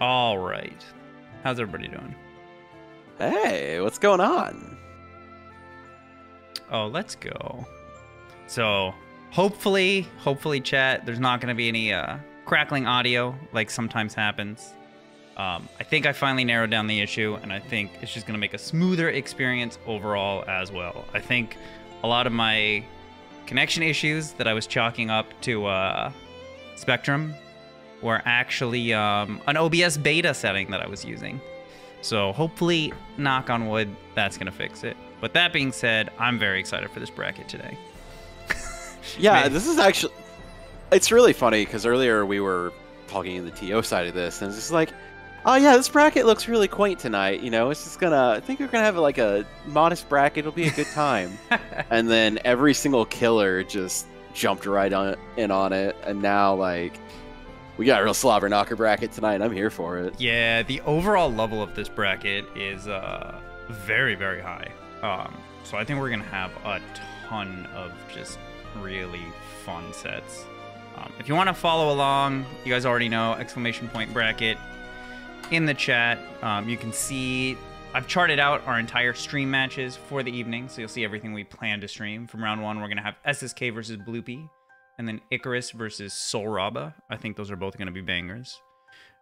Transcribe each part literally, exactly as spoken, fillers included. All right. How's everybody doing? Hey, what's going on? Oh, let's go. So hopefully, hopefully, chat, there's not going to be any uh, crackling audio like sometimes happens. Um, I think I finally narrowed down the issue, and I think it's just going to make a smoother experience overall as well. I think a lot of my connection issues that I was chalking up to uh, Spectrum were actually um, an O B S beta setting that I was using. So hopefully, knock on wood, that's going to fix it. But that being said, I'm very excited for this bracket today. Yeah, Man. This is actually... It's really funny, because earlier we were talking in the T O side of this, and it's just like, oh yeah, this bracket looks really quaint tonight, you know, it's just gonna, I think we're gonna have like a modest bracket, it'll be a good time. And then every single killer just jumped right on in on it, and now like, we got a real slobber knocker bracket tonight, and I'm here for it. Yeah, the overall level of this bracket is uh, very, very high. Um, so I think we're gonna have a ton of just really fun sets. Um, if you wanna follow along, you guys already know, exclamation point bracket. In the chat, um, you can see I've charted out our entire stream matches for the evening, so you'll see everything we plan to stream. From round one, we're going to have S S K versus Bloopy, and then Icarus versus Soulrobba. I think those are both going to be bangers.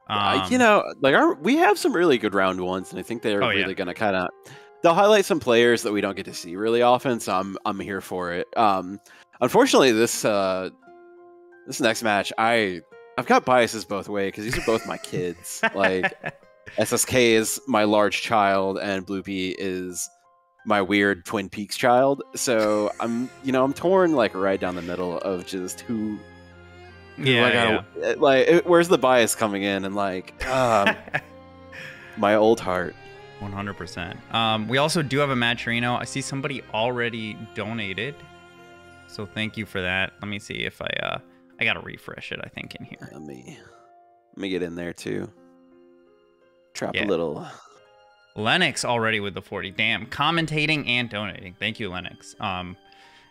Um, uh, you know, like our, we have some really good round ones, and I think they're oh, really yeah. going to kind of... They'll highlight some players that we don't get to see really often, so I'm, I'm here for it. Um, unfortunately, this, uh, this next match, I... I've got biases both ways because these are both my kids. Like, S S K is my large child, and Bloopy is my weird Twin Peaks child. So I'm, you know, I'm torn like right down the middle of just who. Yeah. Who I gotta, yeah. Like, it, where's the bias coming in? And like, um, my old heart. One hundred percent. We also do have a Matcherino. I see somebody already donated, so thank you for that. Let me see if I. Uh... I gotta refresh it, I think, in here. Let me, let me get in there, too. Drop yeah. a little. Lennox already with the forty. Damn, commentating and donating. Thank you, Lennox. Um,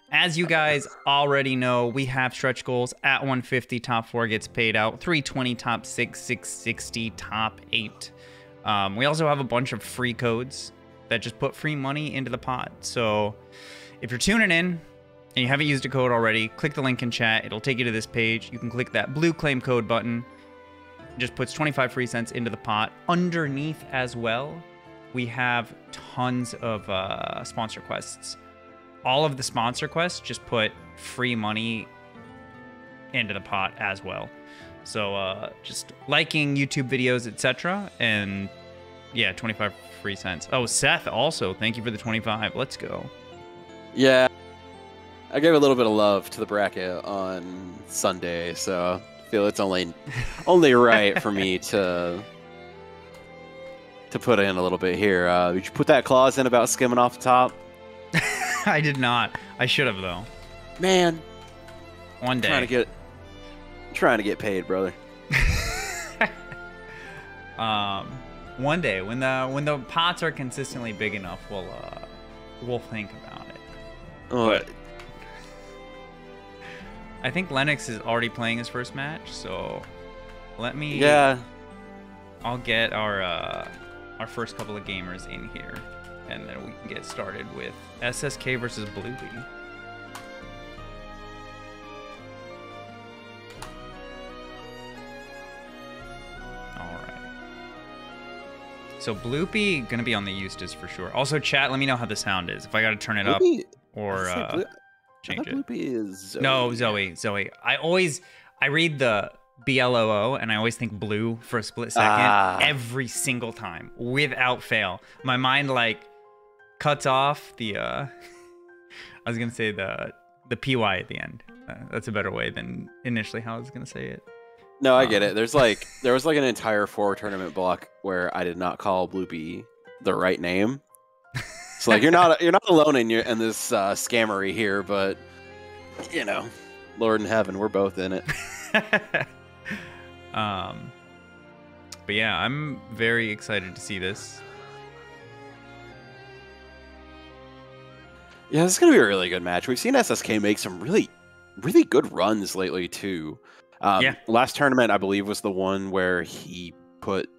as you guys already know, we have stretch goals. At one fifty, top four gets paid out. three twenty, top six, six sixty, top eight. Um, we also have a bunch of free codes that just put free money into the pot. So if you're tuning in, and you haven't used a code already, click the link in chat. It'll take you to this page. You can click that blue claim code button. It just puts twenty-five free cents into the pot. Underneath as well, we have tons of uh, sponsor quests. All of the sponsor quests just put free money into the pot as well. So uh, just liking YouTube videos, et cetera. And yeah, twenty-five free cents. Oh, Seth also, thank you for the twenty-five. Let's go. Yeah. I gave a little bit of love to the bracket on Sunday, so I feel it's only only right for me to to put in a little bit here. Uh, did you put that clause in about skimming off the top? I did not. I should have, though. Man. One day. I'm trying to get, I'm trying to get paid, brother. um, one day, when the when the pots are consistently big enough, we'll, uh, we'll think about it. Oh, but, I think Lennox is already playing his first match, so let me. Yeah. I'll get our uh, our first couple of gamers in here, and then we can get started with S S K versus Bloopy. All right. So Bloopy gonna be on the Eustace for sure. Also, chat, let me know how the sound is. If I gotta turn it Bloopy, up or. Uh, Change it. Is Zoe. No, Zoe, Zoe. I always, I read the B L O O and I always think blue for a split second ah. every single time without fail. My mind like cuts off the, uh, I was going to say the the P Y at the end. Uh, that's a better way than initially how I was going to say it. No, I um, get it. There's like, there was like an entire four tournament block where I did not call Bloopy the right name. So like you're not you're not alone in your in this uh, scammery here, but you know, Lord in heaven, we're both in it. um, but yeah, I'm very excited to see this. Yeah, this is gonna be a really good match. We've seen S S K make some really, really good runs lately too. Um, yeah. Last tournament, I believe, was the one where he put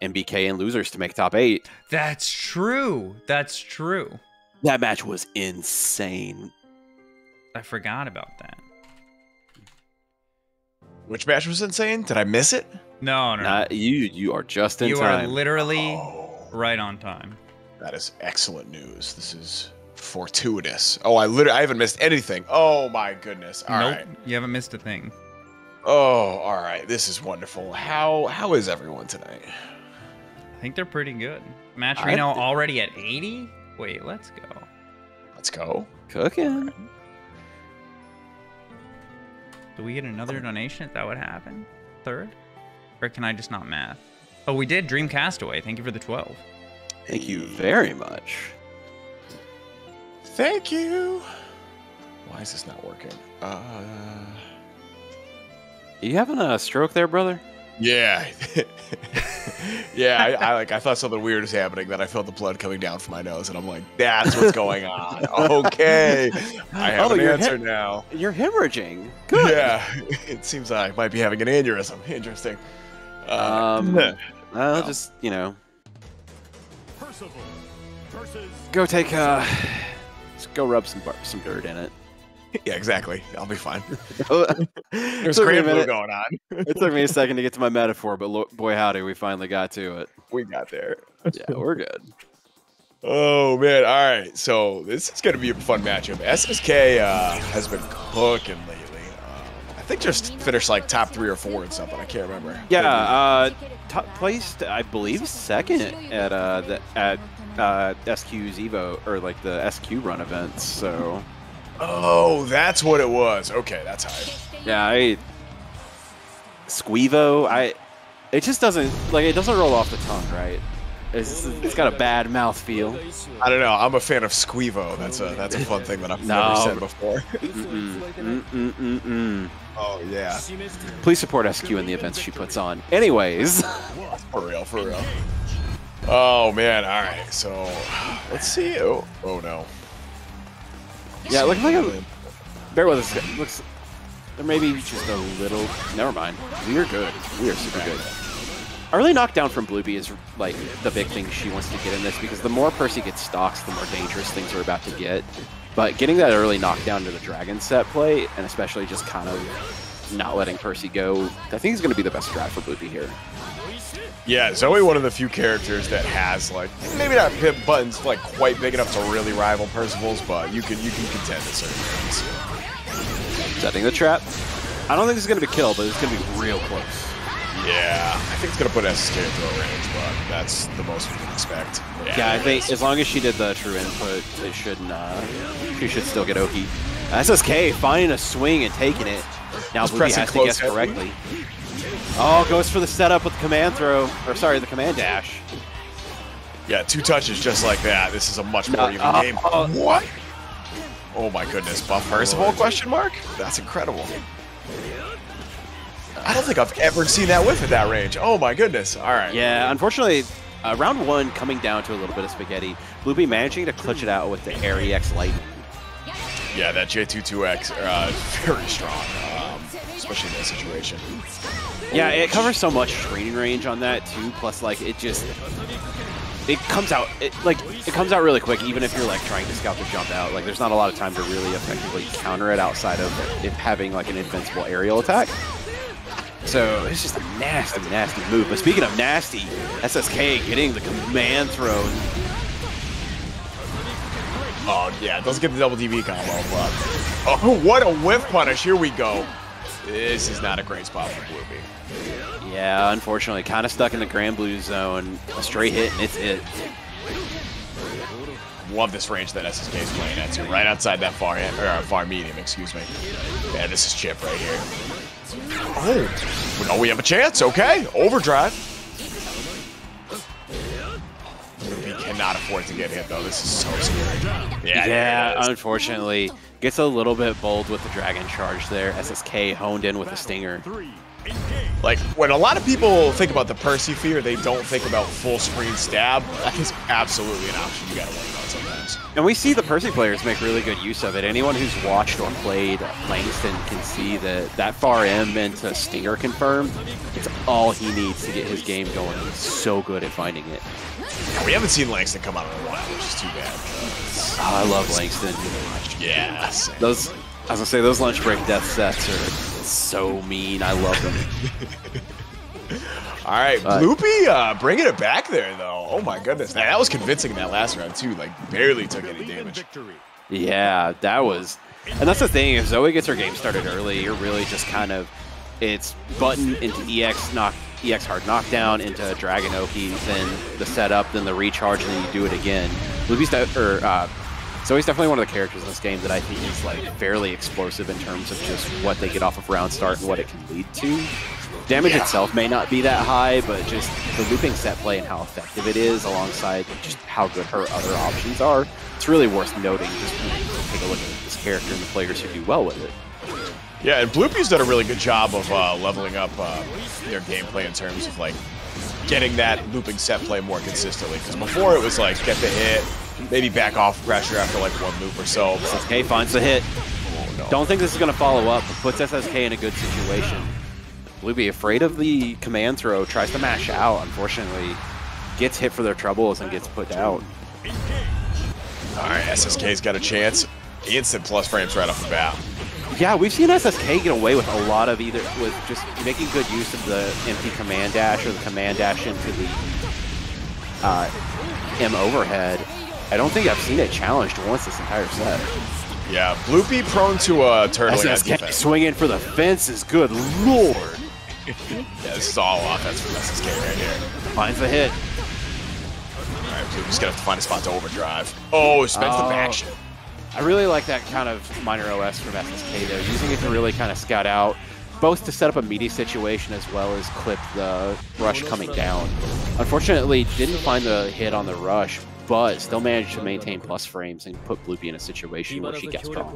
M B K and losers to make top eight. That's true. That's true. That match was insane. I forgot about that. Which match was insane? Did I miss it? No, no. Not, no. You you are just in you time. You are literally oh, right on time. That is excellent news. This is fortuitous. Oh, I literally I haven't missed anything. Oh my goodness. All nope, right. You haven't missed a thing. Oh, all right. This is wonderful. How how is everyone tonight? I think they're pretty good. Matcherino already at eighty? Wait, let's go. Let's go. Cooking. Right. Do we get another donation if that would happen? Third? Or can I just not math? Oh, we did Dream Castaway. Thank you for the twelve. Thank you very much. Thank you. Why is this not working? Uh... You having a stroke there, brother? Yeah. yeah, I, I like. I thought something weird was happening, then I felt the blood coming down from my nose, and I'm like, that's what's going on. Okay. I have oh, an answer now. You're hemorrhaging. Good. Yeah. It seems I might be having an aneurysm. Interesting. Um, uh, I'll no. just, you know. Percival versus go take, uh, just go rub some, bar some dirt in it. Yeah, exactly. I'll be fine. There's Granblue going on. It took me a second to get to my metaphor, but boy howdy, we finally got to it. We got there. Yeah, we're good. Oh, man. All right. So this is going to be a fun matchup. S S K uh, has been cooking lately. Uh, I think just finished like top three or four in something. I can't remember. Yeah, uh, top placed, I believe, second at uh, the, at uh, S Q's Evo, or like the S Q run events, so... Oh, that's what it was. Okay, that's hype. Yeah, I... Squeevo, I... It just doesn't... Like, it doesn't roll off the tongue, right? It's, it's got a bad mouthfeel. I don't know. I'm a fan of Squeevo. That's a that's a fun thing that I've no. never said before. mm-mm, mm-mm, mm-mm. Oh, yeah. Please support S Q in the events she puts on. Anyways. For real, for real. Oh, man. All right. So, let's see. Oh, oh no. Yeah, it looks like a... Bear with us. Looks... There may be just a little... Never mind. We are good. We are super good. Early knockdown from Bloopy is, like, the big thing she wants to get in this, because the more Percy gets stocks, the more dangerous things are about to get. But getting that early knockdown to the Dragon set play, and especially just kind of not letting Percy go, I think is going to be the best strat for Bloopy here. Yeah, Zoe, one of the few characters that has, like, maybe not pip buttons like quite big enough to really rival Percival's, but you can you can contend in certain things. Setting the trap. I don't think it's gonna be kill, but it's gonna be real close. Yeah, I think it's gonna put S S K into a range, but that's the most we can expect. Yeah, yeah, I think as long as she did the true input, it shouldn't. Uh, she should still get Oki. S S K finding a swing and taking it. Now Bloopy has to guess correctly. Oh, goes for the setup with the command throw, or sorry, the command dash. Yeah, two touches just like that. This is a much more no, even uh, game. Uh, what? Oh my goodness, buff Percival, question mark? That's incredible. I don't think I've ever seen that whiff at that range. Oh my goodness, all right. Yeah, unfortunately, uh, round one coming down to a little bit of spaghetti. Bloopy managing to clutch it out with the Air E X Lightning. Yeah, that J twenty-two X, uh, very strong, um, especially in that situation. Yeah, it covers so much screening range on that too. Plus, like, it just it comes out it, like it comes out really quick. Even if you're like trying to scout the jump out, like there's not a lot of time to really effectively counter it outside of if having like an invincible aerial attack. So it's just a nasty, nasty move. But speaking of nasty, S S K getting the command throw. Oh yeah, it doesn't get the double D B combo. But... Oh, what a whiff punish! Here we go. This is not a great spot for Bloopy. Yeah, unfortunately, kind of stuck in the Granblue zone. A straight hit, and it's it. Love this range that S S K is playing at, too. Right outside that far, or far medium, excuse me. Yeah, this is chip right here. Oh, no, we have a chance. Okay, overdrive. Bloopy cannot afford to get hit, though. This is so scary. Yeah, yeah, unfortunately. Gets a little bit bold with the Dragon Charge there. S S K honed in with the Stinger. Like, when a lot of people think about the Percy fear, they don't think about full screen stab. That is absolutely an option you gotta worry about sometimes. And we see the Percy players make really good use of it. Anyone who's watched or played Langston can see that that far M into Stinger confirmed, it's all he needs to get his game going. He's so good at finding it. We haven't seen Langston come out in a while, which is too bad. Oh, I love Langston. Yeah. Those, I was going to say, those lunch break death sets are so mean. I love them. All right, Bloopy, uh, bringing it back there, though. Oh, my goodness. That, that was convincing in that last round, too. Like, barely took any damage. Yeah, that was... And that's the thing. If Zoe gets her game started early, you're really just kind of... It's button into E X, knock, E X hard knockdown into Dragon Oki, then the setup, then the recharge, and then you do it again. Bloopy's or, uh, Zoe's definitely one of the characters in this game that I think is, like, fairly explosive in terms of just what they get off of round start and what it can lead to. Damage yeah. itself may not be that high, but just the looping set play and how effective it is alongside just how good her other options are, it's really worth noting. Just take a look at this character and the players who do well with it. Yeah, and Bloopy's done a really good job of uh, leveling up uh, their gameplay in terms of like getting that looping set play more consistently. Because before it was like, get the hit, maybe back off pressure after like one loop or so. S S K finds the hit. Oh, no. Don't think this is going to follow up, but puts S S K in a good situation. Bloopy, afraid of the command throw, tries to mash out, unfortunately. Gets hit for their troubles and gets put out. Alright, S S K's got a chance. Instant plus frames right off the bat. Yeah, we've seen S S K get away with a lot of either, with just making good use of the empty command dash or the command dash into the uh, M overhead. I don't think I've seen it challenged once this entire set. Yeah, Bloopy prone to a turtling at defense. S S K swinging for the fences, good lord. Yeah, this is all offense from S S K right here. Finds the hit. All right, Bloopy's gonna have to find a spot to overdrive. Oh, spends oh. the action. I really like that kind of minor O S from S S K though, using it to really kind of scout out, both to set up a meaty situation as well as clip the rush coming down. Unfortunately, didn't find the hit on the rush, but still managed to maintain plus frames and put Bloopy in a situation where she gets caught.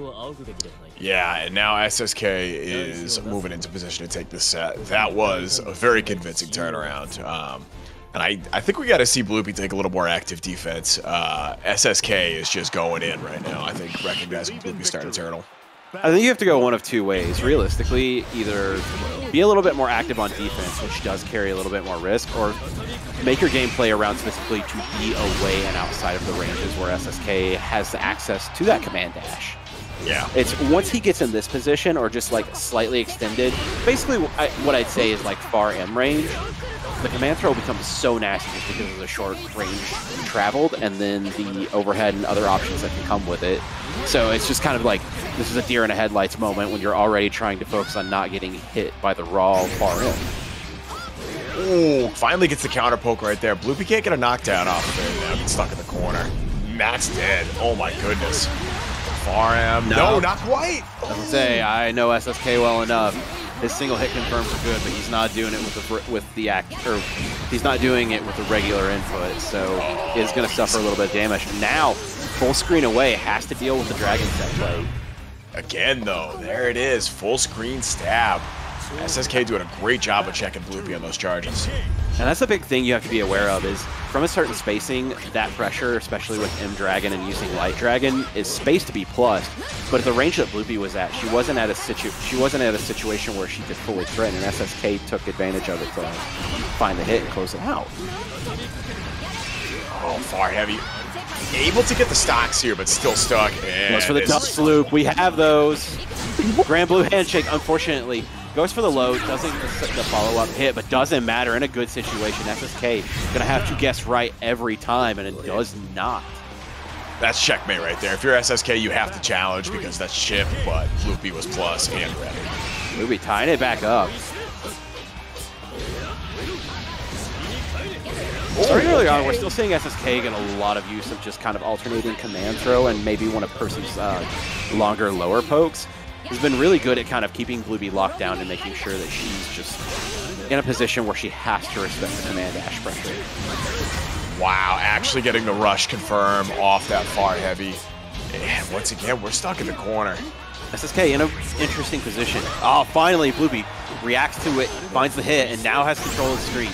Yeah, and now S S K is moving into position to take this set. That was a very convincing turnaround. Um, and I, I think we got to see Bloopy take a little more active defense. Uh, S S K is just going in right now, I think, recognizing Bloopy's starting turtle. I think you have to go one of two ways. Realistically, either be a little bit more active on defense, which does carry a little bit more risk, or make your gameplay around specifically to be away and outside of the ranges where S S K has the access to that command dash. Yeah. It's once he gets in this position or just like slightly extended, basically I, what I'd say is like far M range, the command throw becomes so nasty just because of the short range traveled and then the overhead and other options that can come with it. So it's just kind of like, this is a deer in the headlights moment when you're already trying to focus on not getting hit by the raw far in. Ooh, finally gets the counter poke right there. Bloopy can't get a knockdown off of it. Now gets stuck in the corner. Matt's dead. Oh my goodness. R M. No. no, not quite. I was gonna say, I know S S K well enough. His single hit confirms are good, but he's not doing it with the with the act, or he's not doing it with the regular input, so oh, it's gonna geez. suffer a little bit of damage. Now, full screen away has to deal with the dragon set play. Again, though, there it is, full screen stab. S S K doing a great job of checking Bloopy on those charges. And that's the big thing you have to be aware of is from a certain spacing, that pressure, especially with M Dragon and using Light Dragon, is spaced to be plus. But at the range that Bloopy was at, she wasn't at a situ she wasn't at a situation where she could fully threaten, and S S K took advantage of it to find the hit and close it out. Oh, far heavy. Able to get the stocks here, but still stuck. And goes for the dust loop. We have those. Granblue handshake, unfortunately. Goes for the low, doesn't get the follow-up hit, but doesn't matter in a good situation. S S K gonna have to guess right every time, and it does not. That's checkmate right there. If you're S S K, you have to challenge because that's chip, but Bloopy was plus and ready. Bloopy tying it back up. So earlier on, we're still seeing S S K get a lot of use of just kind of alternating command throw and maybe one of Percy's uh, longer lower pokes. Has been really good at kind of keeping Bloopy locked down and making sure that she's just in a position where she has to respect the command dash pressure. Wow, actually getting the rush confirm off that far heavy. And once again, we're stuck in the corner. S S K in an interesting position. Oh, finally, Bloopy reacts to it, finds the hit, and now has control of the screen.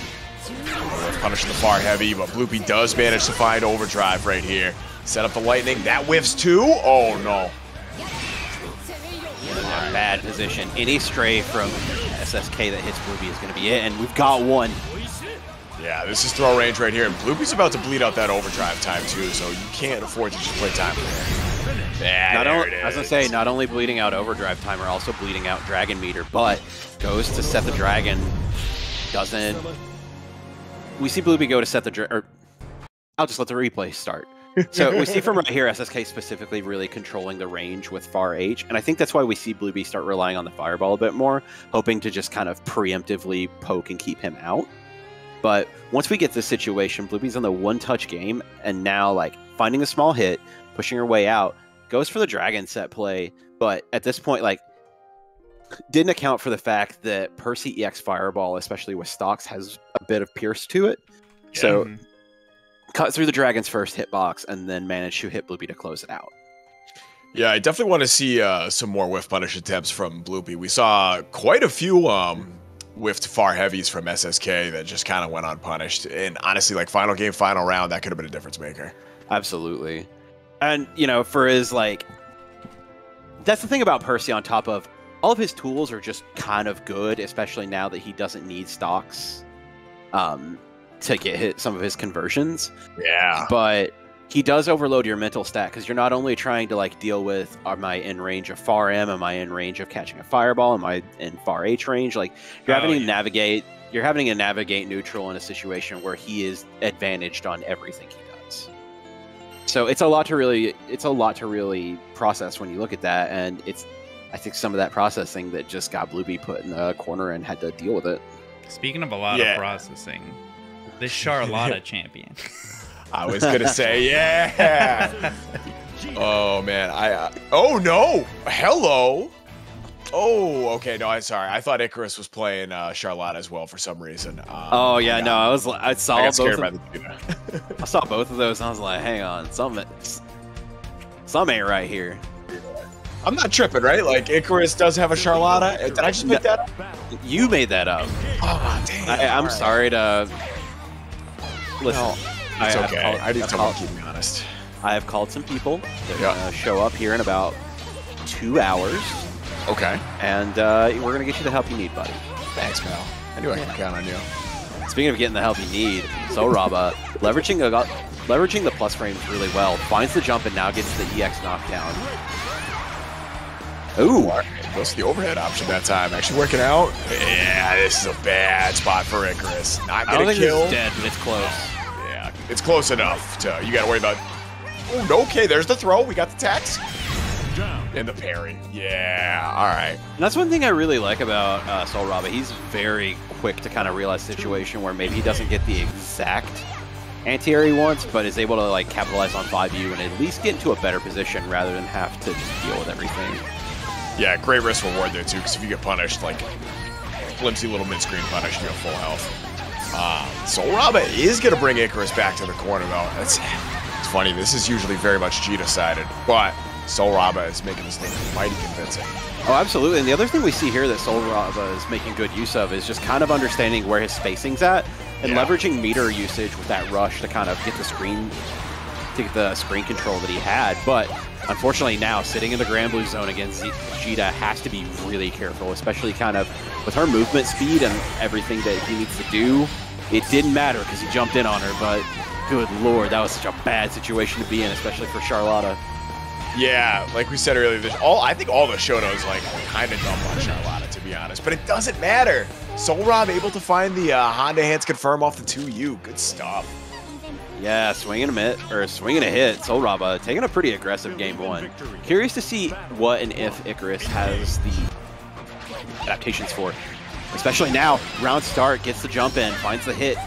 Well, punishing the far heavy, but Bloopy does manage to find overdrive right here. Set up the lightning. That whiffs too. Oh, no. In a bad position. Any stray from S S K that hits Bloopy is going to be it, and we've got one. Yeah, this is throw range right here, and Bloopy's about to bleed out that overdrive time too, so you can't afford to just play time there. Yeah, not there it is. I was going to say, not only bleeding out overdrive timer, also bleeding out Dragon Meter, but goes to set the Dragon, doesn't... We see Bloopy go to set the Dragon, or I'll just let the replay start. So we see from right here, S S K specifically really controlling the range with Far H, and I think that's why we see Bloopy start relying on the Fireball a bit more, hoping to just kind of preemptively poke and keep him out. But once we get this situation, Bloopy's on the one-touch game, and now, like, finding a small hit, pushing her way out, goes for the Dragon set play, but at this point, like, didn't account for the fact that Percy E X Fireball, especially with stocks, has a bit of Pierce to it. Yeah. So, mm-hmm. cut through the Dragon's first hitbox, and then managed to hit Bloopy to close it out. Yeah, I definitely want to see uh, some more Whiff Punish attempts from Bloopy. We saw quite a few... Um... whiffed far heavies from S S K that just kind of went unpunished. And honestly, like, final game, final round, that could have been a difference maker. Absolutely. And, you know, for his, like... That's the thing about Percy on top of... All of his tools are just kind of good, especially now that he doesn't need stocks um, to get hit some of his conversions. Yeah. But he does overload your mental stat, because you're not only trying to, like, deal with, am I in range of Far M? Am I in range of catching a fireball? Am I in Far H range? Like, you're having oh, to yeah. navigate, you're having to navigate neutral in a situation where he is advantaged on everything he does. So it's a lot to really, it's a lot to really process when you look at that. And it's, I think some of that processing that just got Bloopy put in the corner and had to deal with it. Speaking of a lot yeah. of processing, this Charlotta champion. I was gonna say, yeah. Oh man, I. Uh, oh no, hello. Oh, okay. No, I'm sorry. I thought Icarus was playing uh, Charlotta as well for some reason. Um, oh yeah, I got, no, I was. I saw I both. Of, I saw both of those, and I was like, hang on, something, something ain't right here. I'm not tripping, right? Like, Icarus does have a Charlotta. Did I just make that up? You made that up. Oh damn. I, I'm right. sorry to. Listen. No. It's I, okay. Called, I need someone keeping honest. I have called some people that yeah. uh, show up here in about two hours. Okay. And uh, we're going to get you the help you need, buddy. Thanks, pal. I knew I could count on you. Speaking of getting the help you need, Soulrobba, leveraging, uh, leveraging the plus frames really well, finds the jump and now gets the E X knockdown. Ooh. Goes to the overhead option that time. Actually working out. Yeah, this is a bad spot for Icarus. Not going to kill. I don't think he's dead, but it's close. It's close enough to, you gotta worry about, oh, okay, there's the throw, we got the tax. And the parry, yeah, all right. And that's one thing I really like about uh, Soulrobba. He's very quick to kind of realize a situation where maybe he doesn't get the exact anti-air he wants, but is able to like capitalize on five U and at least get into a better position rather than have to just deal with everything. Yeah, great risk reward there too, because if you get punished, like flimsy little mid-screen punish, you have full health. Uh, Soulrobba is going to bring Icarus back to the corner, though. That's, it's funny. This is usually very much G-decided, but Soulrobba is making this thing mighty convincing. Oh, absolutely. And the other thing we see here that Soulrobba is making good use of is just kind of understanding where his spacing's at and yeah. leveraging meter usage with that rush to kind of get the screen, to get the screen control that he had. But unfortunately now, sitting in the Granblue zone against Vegeta has to be really careful, especially kind of with her movement speed and everything that he needs to do. It didn't matter because he jumped in on her, but good lord, that was such a bad situation to be in, especially for Charlotta. Yeah, like we said earlier, there's all I think all the Shotos like kind of dump on Charlotta, to be honest, but it doesn't matter. Soulrobba able to find the uh, Honda Hands Confirm off the two U. Good stuff. Yeah, swinging a hit, or swinging a hit. Soulrobba taking a pretty aggressive game one. Curious to see what and if Icarus has the adaptations for. Especially now, round start, gets the jump in, finds the hit.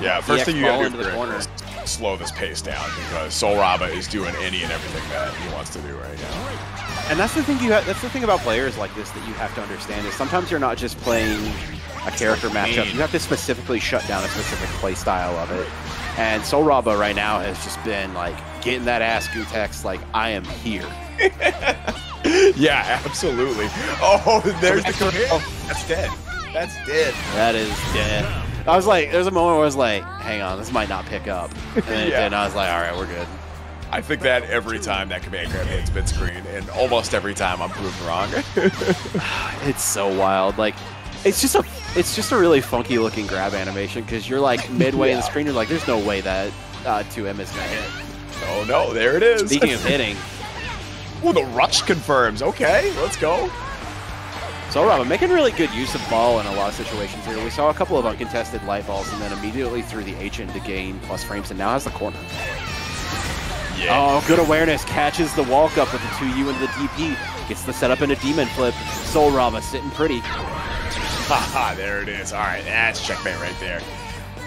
Yeah, first E X thing you gotta do is slow this pace down because Soulrobba is doing any and everything that he wants to do right now. And that's the thing you have, that's the thing about players like this that you have to understand is sometimes you're not just playing a character matchup. You have to specifically shut down a specific play style of it. And Soulrobba right now has just been like getting that ass Gutex, like I am here. Yeah, absolutely. Oh, there's the command. Oh, that's dead. That's dead. That is dead. I was like, there's a moment where I was like, hang on, this might not pick up. And, yeah. and I was like, all right, we're good. I think that every time that command grab hits mid screen, and almost every time I'm proven wrong. It's so wild. Like, it's just a, it's just a really funky looking grab animation because you're like midway yeah. in the screen. You're like, there's no way that uh, two M is gonna hit. Oh no, there it is. Speaking of hitting. Well, the rush confirms. Okay, let's go. So, Robin, making really good use of ball in a lot of situations here. We saw a couple of uncontested light balls and then immediately threw the H in to gain plus frames and now has the corner. Yeah. Oh, good awareness. Catches the walk up with the two U into the D P. Gets the setup in a demon flip. Soulrobba sitting pretty. Haha, there it is. All right, that's checkmate right there.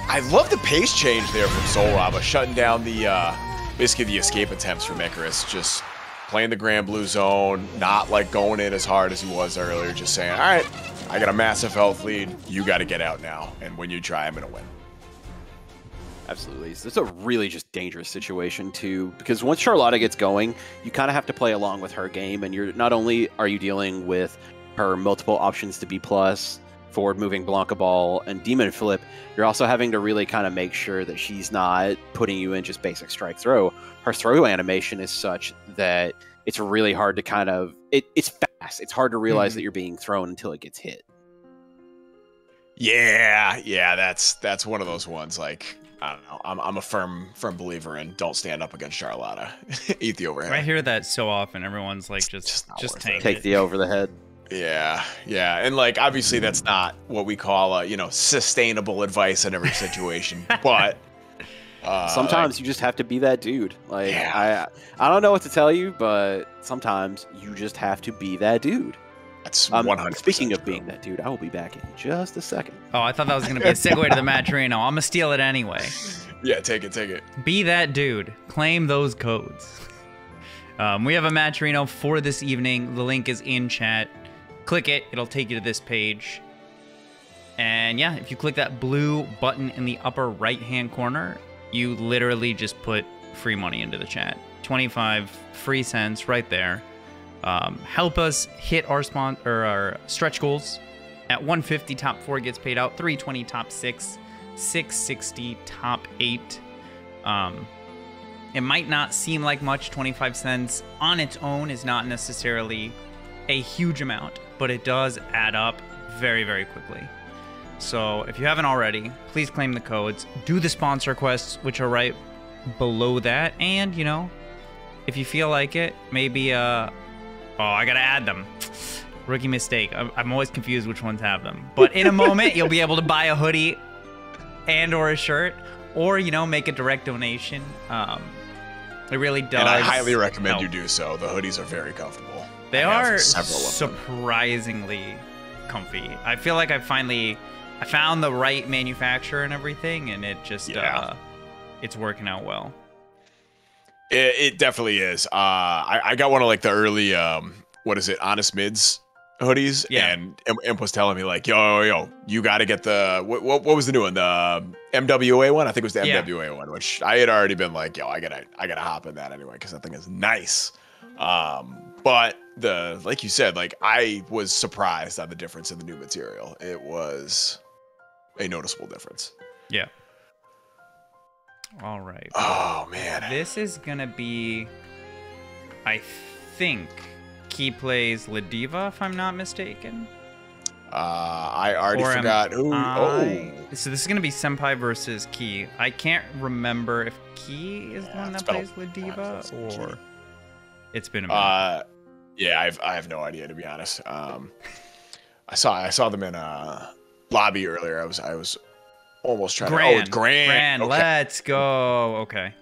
I love the pace change there from Soulrobba, shutting down the, uh, basically the escape attempts from Icarus. Just playing the Granblue zone, not like going in as hard as he was earlier. Just saying, all right, I got a massive health lead. You got to get out now. And when you try, I'm going to win. Absolutely. So it's a really just dangerous situation too, because once Charlotta gets going, you kind of have to play along with her game, and you're not only are you dealing with her multiple options to B plus, forward moving Blanca ball and demon flip, you're also having to really kind of make sure that she's not putting you in just basic strike throw. Her throw animation is such that it's really hard to kind of it, it's fast. It's hard to realize mm-hmm. that you're being thrown until it gets hit. Yeah, yeah, that's that's one of those ones like. I don't know. I'm, I'm a firm firm believer in don't stand up against Charlotta. Eat the overhead. I hear that so often. Everyone's like, just just, just tank it. Take the over the head. Yeah, yeah. And like, obviously that's not what we call, uh, you know, sustainable advice in every situation. But uh, sometimes like, you just have to be that dude. Like, yeah. I I don't know what to tell you, but sometimes you just have to be that dude. That's um, one hundred percent. Speaking of being that dude, I will be back in just a second. Oh, I thought that was going to be a segue to the Matcherino. I'm going to steal it anyway. Yeah, take it, take it. Be that dude. Claim those codes. Um, we have a Matcherino for this evening. The link is in chat. Click it. It'll take you to this page. And yeah, if you click that blue button in the upper right-hand corner, you literally just put free money into the chat. twenty-five free cents right there. Um, help us hit our spon or our stretch goals. At one fifty, top four gets paid out. three twenty, top six. six sixty, top eight. Um, it might not seem like much. twenty-five cents on its own is not necessarily a huge amount, but it does add up very, very quickly. So if you haven't already, please claim the codes. Do the sponsor quests, which are right below that. And, you know, if you feel like it, maybe... Uh, Oh, I gotta add them. Rookie mistake. I'm, I'm always confused which ones have them. But in a moment, you'll be able to buy a hoodie and or a shirt or, you know, make a direct donation. Um, it really does. And I highly recommend help. You do so. The hoodies are very comfortable. They I are surprisingly comfy. I feel like I finally I found the right manufacturer and everything, and it just, yeah. uh, it's working out well. It, it definitely is. Uh, I, I got one of like the early, um, what is it, Honest Mids hoodies, yeah. and Imp was telling me like, yo, yo, yo you got to get the, what, what, what was the new one? The M W A one? I think it was the yeah. M W A one, which I had already been like, yo, I gotta, I gotta hop in that anyway, because that thing is nice. Um, but the, like you said, like I was surprised at the difference in the new material. It was a noticeable difference. Yeah. All right. Oh, man. This is going to be, I think, Key plays Ladiva, if I'm not mistaken. Uh, I already or forgot. Ooh, I... Oh. So this is going to be Senpai versus Key. I can't remember if Key is yeah, the one that plays Ladiva or... Key. It's been a minute. Uh, yeah, I've, I have no idea, to be honest. Um, I saw I saw them in a lobby earlier. I was... I was Almost trying Gran. to. Oh, Gran. Gran, okay. Let's go. Okay.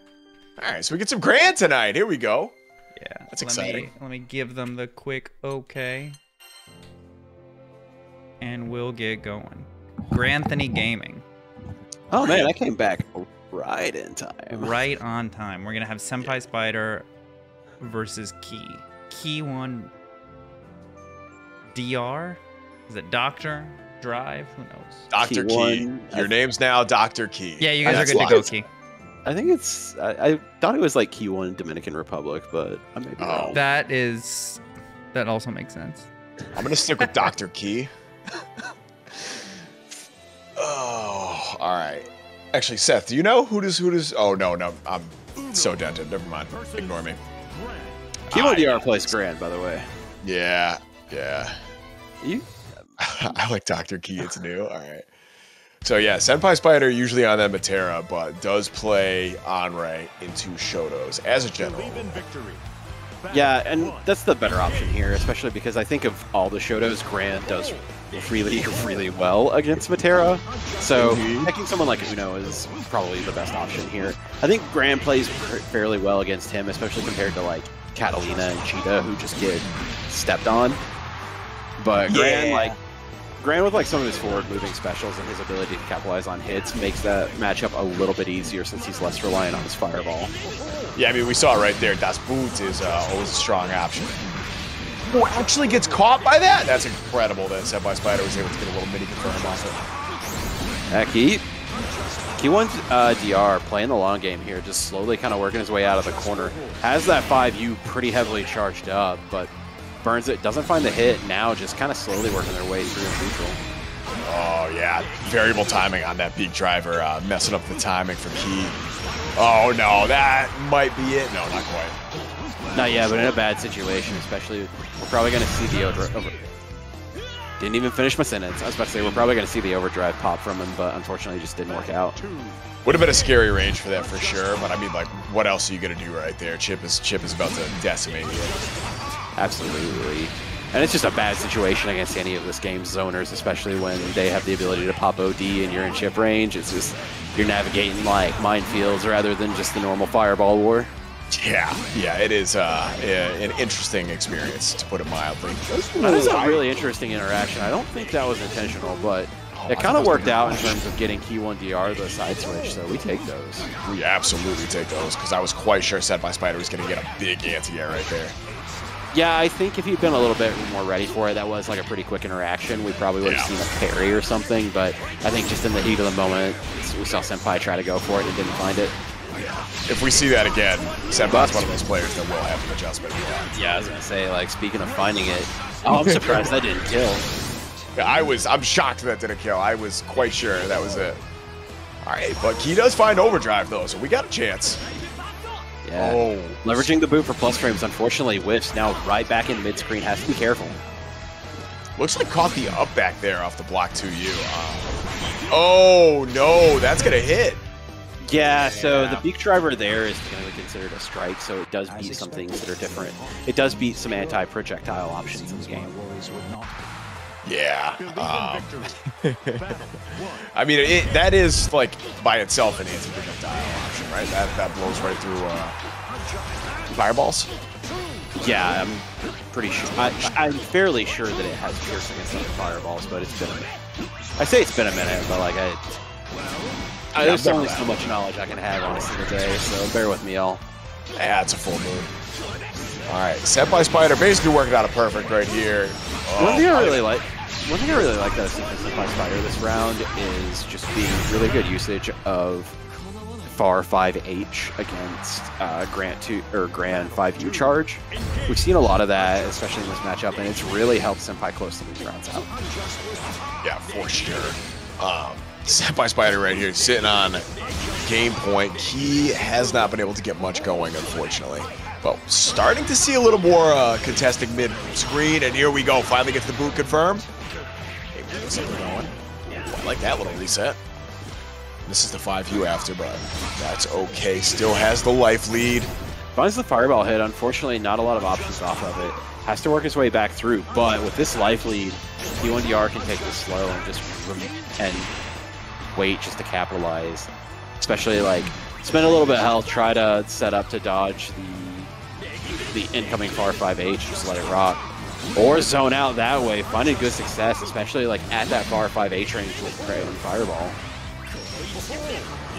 All right, so we get some Gran tonight. Here we go. Yeah. That's let exciting. Me, let me give them the quick okay. And we'll get going. Jan one nhtown Gaming. Oh, man, I came back right in time. Right on time. We're going to have SenpaiSpyder versus Key. Key one D R? Is it Doctor? Drive, who knows? Doctor Key. Key. Your name's now Doctor Key. Yeah, you guys are good to go, Key. I think it's. I, I thought it was like Key one Dominican Republic, but I may be oh. wrong. That is. That also makes sense. I'm gonna stick with Doctor Key. Oh, all right. Actually, Seth, do you know who does who does? Oh no, no, I'm so dented. Never mind. Ignore me. Key one D R plays Gran, by the way. Yeah. Yeah. You? I like Doctor Key. It's new. All right. So yeah, SenpaiSpyder usually on that Metera, but does play Onrei into Shotos as a general. Yeah, and that's the better option here, especially because I think of all the Shotos, Gran does really, really well against Metera. So picking someone like Uno is probably the best option here. I think Gran plays fairly well against him, especially compared to like Catalina and Cheetah, who just get stepped on. But Gran, yeah. like, Gran with like some of his forward moving specials and his ability to capitalize on hits makes that matchup a little bit easier since he's less reliant on his fireball. Yeah, I mean, we saw right there, Das Boot is uh, always a strong option. Who actually gets caught by that? That's incredible that SenpaiSpyder was able to get a little mini confirm off it. Yeah, Key. Key one D R playing the long game here, just slowly kind of working his way out of the corner. Has that five U pretty heavily charged up, but burns it, doesn't find the hit, now just kind of slowly working their way through neutral. Oh yeah, variable timing on that big driver, uh, messing up the timing for Key. Oh no, that might be it. No, not quite. Not yet, but in a bad situation, especially we're probably going to see the overdrive. Didn't even finish my sentence. I was about to say, we're probably going to see the overdrive pop from him, but unfortunately it just didn't work out. Would have been a scary range for that for sure, but I mean, like, what else are you going to do right there? Chip is, Chip is about to decimate you. Absolutely. And it's just a bad situation against any of this game's zoners, especially when they have the ability to pop O D and you're in chip range. It's just, you're navigating like minefields rather than just the normal fireball war. Yeah, yeah, it is uh, an interesting experience, to put it mildly. That is a really interesting interaction. I don't think that was intentional, but it kind of worked out in terms of getting Key one D R the side switch, so we take those. We absolutely take those, because I was quite sure SenpaiSpyder was going to get a big anti-air right there. Yeah, I think if he'd been a little bit more ready for it, that was like a pretty quick interaction. We probably would have yeah. seen a parry or something, but I think just in the heat of the moment, we saw Senpai try to go for it and didn't find it. Yeah. If we see that again, Senpai's one of those players that will have an adjustment. Yeah, yeah I was going to say, like, speaking of finding it, oh, I'm surprised that didn't kill. Yeah, I was, I'm shocked that didn't kill. I was quite sure that was it. All right, but Key does find overdrive, though, so we got a chance. Yeah. Oh. Leveraging the boot for plus frames, unfortunately, whiffs now right back in mid-screen. Has to be careful. Looks like caught the up back there off the block two U. Uh, oh, no, that's going to hit. Yeah, yeah, so the beak driver there is going to be considered a strike, so it does beat some things that are different. It does beat some anti-projectile options in the game. Yeah. Um, I mean, it, that is, like, by itself an anti-projectile option, right? That, that blows right through uh, fireballs. Yeah, I'm pretty sure. I, I'm fairly sure that it has piercing instead of fireballs, but it's been a minute. I say it's been a minute, but, like, I... I, there's only so much knowledge I can have on a single day, so bear with me, y'all. Yeah, it's a full moon. All right, SenpaiSpyder basically working out a perfect right here. Oh, one thing I really like, one thing I really like that I've seen from SenpaiSpyder this round is just being really good usage of Far five H against uh, Gran two or Gran five U charge. We've seen a lot of that, especially in this matchup, and it's really helped Senpai close to these rounds out. Yeah, for sure. Um, SenpaiSpyder right here, sitting on game point. He has not been able to get much going, unfortunately. But starting to see a little more uh, contesting mid-screen, and here we go. Finally gets the boot confirmed. Hey, what's it going? Oh, I like that little reset. This is the five U after, but that's okay. Still has the life lead. Finds the fireball hit. Unfortunately, not a lot of options off of it. Has to work his way back through, but with this life lead, Key one D R can take this slow and just and wait just to capitalize, especially like spend a little bit of health, try to set up to dodge the the incoming far five H, just let it rock, or zone out that way, finding good success, especially like at that far five H range with Prey and Fireball.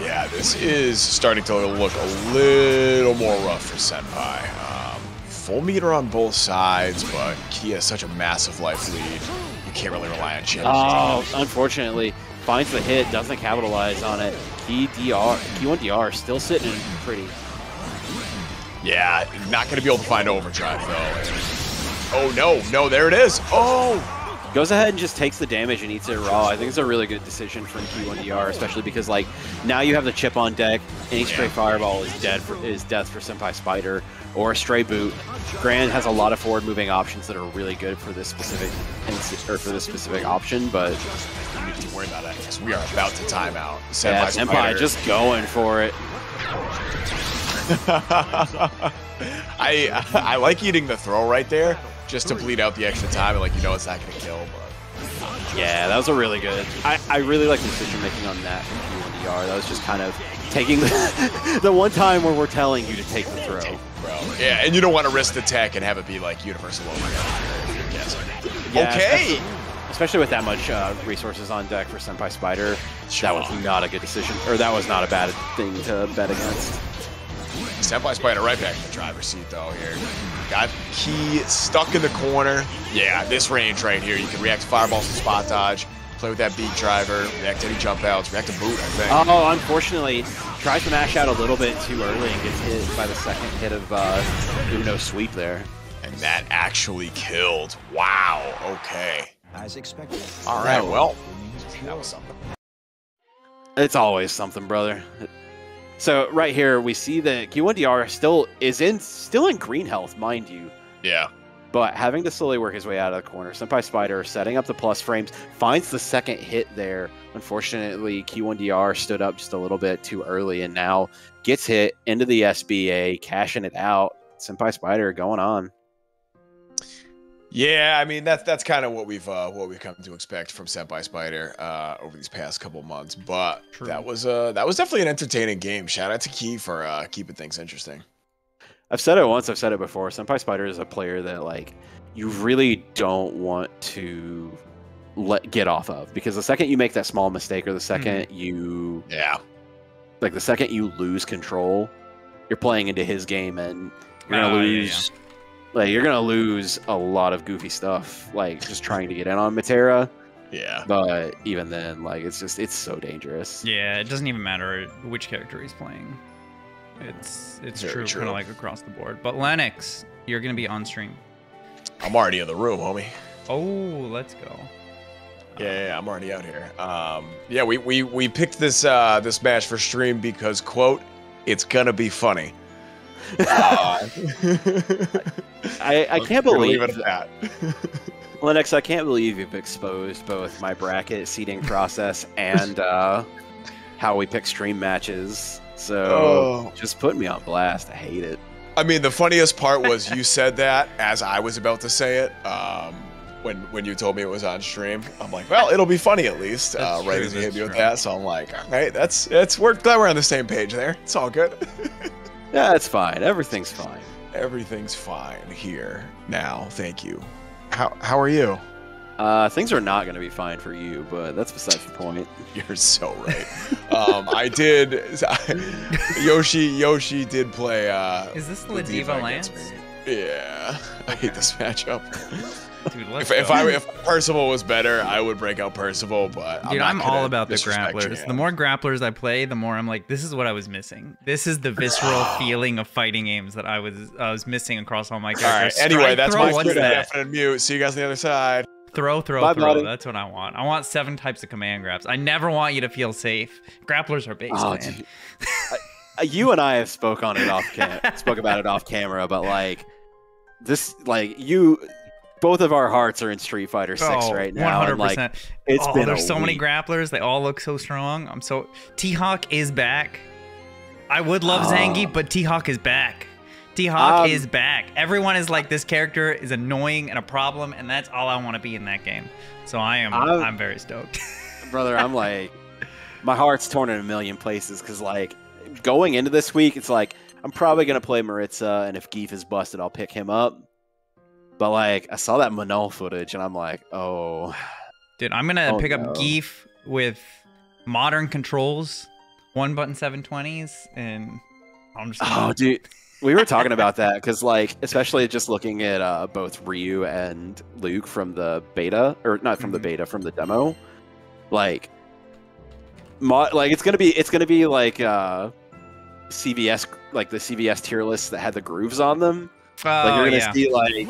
Yeah, this is starting to look a little more rough for Senpai. Um, full meter on both sides, but Key has such a massive life lead, you can't really rely on Chip. Oh, unfortunately. Finds the hit, doesn't capitalize on it. Key one D R still sitting in pretty. Yeah, not going to be able to find overdrive, though. Oh, no. No, there it is. Oh. Goes ahead and just takes the damage and eats it raw. I think it's a really good decision from Key one D R, especially because like now you have the chip on deck. Any stray fireball is dead for, is death for SenpaiSpyder or a stray boot. Gran has a lot of forward moving options that are really good for this specific or for this specific option, but you need to worry about that because we are about to time out. Yeah, Senpai just going for it. I I like eating the throw right there just to bleed out the extra time and like you know it's not gonna kill, but yeah, that was a really good. I, I really like the decision making on that from Key one D R. That was just kind of taking the, the one time where we're telling you to take the throw. Bro. Yeah, and you don't want to risk the tech and have it be like universal over. Yeah, okay. Especially with that much uh, resources on deck for SenpaiSpyder, sure. That was not a good decision, or that was not a bad thing to bet against. SenpaiSpyder right back in the driver's seat though here. Got Key stuck in the corner. Yeah, this range right here. You can react to fireballs to spot dodge, play with that beat driver, react to any jump outs, react to boot, I think. Oh, unfortunately, tries to mash out a little bit too early and gets hit by the second hit of uh, Uno sweep there. And that actually killed. Wow, okay. As expected. All right, well, that was something. It's always something, brother. So right here we see that Key one D R still is in still in green health, mind you. Yeah. But having to slowly work his way out of the corner. SenpaiSpyder setting up the plus frames, finds the second hit there. Unfortunately, Key one D R stood up just a little bit too early and now gets hit into the S B A, cashing it out. SenpaiSpyder going on. Yeah, I mean that's that's kind of what we've uh, what we've come to expect from SenpaiSpyder uh, over these past couple months. But True. that was uh, that was definitely an entertaining game. Shout out to Key for uh, keeping things interesting. I've said it once, I've said it before. SenpaiSpyder is a player that like you really don't want to let get off of because the second you make that small mistake or the second mm. you yeah like the second you lose control, you're playing into his game and you're gonna uh, lose. Yeah, yeah. Like, you're going to lose a lot of goofy stuff, like, just trying to get in on Metera. Yeah. But even then, like, it's just, it's so dangerous. Yeah, it doesn't even matter which character he's playing. It's it's Very true, true. kind of, like, across the board. But Lennox, you're going to be on stream. I'm already in the room, homie. Oh, let's go. Yeah, yeah, I'm already out here. Um, yeah, we, we, we picked this, uh, this match for stream because, quote, it's going to be funny. uh, I, I can't believe it that. Lennox, I can't believe you've exposed both my bracket seeding process and uh, how we pick stream matches. So oh. just put me on blast. I hate it. I mean, the funniest part was you said that as I was about to say it. Um, when when you told me it was on stream, I'm like, well, it'll be funny at least. Uh, right as you hit me with that, so I'm like, all right, that's that's we're glad we're on the same page there. It's all good. Yeah, it's fine. Everything's fine. Everything's fine here now. Thank you. How how are you? Uh, things are not going to be fine for you, but that's besides the point. You're so right. um, I did. Yoshi Yoshi did play. Uh, Is this Ladiva Lance? Yeah, okay. I hate this matchup. Dude, let's if, if I if Percival was better, I would break out Percival. But dude, I'm, I'm all about the grapplers. The more grapplers I play, the more I'm like, this is what I was missing. This is the visceral feeling of fighting games that I was I was missing across all my characters. All right, anyway, that's my definite mute. See you guys on the other side. Throw, throw, Bye, throw. Buddy. That's what I want. I want seven types of command grabs. I never want you to feel safe. Grapplers are based, oh, man. I, you and I have spoke on it off camera. Spoke about it off camera, but like this, like you. Both of our hearts are in Street Fighter six oh, right now. one hundred percent. Like, it's oh, been there's so week. many grapplers. They all look so strong. I'm so T-Hawk is back. I would love uh, Zangief, but T-Hawk is back. T-Hawk um, is back. Everyone is like, this character is annoying and a problem, and that's all I want to be in that game. So I am. I'm, I'm very stoked, brother. I'm like, my heart's torn in a million places because like going into this week, it's like I'm probably gonna play Maritza, and if Geef is busted, I'll pick him up. But, like, I saw that Manol footage, and I'm like, oh. Dude, I'm going to oh, pick no. up Geef with modern controls, one-button seven twenties, and I'm just gonna... Oh, dude, we were talking about that, because, like, especially just looking at uh, both Ryu and Luke from the beta, or not from mm-hmm. the beta, from the demo, like, mod, like it's going to be, it's going to be, like, uh, C V S, like, the C V S tier lists that had the grooves on them. Oh, like you're gonna yeah. see like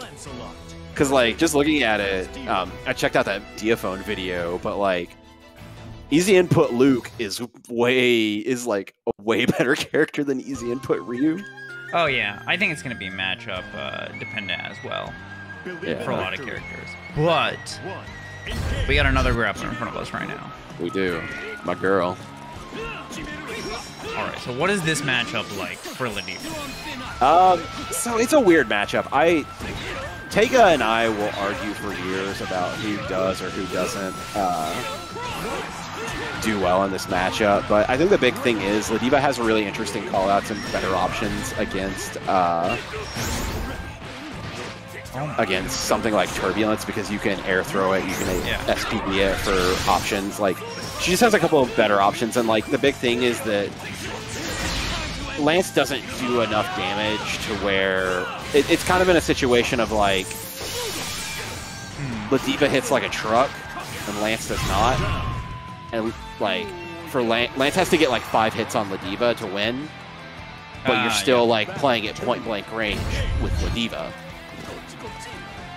Because, like, just looking at it, um, I checked out that Diaphone video, but, like, Easy Input Luke is way, is, like, a way better character than Easy Input Ryu. Oh, yeah. I think it's going to be matchup uh, dependent as well yeah. for a lot of characters. But we got another grappler in front of us right now. We do. My girl. All right, so what is this matchup like for Ladiva? Um, so it's a weird matchup. I... Tega and I will argue for years about who does or who doesn't uh, do well in this matchup, but I think the big thing is Ladiva has really interesting callouts and better options against uh, against something like Turbulence, because you can air throw it, you can yeah. S P B it for options. Like, she just has a couple of better options, and like the big thing is that Lance doesn't do enough damage to where it, it's kind of in a situation of like Ladiva hits like a truck and Lance does not, and like for Lance, Lance has to get like five hits on Ladiva to win, but uh, you're still yeah. like playing at point blank range with Ladiva.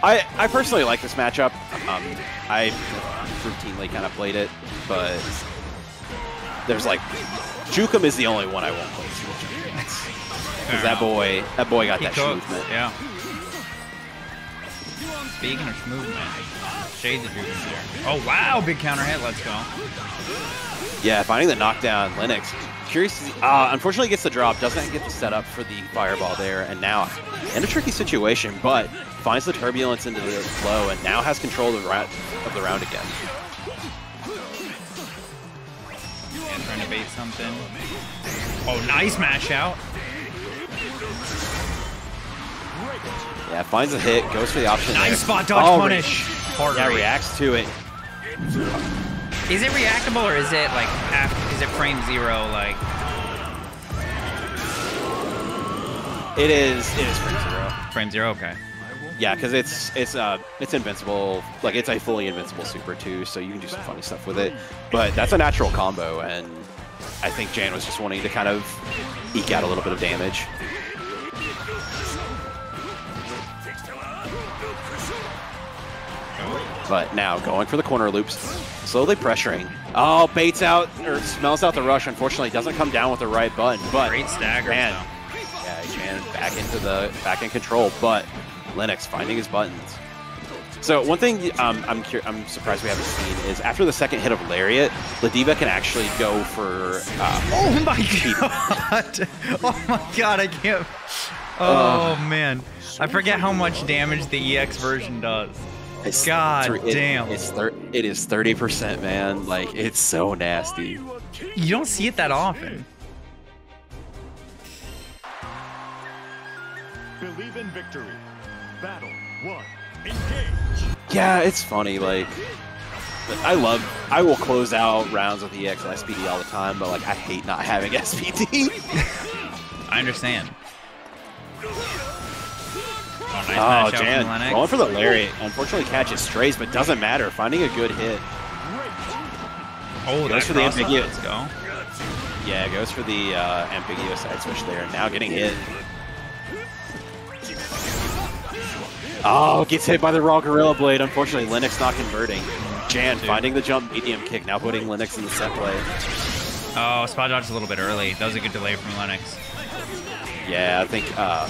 I I personally like this matchup. Um, I routinely kind of played it, but there's like Jukum is the only one I won't play. Because that boy, that boy got he that cooks. Movement. Yeah. Speaking of movement, shades of movement there. Oh wow, big counter hit. Let's go. Yeah, finding the knockdown. Lennox. Curious. To see, uh, unfortunately, gets the drop. Doesn't get the setup for the fireball there, and now in a tricky situation, but finds the turbulence into the flow, and now has control of the round, of the round again. And trying to bait something. Oh, nice mash out. Yeah, finds a hit, goes for the option. Nice there. Spot dodge oh, punish. Re yeah, reacts to it. Is it reactable or is it like after, is it frame zero like? It is. It is frame zero. Frame zero. Okay. Yeah, because it's it's uh it's invincible. Like it's a fully invincible super too, so you can do some funny stuff with it. But that's a natural combo, and I think Jan was just wanting to kind of eke out a little bit of damage. But now going for the corner loops, slowly pressuring. Oh, baits out or smells out the rush. Unfortunately, doesn't come down with the right button. But great stagger. Man, yeah, Jan back into the back in control. But Lennox finding his buttons. So one thing um, I'm I'm surprised we haven't seen is after the second hit of Lariat, Ladiva can actually go for. Uh, oh my god! Oh my god! I can't. Oh uh, man, I forget how much damage the E X version does. It's, God it, damn! It's it is thirty percent, man. Like it's so nasty. You don't see it that often. Believe in victory. Battle one. Engage. Yeah, it's funny. Like I love. I will close out rounds with E X and S P D all the time, but like I hate not having S P D. I understand. Oh, nice oh Jan, going for the Lariat. Unfortunately catches strays, but doesn't matter. Finding a good hit. Oh, goes for the ambiguous. Let's go. Yeah, goes for the uh, ambiguous side switch there. Now getting hit. Oh, gets hit by the raw Gorilla Blade. Unfortunately, Lennox not converting. Jan finding the jump medium kick, now putting Lennox in the set play. Oh, spot dodge a little bit early. That was a good delay from Lennox. Yeah, I think... Uh,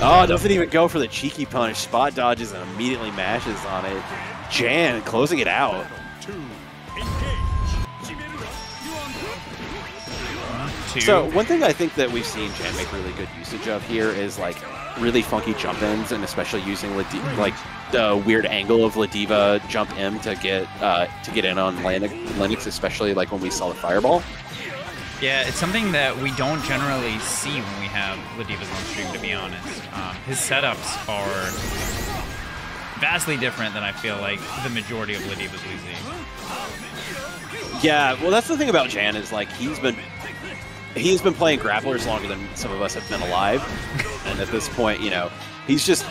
Oh, doesn't even go for the cheeky punish. Spot dodges and immediately mashes on it. Jan closing it out. Two. So one thing I think that we've seen Jan make really good usage of here is like really funky jump ins, and especially using Ladiva, like the weird angle of Ladiva jump M to get uh, to get in on Lennox, especially like when we saw the fireball. Yeah, it's something that we don't generally see when we have Ladiva's on stream, to be honest. Um, his setups are vastly different than I feel like the majority of Ladiva's we see. Yeah, well, that's the thing about Jan is like he's been he's been playing grapplers longer than some of us have been alive, and at this point, you know, he's just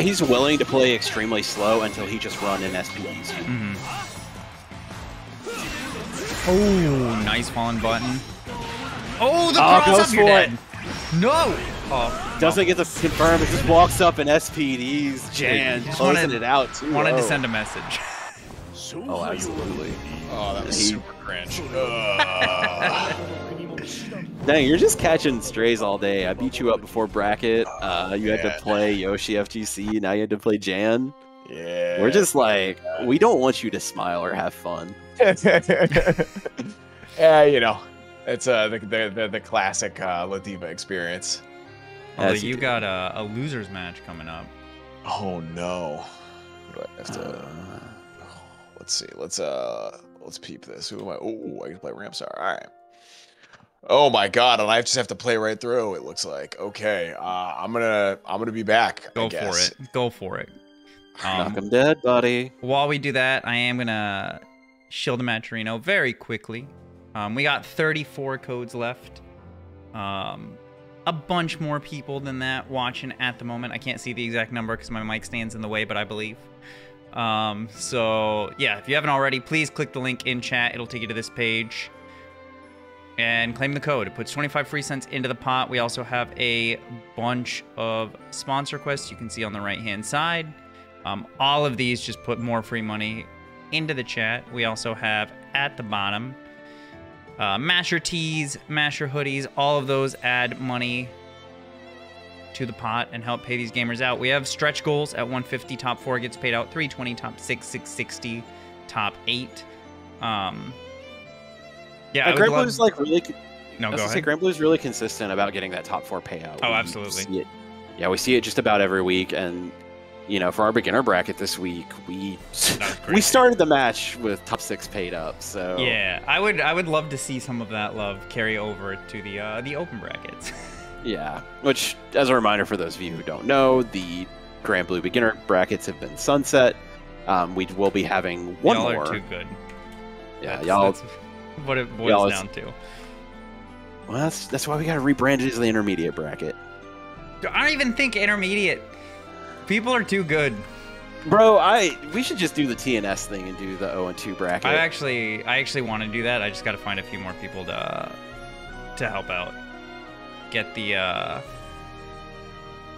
he's willing to play extremely slow until he just run in S P Es. Mm-hmm. Oh, nice fallen button. Oh, the cross oh, up, you're dead. No! Oh, doesn't get the confirm, it just walks up and S P Ds Jan closing it out too. Wanted to send a message. Oh, absolutely. Oh, that was he, super cringe. Uh. Dang, you're just catching strays all day. I beat you up before bracket. Uh, you had yeah. to play Yoshi F G C. Now you had to play Jan. Yeah. We're just like, we don't want you to smile or have fun. Yeah, you know, it's uh, the, the, the, the classic uh, Ladiva experience. Although you did. got a, a losers match coming up. Oh, no. What do I have to... Uh... Let's see. Let's uh, let's peep this. Who am I? Oh, I can play Ramsar. All right. Oh my God! And I just have to play right through. It looks like okay. Uh, I'm gonna I'm gonna be back. Go I guess. for it. Go for it. Um, Knock him dead, buddy. While we do that, I am gonna shield the Matcherino very quickly. Um, we got thirty-four codes left. Um, a bunch more people than that watching at the moment. I can't see the exact number because my mic stands in the way, but I believe. Um, so yeah, if you haven't already, please click the link in chat. It'll take you to this page and claim the code. It puts twenty-five free cents into the pot. We also have a bunch of sponsor requests you can see on the right hand side. Um, all of these just put more free money into the chat. We also have at the bottom, uh, masher tees, masher hoodies, all of those add money to the pot and help pay these gamers out. We have stretch goals at one fifty, top four gets paid out, three twenty, top six, six sixty, top eight. Um, yeah, Granblue's like really. No, I was go ahead. Granblue's really consistent about getting that top four payout. Oh, we absolutely. Yeah, we see it just about every week, and you know, for our beginner bracket this week, we we started the match with top six paid up. So yeah, I would I would love to see some of that love carry over to the uh, the open brackets. Yeah, which, as a reminder for those of you who don't know, the Granblue beginner brackets have been sunset. Um, we will be having one more. Y'all are too good. Yeah, y'all. What it boils down to. Well, that's that's why we got to rebrand it as the intermediate bracket. I don't even think intermediate. People are too good. Bro, I we should just do the T N S thing and do the oh and two bracket. I actually I actually want to do that. I just got to find a few more people to to help out. Get the uh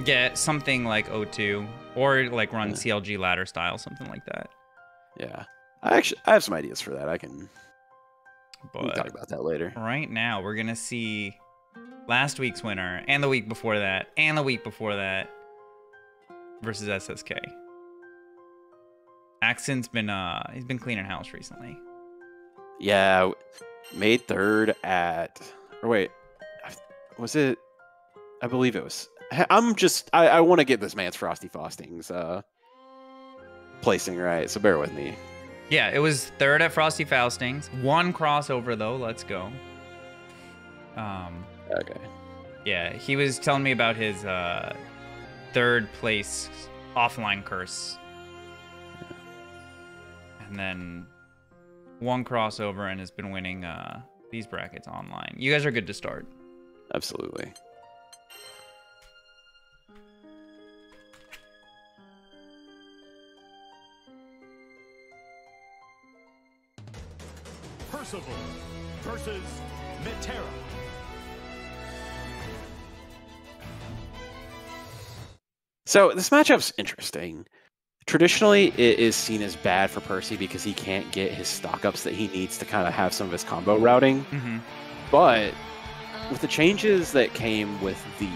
get something like oh two or like run yeah. C L G ladder style, something like that. Yeah, I actually I have some ideas for that. I can but we can talk about that later. Right now we're gonna see last week's winner and the week before that and the week before that versus S S K. Axen's been uh he's been cleaning house recently. Yeah, made third at or wait. Was it? I believe it was. I'm just. I, I want to get this man's Frosty Fostings uh, placing right, so bear with me. Yeah, it was third at Frosty Fostings. One crossover though. Let's go. Um. Okay. Yeah, he was telling me about his uh, third place offline curse, yeah. and then one crossover, and has been winning uh, these brackets online. You guys are good to start. Absolutely. Percival versus Metera. So this matchup's interesting. Traditionally, it is seen as bad for Percy because he can't get his stock ups that he needs to kind of have some of his combo routing. Mm-hmm. But with the changes that came with the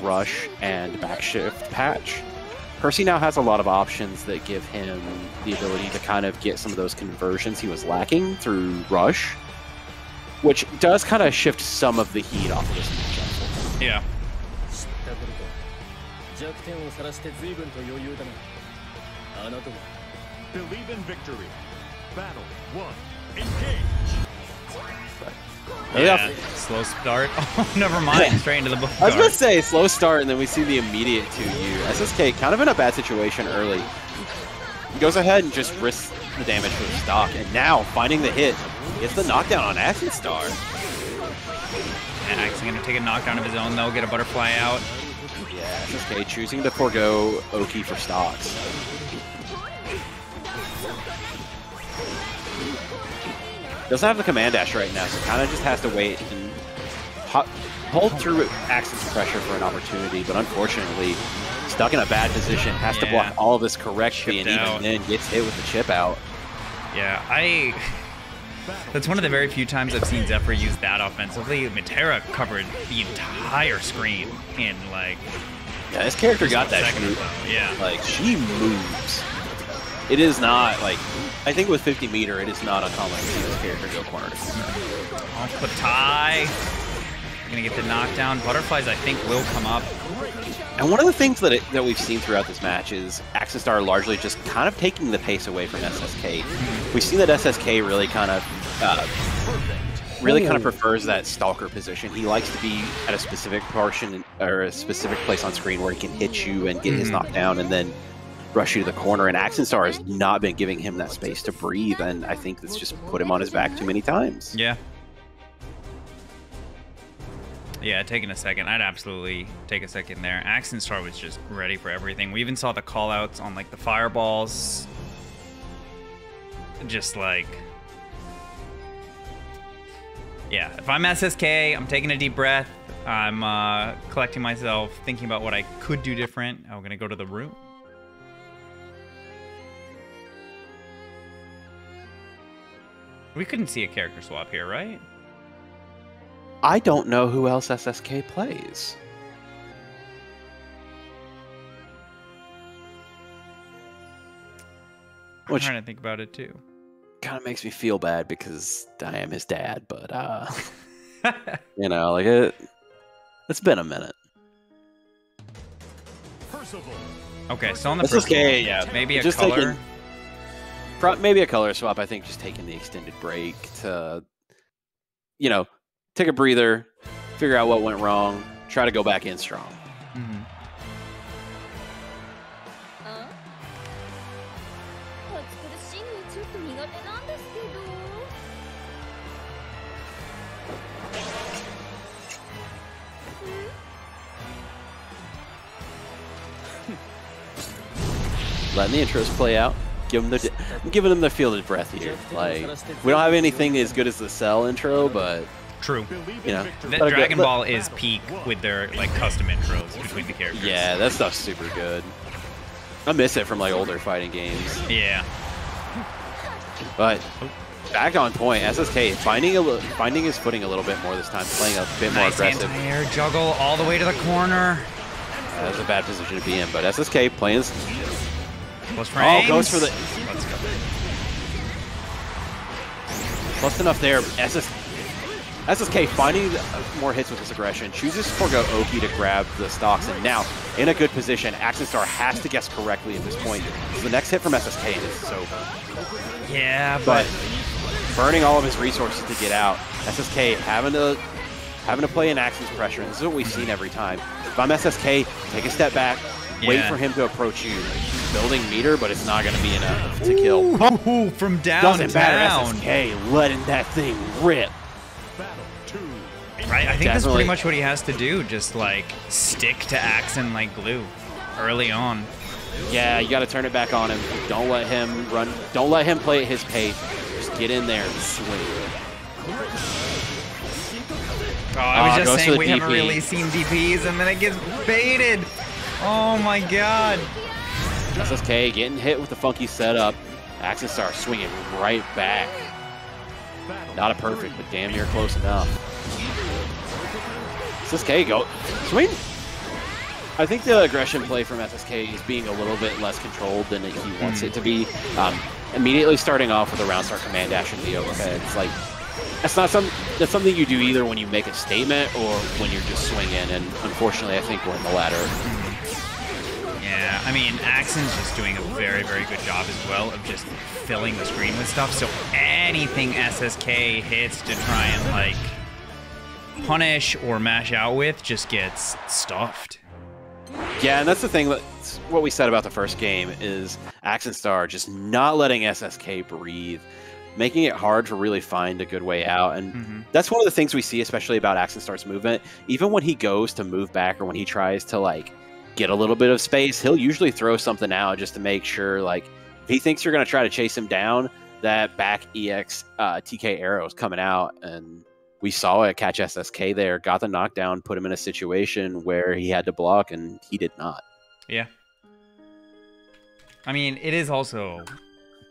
rush and backshift patch, Percy now has a lot of options that give him the ability to kind of get some of those conversions he was lacking through rush, which does kind of shift some of the heat off of this matchup. Yeah. Believe in victory. Battle one. Engage. Yeah. yeah, slow start. Oh, never mind. Straight into the book. I was going to say slow start, and then we see the immediate two U. S S K kind of in a bad situation early. He goes ahead and just risks the damage for the stock, and now finding the hit, gets the knockdown on Axenstar. And Axen's going to take a knockdown of his own, though, get a butterfly out. Yeah, S S K choosing to forego Oki for stocks. Doesn't have the command dash right now, so kind of just has to wait and hop, pulled through Axen's pressure for an opportunity, but unfortunately, stuck in a bad position, has yeah. to block all of this correctly, and out. even then gets hit with the chip out. Yeah, I... That's one of the very few times I've seen Zephyr use that offensively. Metera covered the entire screen in, like... Yeah, this character got that shoot. Yeah. Like, she moves. It is not, like... I think with fifty meter, it is not uncommon to see this character go corner to corner. Off the tie. Gonna get the knockdown. Butterflies, I think, will come up. And one of the things that it, that we've seen throughout this match is Axenstar largely just kind of taking the pace away from S S K. We've seen that S S K really kind of uh, really kind of prefers that stalker position. He likes to be at a specific portion or a specific place on screen where he can hit you and get mm-hmm. his knockdown and then rush you to the corner. And Axenstar has not been giving him that space to breathe, and I think that's just put him on his back too many times. Yeah. Yeah, taking a second. I'd absolutely take a second there. Axenstar was just ready for everything. We even saw the call-outs on, like, the fireballs. Just, like... Yeah, if I'm S S K, I'm taking a deep breath. I'm uh, collecting myself, thinking about what I could do different. I'm going to go to the room. We couldn't see a character swap here, right? I don't know who else S S K plays. I'm Which trying to think about it too. Kind of makes me feel bad because I am his dad, but uh, you know, like it. It's been a minute. Percival. Okay, so on the Percival, S S K, yeah, maybe a just color. Taking, maybe a color swap. I think just taking the extended break to, you know. Take a breather, figure out what went wrong, try to go back in strong. Mm-hmm. Letting the intros play out. Give them the I'm giving them their field of breath here. Like, we don't have anything as good as the Cell intro, but... True. You know, that Dragon go, Ball is peak with their like custom intros between the characters. Yeah, that stuff's super good. I miss it from like older fighting games. Yeah. But back on point, S S K finding a finding his footing a little bit more this time, playing a bit more nice aggressive. Anti-air juggle all the way to the corner. Yeah, that's a bad position to be in, but S S K playing. His... Oh, goes for the. Let's go. Close enough there. S S K. S S K finding more hits with his aggression, chooses to forego Oki to grab the stocks, and now in a good position, Axenstar has to guess correctly at this point. The next hit from S S K and it's over. Yeah, but, but burning all of his resources to get out. S S K having to having to play in Axen's pressure, and this is what we've seen every time. If I'm S S K, take a step back, yeah. wait for him to approach you. Building meter, but it's not going to be enough to kill. Ooh, from down Doesn't matter, S S K letting that thing rip. Right, I think Definitely. that's pretty much what he has to do, just like stick to Axen like glue early on. Yeah, you gotta turn it back on him. Don't let him run, don't let him play at his pace. Just get in there and swing. Oh, I was uh, just saying we D P. Haven't really seen D Ps and then it gets baited. Oh my god. S S K getting hit with the funky setup. Axenstar swinging right back. Not a perfect, but damn near close enough. S S K go swing. I think the aggression play from S S K is being a little bit less controlled than he wants it to be. Um, immediately starting off with a round start command dash into the overhead. It's like that's not some that's something you do either when you make a statement or when you're just swinging. And unfortunately, I think we're in the latter. Yeah, I mean, Axen's just doing a very, very good job as well of just filling the screen with stuff. So anything S S K hits to try and like. Punish or mash out with just gets stuffed. Yeah, and that's the thing. That's what we said about the first game is Axenstar just not letting S S K breathe, making it hard to really find a good way out. And mm-hmm. that's one of the things we see, especially about Axenstar's movement. Even when he goes to move back or when he tries to like get a little bit of space, he'll usually throw something out just to make sure like if he thinks you're going to try to chase him down, that back E X uh, T K arrow is coming out and we saw it catch S S K there, got the knockdown, put him in a situation where he had to block, and he did not. Yeah. I mean, it is also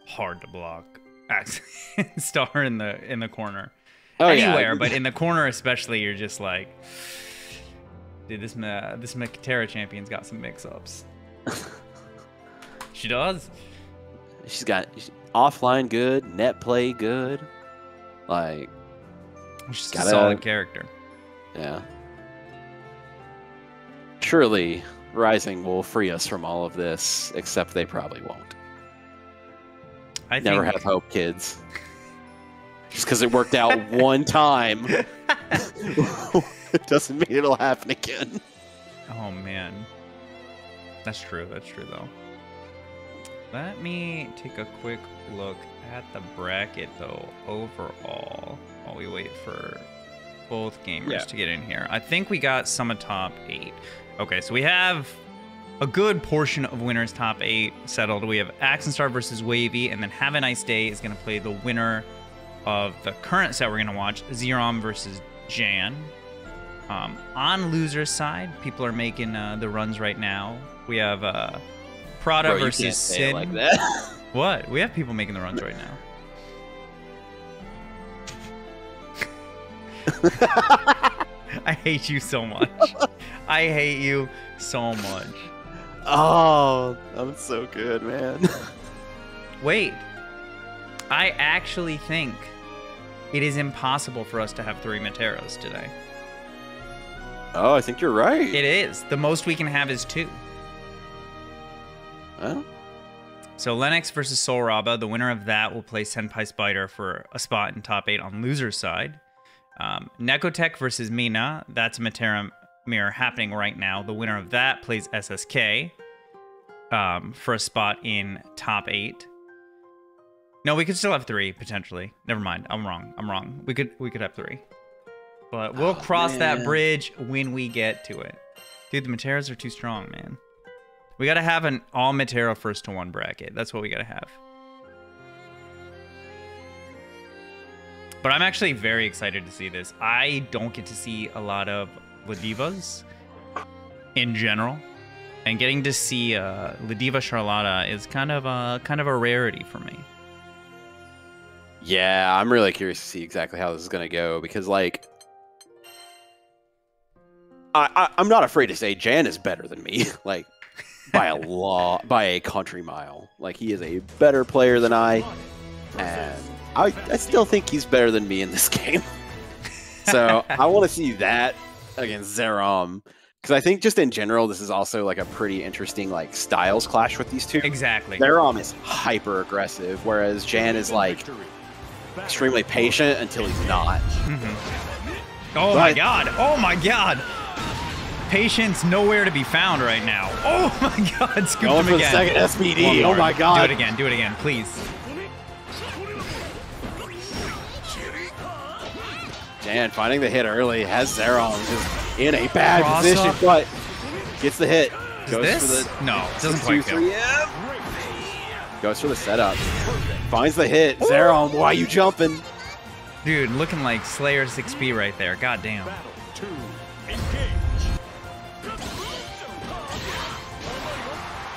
hard to block Axenstar in the in the corner. Oh, Anywhere, yeah. But in the corner especially, you're just like, dude, this uh, this Metera champion's got some mix-ups. She does. She's got she's offline good, net play good, like. She's got a solid character. Yeah. Surely Rising will free us from all of this, except they probably won't. I never think... have hope, kids. Just because it worked out one time, it doesn't mean it'll happen again. Oh man, that's true. That's true though. Let me take a quick look at the bracket though overall while we wait for both gamers yeah. to get in here. I think we got some of top eight. Okay, so we have a good portion of winners top eight settled. We have Axenstar versus Wavy, and then Have a Nice Day is going to play the winner of the current set we're going to watch, Xerom versus Jan. Um, on loser's side, people are making uh, the runs right now. We have... Uh, Prada Bro, versus you Sin. Say it like that. What? We have people making the runs right now. I hate you so much. I hate you so much. Oh, I'm so good, man. Wait. I actually think it is impossible for us to have three Meteras today. Oh, I think you're right. It is. The most we can have is two. Huh? So Lennox versus Soulrobba, the winner of that will play SenpaiSpyder for a spot in top eight on loser's side. Um, Nekotech versus Mina, that's a Metera mirror happening right now. The winner of that plays S S K um, for a spot in top eight. No, we could still have three potentially. Never mind, I'm wrong. I'm wrong. We could we could have three, but we'll oh, cross man. that bridge when we get to it. Dude, the Meteras are too strong, man. We gotta have an all Metera first to one bracket. That's what we gotta have. But I'm actually very excited to see this. I don't get to see a lot of Ladivas in general, and getting to see uh, Ladiva Charlotta is kind of a kind of a rarity for me. Yeah, I'm really curious to see exactly how this is gonna go because, like, I, I I'm not afraid to say Jan is better than me, like. by a law, by a country mile. Like, he is a better player than I, and I, I still think he's better than me in this game. So I want to see that against Xerom, because I think just in general, this is also like a pretty interesting like styles clash with these two. Exactly. Xerom is hyper aggressive, whereas Jan is like extremely patient until he's not. Mm-hmm. Oh but my god! Oh my god! Patience nowhere to be found right now. Oh my god, scoop him for again. The second S P D. Oh my god. Do it again, do it again, please. Jan finding the hit early has Xerom just in a bad Cross position, up. but gets the hit. Is Goes this? For the no, it doesn't quite kill. Yeah. Goes for the setup. Finds the hit. Xerom, why you jumping? Dude, looking like Slayer six B right there. God damn.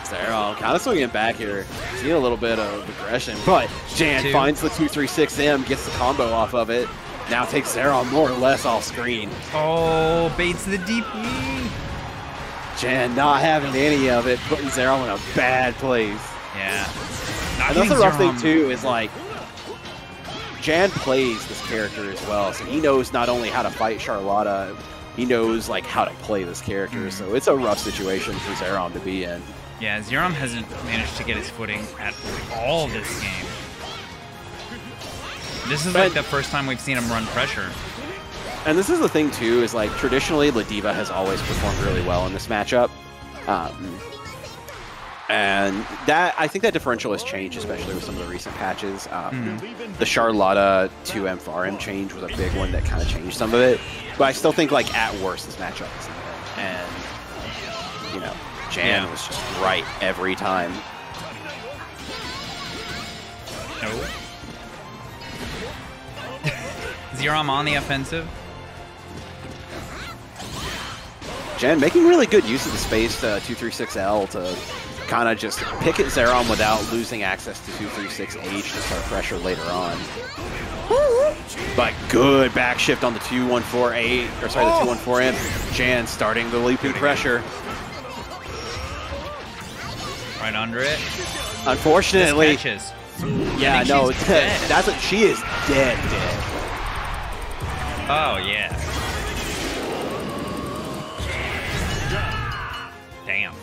Xerom kind of swinging back here. Need a little bit of aggression, but Jan two. finds the two three six M, gets the combo off of it. Now takes Xerom more or less off screen. Oh, baits the deep knee. Jan not having any of it, putting Xerom in a bad place. Yeah. Another rough thing too is like Jan plays this character as well, so he knows not only how to fight Charlotta, he knows like how to play this character. Mm. So it's a rough situation for Xerom to be in. Yeah, Xerom hasn't managed to get his footing at all this game. This is but, like the first time we've seen him run pressure. And this is the thing too, is like traditionally Ladiva has always performed really well in this matchup. Um, and that I think that differential has changed, especially with some of the recent patches. Um, mm. The Charlotta two M four M change was a big one that kind of changed some of it. But I still think like at worst this matchup is good. And you know, Jan yeah. was just right every time. No. Xerom on the offensive. Jen making really good use of the spaced uh, two three six L to kind of just pick at Xerom without losing access to two three six H to start pressure later on. But good back shift on the two one four eight, or sorry, the two one four M. Jan starting the leaping pressure. Right under it. Unfortunately. Yeah, no, that's what she is dead, dead. Oh, yeah. Damn.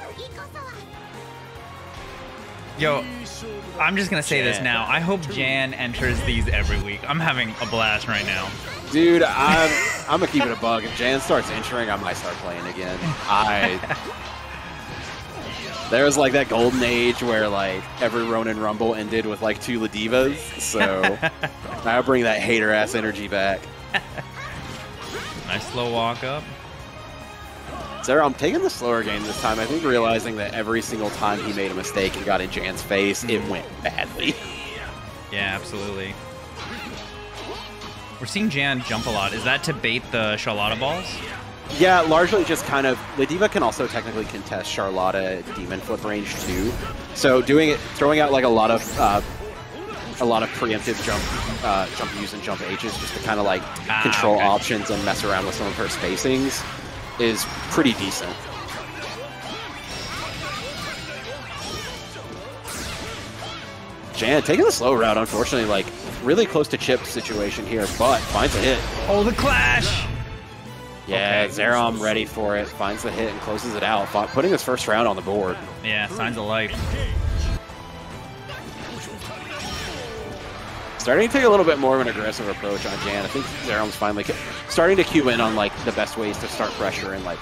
Yo, I'm just going to say this now. I hope Jan enters these every week. I'm having a blast right now. Dude, I'm, I'm going to keep it a bug. If Jan starts entering, I might start playing again. I... There was like that golden age where like every Ronin Rumble ended with like two Ladivas, so I'll bring that hater ass energy back. Nice slow walk up. Sarah, I'm taking the slower game this time. I think realizing that every single time he made a mistake and got in Jan's face, it went badly. Yeah, absolutely. We're seeing Jan jump a lot. Is that to bait the Charlotta balls? Yeah, largely just kind of... Ladiva can also technically contest Charlotta Demon Flip range too. So doing it, throwing out like a lot of uh, a lot of preemptive jump uh, jump U's and jump H's just to kind of like ah, control okay. options and mess around with some of her spacings is pretty decent. Jan taking the slow route, unfortunately, like really close to Chip's situation here, but finds a hit. Oh, the clash! Yeah, okay. Xerom ready for it, finds the hit and closes it out, putting his first round on the board. Yeah, signs of life. Starting to take a little bit more of an aggressive approach on Jan. I think Xerom's finally starting to cue in on like the best ways to start pressure and like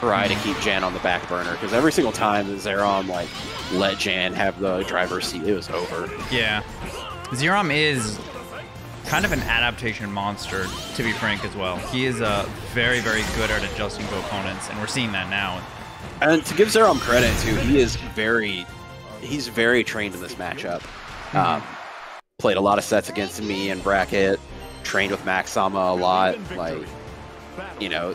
try to keep Jan on the back burner, because every single time Xerom like let Jan have the driver's seat, it was over. Yeah, Xerom is kind of an adaptation monster, to be frank, as well. He is uh, very, very good at adjusting to opponents, and we're seeing that now. And to give Xerom credit, too, he is very, he's very trained in this matchup. Mm-hmm. um, played a lot of sets against me in bracket, trained with Maxama a lot. Like, you know,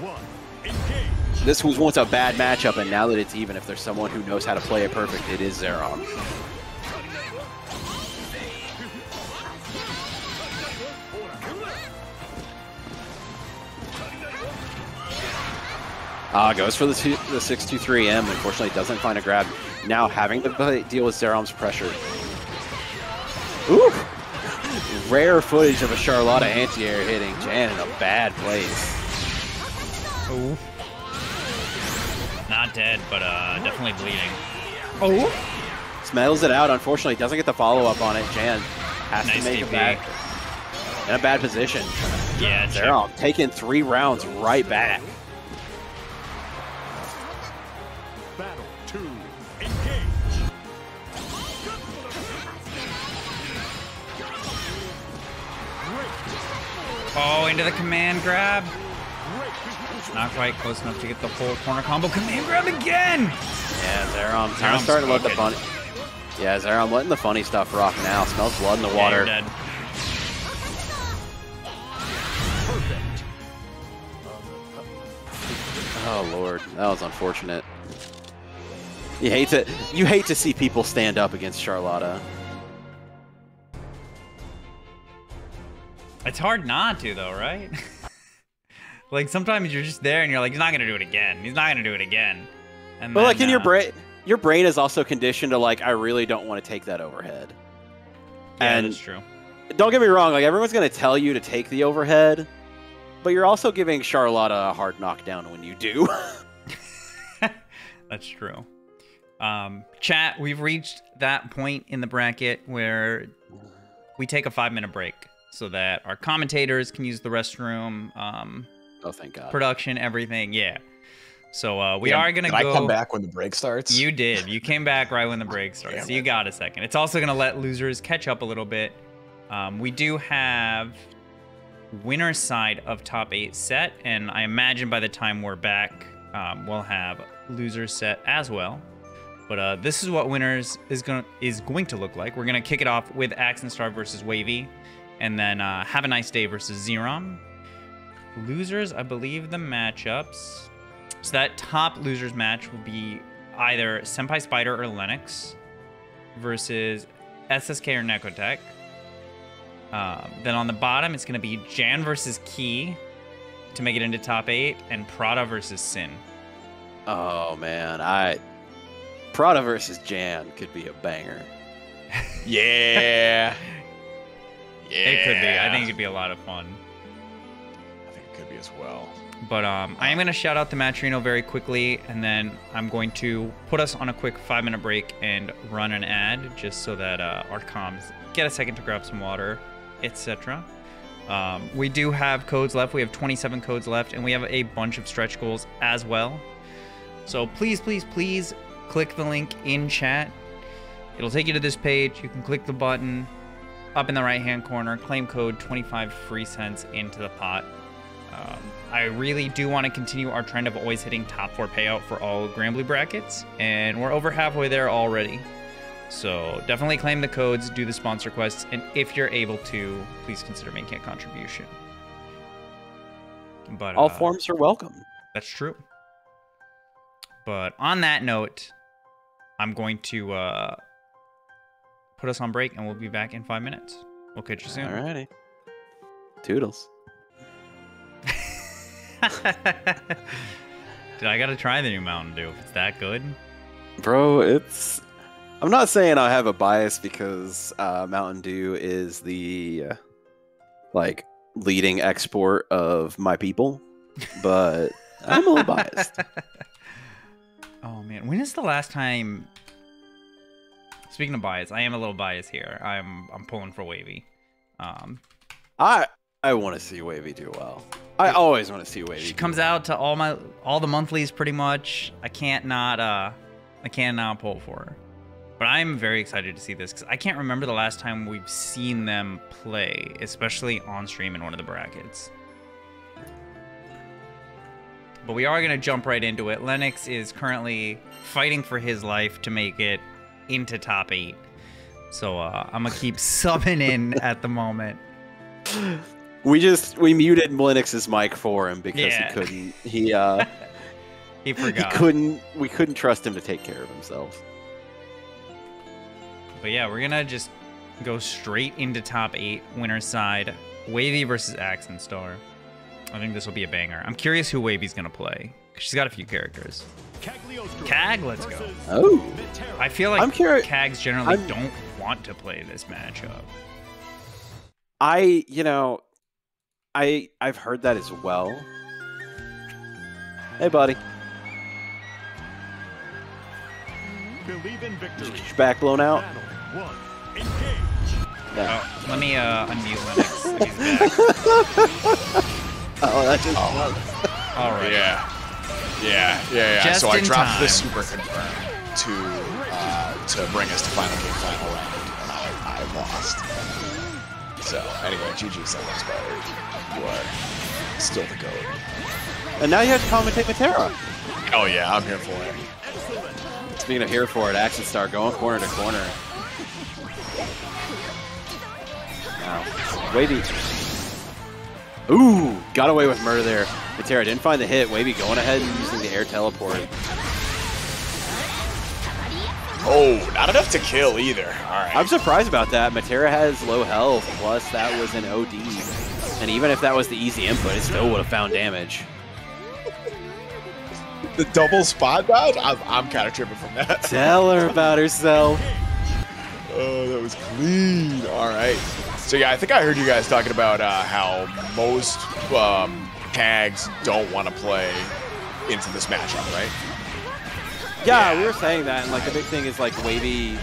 this was once a bad matchup, and now that it's even, if there's someone who knows how to play it perfect, it is Xerom. Uh, goes for the, two, the six two three M, unfortunately doesn't find a grab. Now having to play, deal with Xerom's pressure. Ooh! Rare footage of a Charlotta anti-air hitting Jan in a bad place. Ooh. Not dead, but uh, definitely bleeding. Oh! Smells it out, unfortunately doesn't get the follow-up on it. Jan has nice to make it back. In a bad position. Yeah, Xerom taking three rounds right back. Oh, into the command grab. Not quite close enough to get the full corner combo. Command grab again! Yeah, Xerom kind of starting to let the funny... Yeah, Xerom letting the funny stuff rock now. Smells blood in the water. Yeah, oh, Lord. That was unfortunate. You hate to, you hate to see people stand up against Charlotta. It's hard not to, though, right? Like, sometimes you're just there and you're like, he's not going to do it again. He's not going to do it again. And well, then, like, in uh, your brain, your brain is also conditioned to, like, I really don't want to take that overhead. Yeah, and that's true. Don't get me wrong. Like, everyone's going to tell you to take the overhead, but you're also giving Charlotta a hard knockdown when you do. That's true. Um, chat, we've reached that point in the bracket where we take a five-minute break, so that our commentators can use the restroom. Um, oh, thank God. Production, everything, yeah. So uh, we yeah, are going to go... Did I come back when the break starts? You did. You came back right when the break starts. Damn so it. You got a second. It's also going to let losers catch up a little bit. Um, we do have winner's side of top eight set, and I imagine by the time we're back, um, we'll have loser's set as well. But uh, this is what winners is, gonna, is going to look like. We're going to kick it off with Axenstar versus Wavy. And then uh, Have a Nice Day versus Xerom. Losers, I believe the matchups. So that top losers match will be either SenpaiSpyder or Lennox versus S S K or Nekotech. Uh, then on the bottom, it's going to be Jan versus Key to make it into top eight, and Prada versus Sin. Oh, man. I Prada versus Jan could be a banger. Yeah. Yeah. It could be. I think it could be a lot of fun. I think it could be as well. But um, I am going to shout out to Matcherino very quickly, and then I'm going to put us on a quick five-minute break and run an ad just so that uh, our comms get a second to grab some water, et cetera. Um, we do have codes left. We have twenty-seven codes left, and we have a bunch of stretch goals as well. So please, please, please click the link in chat. It'll take you to this page. You can click the button up in the right-hand corner, claim code twenty-five free cents into the pot. Um, I really do want to continue our trend of always hitting top four payout for all Granblue brackets, and we're over halfway there already. So definitely claim the codes, do the sponsor quests, and if you're able to, please consider making a contribution. But all uh, forms are welcome. That's true. But on that note, I'm going to uh, put us on break, and we'll be back in five minutes. We'll catch you soon. Alrighty. Toodles. Dude, I gotta try the new Mountain Dew if it's that good. Bro, it's... I'm not saying I have a bias because uh, Mountain Dew is the uh, like leading export of my people, but I'm a little biased. Oh man, when is the last time? Speaking of bias, I am a little biased here. I'm I'm pulling for Wavy. Um, I I want to see Wavy do well. I always want to see Wavy. She comes well. out to all my all the monthlies pretty much. I can't not uh I can't not pull for her. But I'm very excited to see this because I can't remember the last time we've seen them play, especially on stream in one of the brackets. But we are going to jump right into it. Lennox is currently fighting for his life to make it into top eight. So uh, I'm going to keep subbing in at the moment. We just, we muted Lennox's mic for him because yeah. he couldn't, he, uh, he forgot. He couldn't, we couldn't trust him to take care of himself. But yeah, we're gonna just go straight into top eight, winner's side. Wavy versus Axenstar. I think this will be a banger. I'm curious who Wavy's gonna play, because she's got a few characters. Cagliostro Cag, let's go. Oh. I feel like I'm Cags generally I'm... don't want to play this matchup. I, you know, I, I've heard that as well. Hey, buddy. Believe in victory. Back blown out. One, no. Oh, let me uh, unmute Lennox. He's back. Oh, that just oh. All right. Yeah. Yeah, yeah, yeah. Just so I dropped time. this super confirm to uh, to bring us to final game, final round, and I, I lost. So anyway, G G SenpaiSpyder. You are still the goat. And now you have to commentate Metera. Oh yeah, I'm here for it. Speaking of here for it, Axenstar going corner to corner. Wow. Wavy. Ooh, got away with murder there. Metera didn't find the hit. Wavy going ahead and using the air teleport. Oh, not enough to kill either. All right. I'm surprised about that. Metera has low health, plus that was an O D. And even if that was the easy input, it still would have found damage. The double spot dodge? I'm, I'm kind of tripping from that. Tell her about herself. Oh, that was clean. All right. So, yeah, I think I heard you guys talking about uh, how most um, tags don't want to play into this matchup, right? Yeah, yeah, we were saying that. And, like, the big thing is, like, Wavy...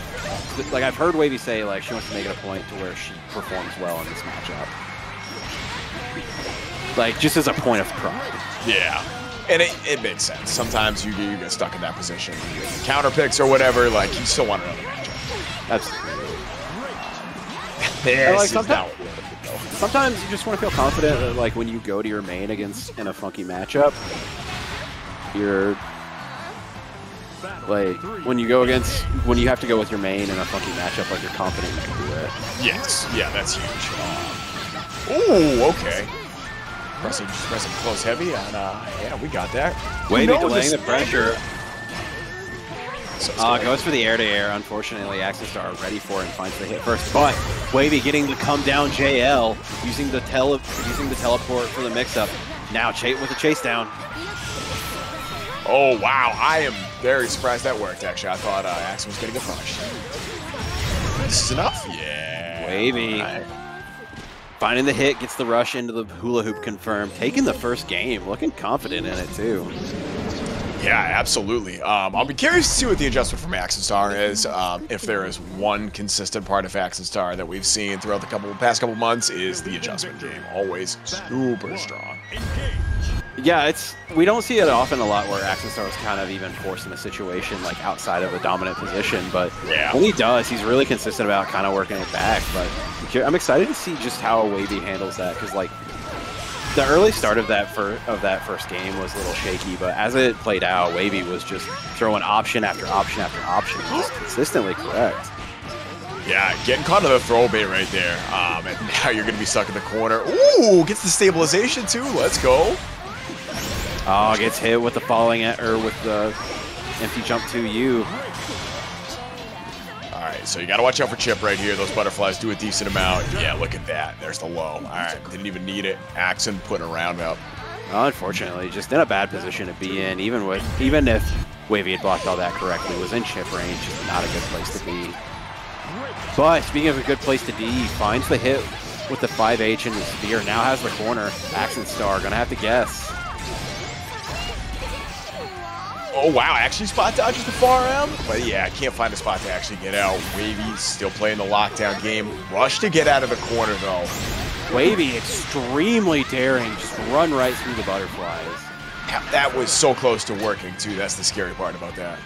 Like, I've heard Wavy say, like, she wants to make it a point to where she performs well in this matchup. Like, just as a point of pride. Yeah. And it, it makes sense. Sometimes you, you get stuck in that position. Counter picks or whatever, like, you still want another matchup. Absolutely. This like, sometimes, is not sometimes you just want to feel confident that, like, when you go to your main against in a funky matchup, you're Like, when you go against, when you have to go with your main in a funky matchup, like, you're confident you can do it. Yes, yeah, that's huge. Ooh, okay. Pressing, pressing close heavy on, uh, yeah, we got that. Wavy delaying the pressure. So uh, goes for the air-to-air, -air. Unfortunately. Axenstar are ready for it and finds the hit first, but Wavy getting the come-down J L, using the tele using the teleport for the mix-up. Now Chase with a chase down. Oh, wow. I am very surprised that worked, actually. I thought uh, Axen was going to get punished. This is enough? Yeah. Wavy. Right. Finding the hit, gets the rush into the hula hoop confirmed. Taking the first game, looking confident in it, too. Yeah, absolutely. Um, I'll be curious to see what the adjustment from Axenstar is. Um, if there is one consistent part of Axenstar that we've seen throughout the couple, past couple months, is the adjustment game. Always super strong. Yeah, it's we don't see it often a lot where Axenstar is kind of even forced in a situation like outside of a dominant position. But yeah. When he does, he's really consistent about kind of working it back. But I'm excited to see just how Wavy handles that because like. The early start of that for, of that first game was a little shaky, but as it played out, Wavy was just throwing option after option after option, just consistently correct. Yeah, getting caught in the throw bait right there, um, and now you're going to be stuck in the corner. Ooh, gets the stabilization too. Let's go. Oh, gets hit with the falling at, or with the empty jump to you. All right, so you got to watch out for Chip right here. Those butterflies do a decent amount. Yeah, look at that. There's the low. All right, didn't even need it. Axen putting a round up. Unfortunately, just in a bad position to be in, even with even if Wavy had blocked all that correctly, was in Chip range. Just not a good place to be. But speaking of a good place to be, he finds the hit with the five H and the spear. Now has the corner. Axenstar going to have to guess. Oh, wow, actually spot dodges the far end. But yeah, can't find a spot to actually get out. Wavy still playing the lockdown game. Rush to get out of the corner, though. Wavy extremely daring. Just run right through the butterflies. That was so close to working, too. That's the scary part about that.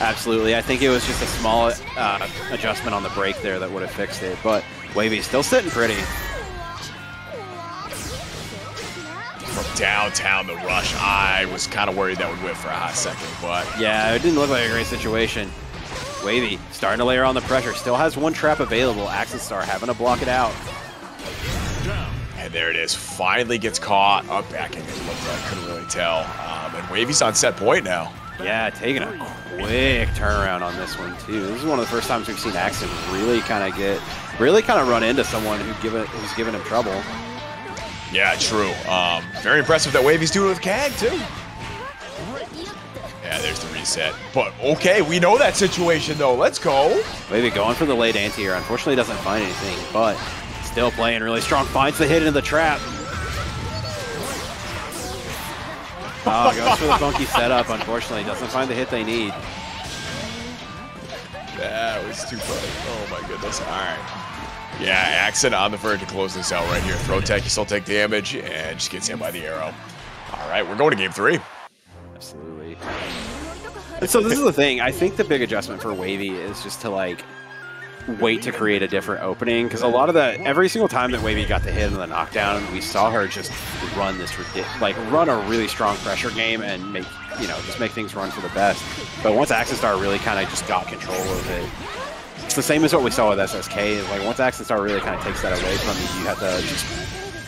Absolutely. I think it was just a small uh, adjustment on the break there that would have fixed it. But Wavy's still sitting pretty. From downtown, the rush. I was kind of worried that would whip for a hot second, but... Yeah, it didn't look like a great situation. Wavy starting to layer on the pressure. Still has one trap available. Axenstar having to block it out. And there it is. Finally gets caught. Up backing it looked like. Couldn't really tell. Um, and Wavy's on set point now. Yeah, taking a quick turnaround on this one, too. This is one of the first times we've seen Axen really kind of get... Really kind of run into someone who given, who's giving him trouble. Yeah, true. Um, very impressive that Wavy's doing with Cag, too. Yeah, there's the reset. But, okay, we know that situation, though. Let's go. Wavy going for the late anti-air. Unfortunately, doesn't find anything, but still playing really strong. Finds the hit into the trap. Oh, goes for the funky setup, unfortunately. Doesn't find the hit they need. That was too funny. Oh, my goodness. All right. Yeah, Axen on the verge to close this out right here. Throw tech, you still take damage, and just gets hit by the arrow. All right, we're going to game three. Absolutely. And so this is the thing. I think the big adjustment for Wavy is just to, like, wait to create a different opening. Because a lot of the, every single time that Wavy got the hit and the knockdown, we saw her just run this, like, run a really strong pressure game and make, you know, just make things run for the best. But once Axenstar really kind of just got control of it, it's the same as what we saw with S S K. Like once Axenstar really kind of takes that away from you, you have to just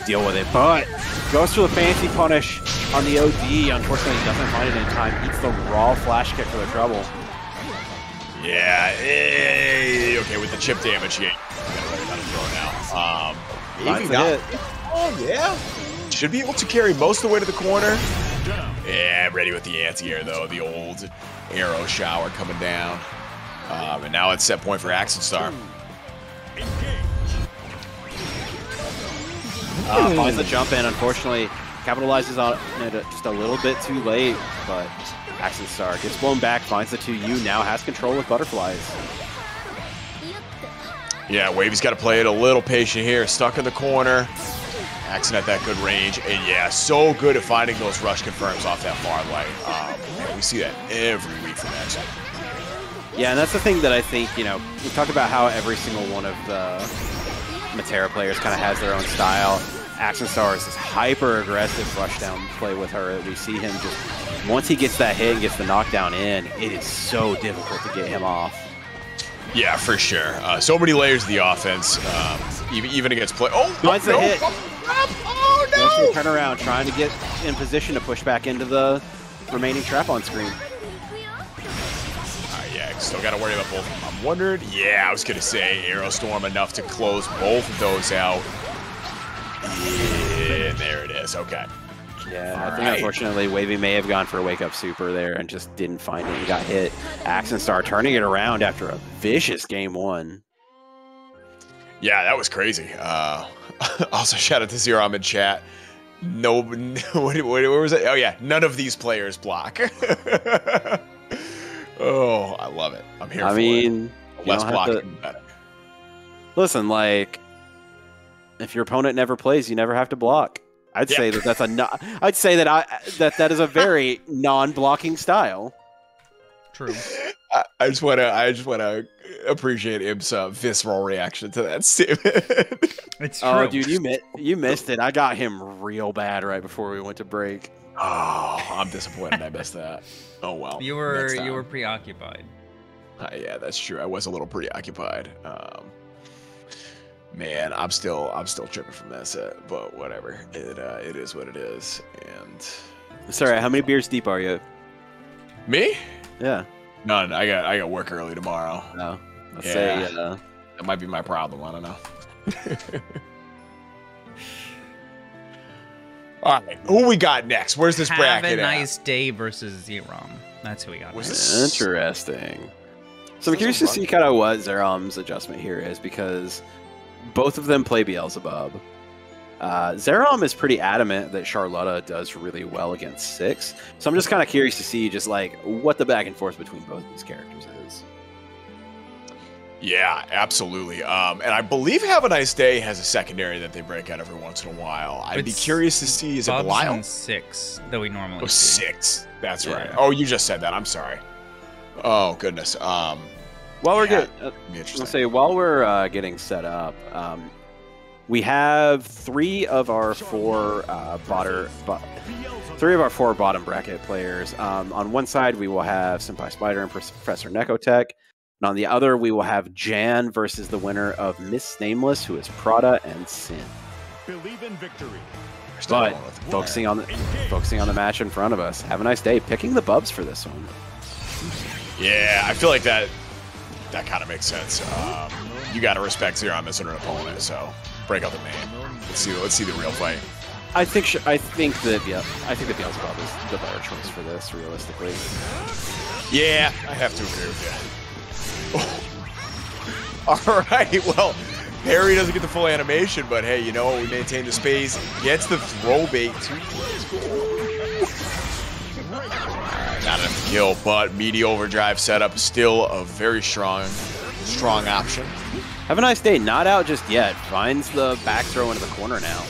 deal with it. But goes for the fancy punish on the O D. Unfortunately, doesn't find it in time. Eats the raw flash kick for the trouble. Yeah. Hey, okay, with the chip damage, yeah, you gotta worry about a throw now. Um, maybe not. Oh yeah. Should be able to carry most of the way to the corner. Yeah, ready with the anti-air though. The old arrow shower coming down. Um, and now it's set point for Axenstar. Uh, finds the jump in, unfortunately. Capitalizes on it just a little bit too late, but Axenstar gets blown back, finds the two U, now has control with butterflies. Yeah, Wavy's got to play it a little patient here. Stuck in the corner. Axen at that good range, and yeah, so good at finding those rush confirms off that far light. Um, yeah, we see that every week from Axen. Yeah, and that's the thing that I think, you know, we talked about how every single one of the Metera players kind of has their own style. Axenstar is this hyper-aggressive rush-down play with her. We see him just, once he gets that hit and gets the knockdown in, it is so difficult to get him off. Yeah, for sure. Uh, so many layers of the offense, um, even, even against play. Oh, oh, no. Hit. Oh, no! He turn around, trying to get in position to push back into the remaining trap on screen. Uh, yeah, still got to worry about both of them. I'm wondering, yeah, I was going to say Aerostorm enough to close both of those out. Yeah, there it is. Okay. Yeah, I think right. Unfortunately, Wavy may have gone for a wake-up super there and just didn't find it. He got hit. Axenstar turning it around after a vicious game one. Yeah, that was crazy. Uh, also, shout out to Xerom in chat. No, no wait, wait, where was it? Oh yeah, none of these players block. Oh, I love it. I'm here. I for mean, it. Less blocking, better. Listen, like, if your opponent never plays, you never have to block. I'd yeah. say that that's a no, I'd say that I that that is a very non-blocking style. True. I, I just wanna I just wanna appreciate Ib's uh, visceral reaction to that statement. It's true. Oh, dude, you mi you missed it. I got him real bad right before we went to break. Oh, I'm disappointed. I missed that. Oh well. You were you were preoccupied. Uh, yeah, that's true. I was a little preoccupied. Um, Man, I'm still I'm still tripping from that set, but whatever. It uh, it is what it is. And sorry, how many beers deep are you? Me? Yeah. None. I got I got work early tomorrow. No. I'll yeah. say uh, that might be my problem. I don't know. All right, who we got next? Where's this Have bracket? Have a nice at? day versus Xerom. That's who we got. Next. Interesting. So I'm curious to see kind of what Xerom's adjustment here is, because both of them play Beelzebub. Uh, Xerom is pretty adamant that Charlotta does really well against six. So I'm just kind of curious to see just like what the back and forth between both of these characters is. Yeah, absolutely. Um, and I believe Have a Nice Day has a secondary that they break out every once in a while. I'd it's be curious to see is Bob's it Belial? On six that we normally. Oh, see. six. That's yeah. right. Oh, you just said that. I'm sorry. Oh goodness. Um, While we're yeah, good, uh, say while we're uh, getting set up, um, we have three of our four uh, botter, bo three of our four bottom bracket players. Um, on one side, we will have SenpaiSpyder and Professor Nekotech, and on the other, we will have Jan versus the winner of Miss Nameless, who is Prada and Sin. Believe in victory. But focusing on the Engage. focusing on the match in front of us. Have a nice day. Picking the Bubs for this one. Yeah, I feel like that. That kind of makes sense. Um, you got to respect Xerom as an opponent, so break out the main. Let's see. Let's see the real fight. I think. Sh I think that. Yeah. I think that Beelzebub is the better choice for this, realistically. Yeah, I have to agree with you. Oh. All right. Well, Harry doesn't get the full animation, but hey, you know, we maintain the space. Gets the throw bait. Not enough to kill, but meaty overdrive setup still a very strong, strong option. Have a nice day. Not out just yet. Finds the back throw into the corner now.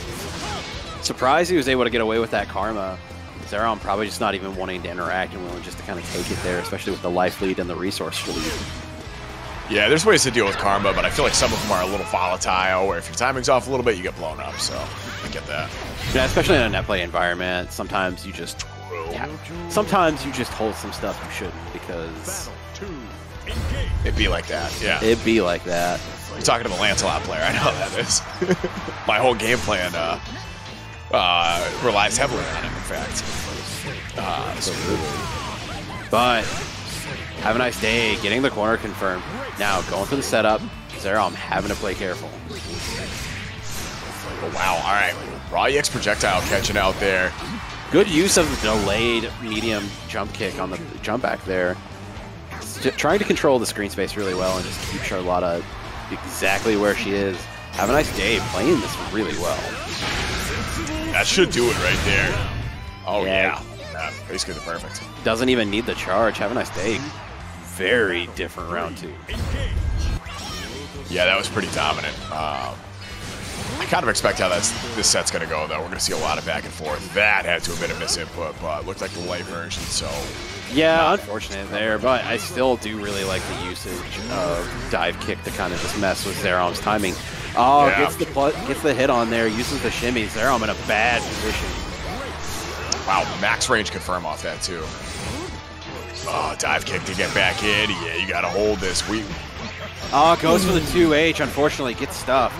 Surprised he was able to get away with that karma. Xerom probably just not even wanting to interact and willing just to kind of take it there, especially with the life lead and the resource lead. Yeah, there's ways to deal with karma, but I feel like some of them are a little volatile, where if your timing's off a little bit, you get blown up. So I get that. Yeah, especially in a net play environment, sometimes you just. Yeah. Sometimes you just hold some stuff you shouldn't because it'd be like that. Yeah, it'd be like that. You're talking to a Lancelot player. I know how that is. My whole game plan uh, uh, relies heavily on him. In fact, uh, so but have a nice day. Getting the corner confirmed. Now going for the setup. Xerom having to play careful. Oh, wow. All right. Raw E X projectile catching out there. Good use of the delayed medium jump kick on the jump back there. Just trying to control the screen space really well and just keep Charlotta exactly where she is. Have a nice day playing this really well. That should do it right there. Oh, yeah. yeah. yeah basically the perfect. Doesn't even need the charge. Have a nice day. Very different round two. Yeah, that was pretty dominant. Um, I kind of expect how that's, this set's going to go, though. We're going to see a lot of back and forth. That had to have been a misinput, but it looked like the light version, so... Yeah, unfortunate there, but I still do really like the usage of dive kick to kind of just mess with Xerom's timing. Oh, yeah. gets the put, gets the hit on there, uses the shimmy. Xerom in a bad position. Wow, max range confirm off that too. Oh, dive kick to get back in. Yeah, you gotta hold this. We. Oh, goes for the two H. Unfortunately, gets stuffed.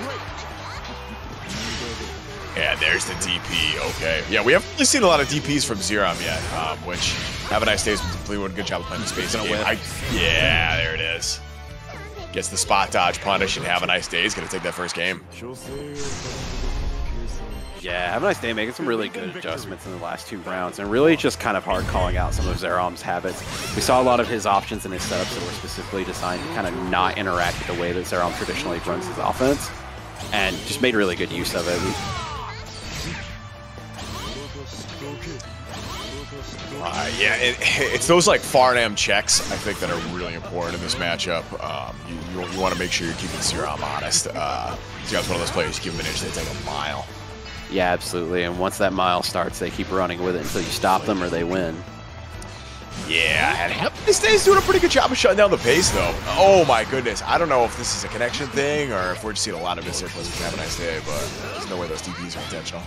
Yeah, there's the D P. Okay. Yeah, we haven't really seen a lot of D Ps from Xerom yet, um, which Have a Nice Day. Good job of playing the space. I, yeah, there it is. Gets the spot dodge punish, and Have a Nice Day. He's going to take that first game. Yeah, Have a Nice Day making some really good adjustments in the last two rounds, and really just kind of hard calling out some of Xerom's habits. We saw a lot of his options in his setups that were specifically designed to kind of not interact with the way that Xerom traditionally runs his offense, and just made really good use of it. Uh, yeah, it, it's those like Farnham checks, I think, that are really important in this matchup. Um, you you, you want to make sure you're keeping Xerom honest. Uh, Xerom's one of those players, you give him an inch, they take a mile. Yeah, absolutely. And once that mile starts, they keep running with it until you stop them or they win. Yeah, and Have a Nice Day is doing a pretty good job of shutting down the pace, though. Oh, my goodness. I don't know if this is a connection thing or if we're just seeing a lot of misinfluence with Have a Nice Day, but there's no way those D Ps are intentional.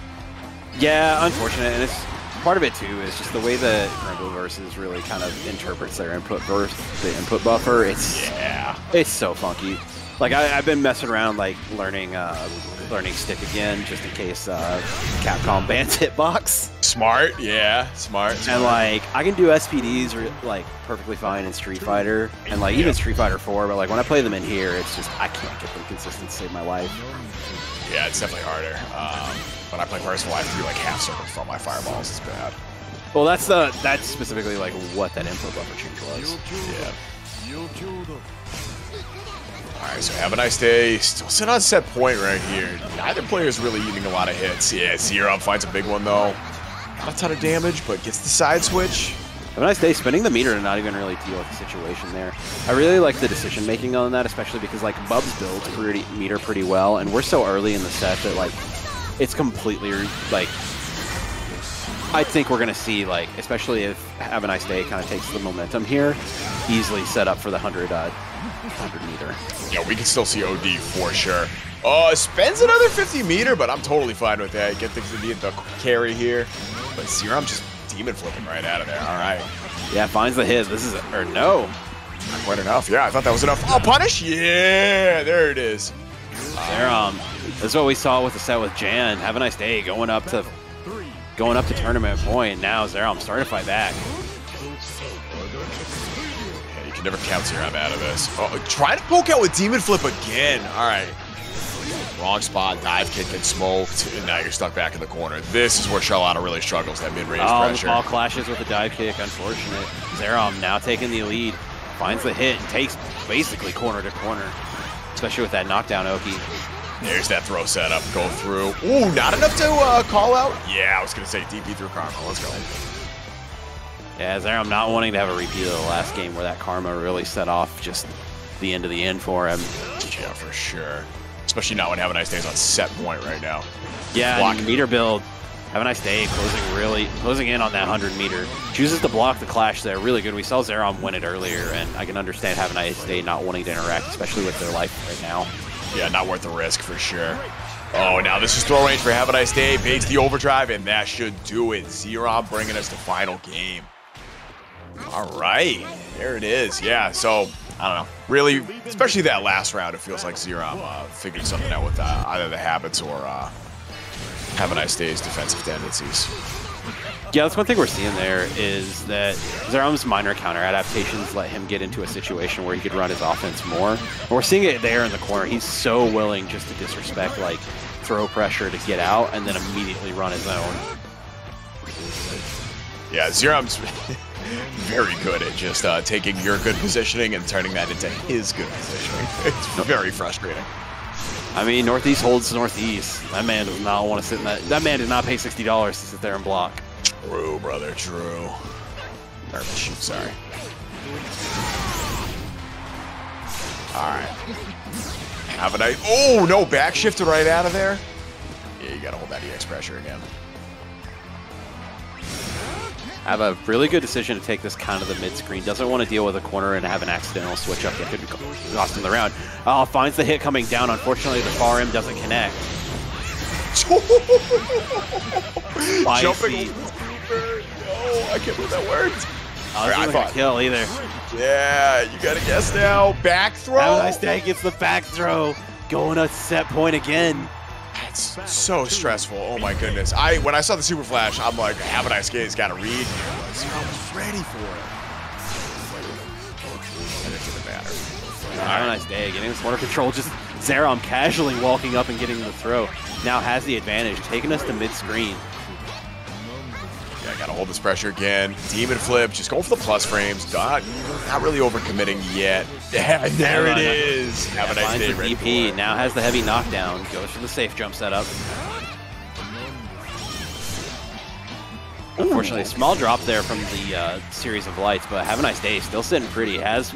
Yeah, unfortunate. And it's... part of it too is just the way that Granblue Versus really kind of interprets their input verse, the input buffer. It's yeah, it's so funky. Like I, I've been messing around, like learning, uh, learning stick again, just in case uh, Capcom bans hitbox. Smart, yeah, smart, smart. And like I can do S P Ds or like perfectly fine in Street Fighter, and like even yeah. Street Fighter four. But like when I play them in here, it's just I can't get them consistent to save my life. Yeah, it's definitely harder. Um, When I play Percival, I do like half circle from my fireballs. It's bad. Well, that's the uh, that's specifically like what that input buffer change was. Yeah. All right, so Have a Nice Day. Still sit on set point right here. Neither player is really eating a lot of hits. Yeah, Xerom finds a big one though. Not a ton of damage, but gets the side switch. Have a Nice Day spinning the meter to not even really deal with the situation there. I really like the decision making on that, especially because like Bub's builds pretty meter pretty well, and we're so early in the set that like. It's completely, like, I think we're going to see, like, especially if Have a Nice Day kind of takes the momentum here, easily set up for the one hundred meter. Yeah, we can still see O D for sure. Oh, spends another fifty meter, but I'm totally fine with that. Get things to be the carry here. But Xerom just demon flipping right out of there. All right. Yeah, finds the hit. This is, a, or no. Not quite enough. Yeah, I thought that was enough. Oh, punish? Yeah, there it is. Xerom. This is what we saw with the set with Jan. Have a Nice Day going up to going up to tournament point. Now Xerom starting to fight back. Yeah, you can never count Xerom out of this. Oh, try to poke out with Demon Flip again. All right. Wrong spot, dive kick and smoked, and now you're stuck back in the corner. This is where Charlotta really struggles, that mid-range oh, pressure. All clashes with the dive kick, unfortunate. Xerom now taking the lead, finds the hit, and takes basically corner to corner, especially with that knockdown Oki. There's that throw setup, go through. Ooh, not enough to uh, call out? Yeah, I was going to say D P through Karma. Let's go. Yeah, Xerom not wanting to have a repeat of the last game where that Karma really set off just the end of the end for him. Yeah, for sure. Especially not when Have a Nice Day is on set point right now. Yeah, block meter build. Have a Nice Day closing really closing in on that one hundred meter. Chooses to block the clash there. Really good. We saw Xerom win it earlier, and I can understand Have a Nice Day not wanting to interact, especially with their life right now. Yeah, not worth the risk for sure. Oh, now this is throw range for Have a Nice Day. Baits the overdrive, and that should do it. Xerom bringing us to final game. All right, there it is. Yeah, so I don't know. Really, especially that last round, it feels like Xerom uh, figured something out with uh, either the habits or uh, Have a Nice Day's defensive tendencies. Yeah, that's one thing we're seeing there is that Xerom's minor counter adaptations let him get into a situation where he could run his offense more. But we're seeing it there in the corner. He's so willing just to disrespect, like, throw pressure to get out and then immediately run his own. Yeah, Xerom's very good at just uh, taking your good positioning and turning that into his good positioning. It's very frustrating. I mean, Northeast holds Northeast. That man does not want to sit in that. That man did not pay sixty dollars to sit there and block. True, brother, true. Or shoot, sorry. Alright. Have a nice... Oh, no, back shifted right out of there. Yeah, you gotta hold that E X pressure again. have a really good decision to take this kind of the mid-screen. Doesn't want to deal with a corner and have an accidental switch-up that could be costing the round. Oh, finds the hit coming down. Unfortunately, the far end doesn't connect. Jumping over. Oh, I can't believe that worked. Oh, this isn't a kill either. Yeah, you gotta guess now. Back throw. Have a Nice Day gets the back throw. Going to set point again. That's so stressful. Oh my goodness. I when I saw the super flash, I'm like, Have a Nice Day. He's got to read. I was ready for it. And it didn't matter. Right. Have a Nice Day. Getting this water control. Just Xerom casually walking up and getting the throw. Now has the advantage, taking us to mid screen. Yeah, I gotta hold this pressure again. Demon flip. Just going for the plus frames. Not, not really overcommitting yet. Yeah, there it is. Have a Nice Day. D P now has the heavy knockdown. Goes for the safe jump setup. Ooh. Unfortunately, small drop there from the uh, series of lights, but Have a Nice Day. Still sitting pretty. Has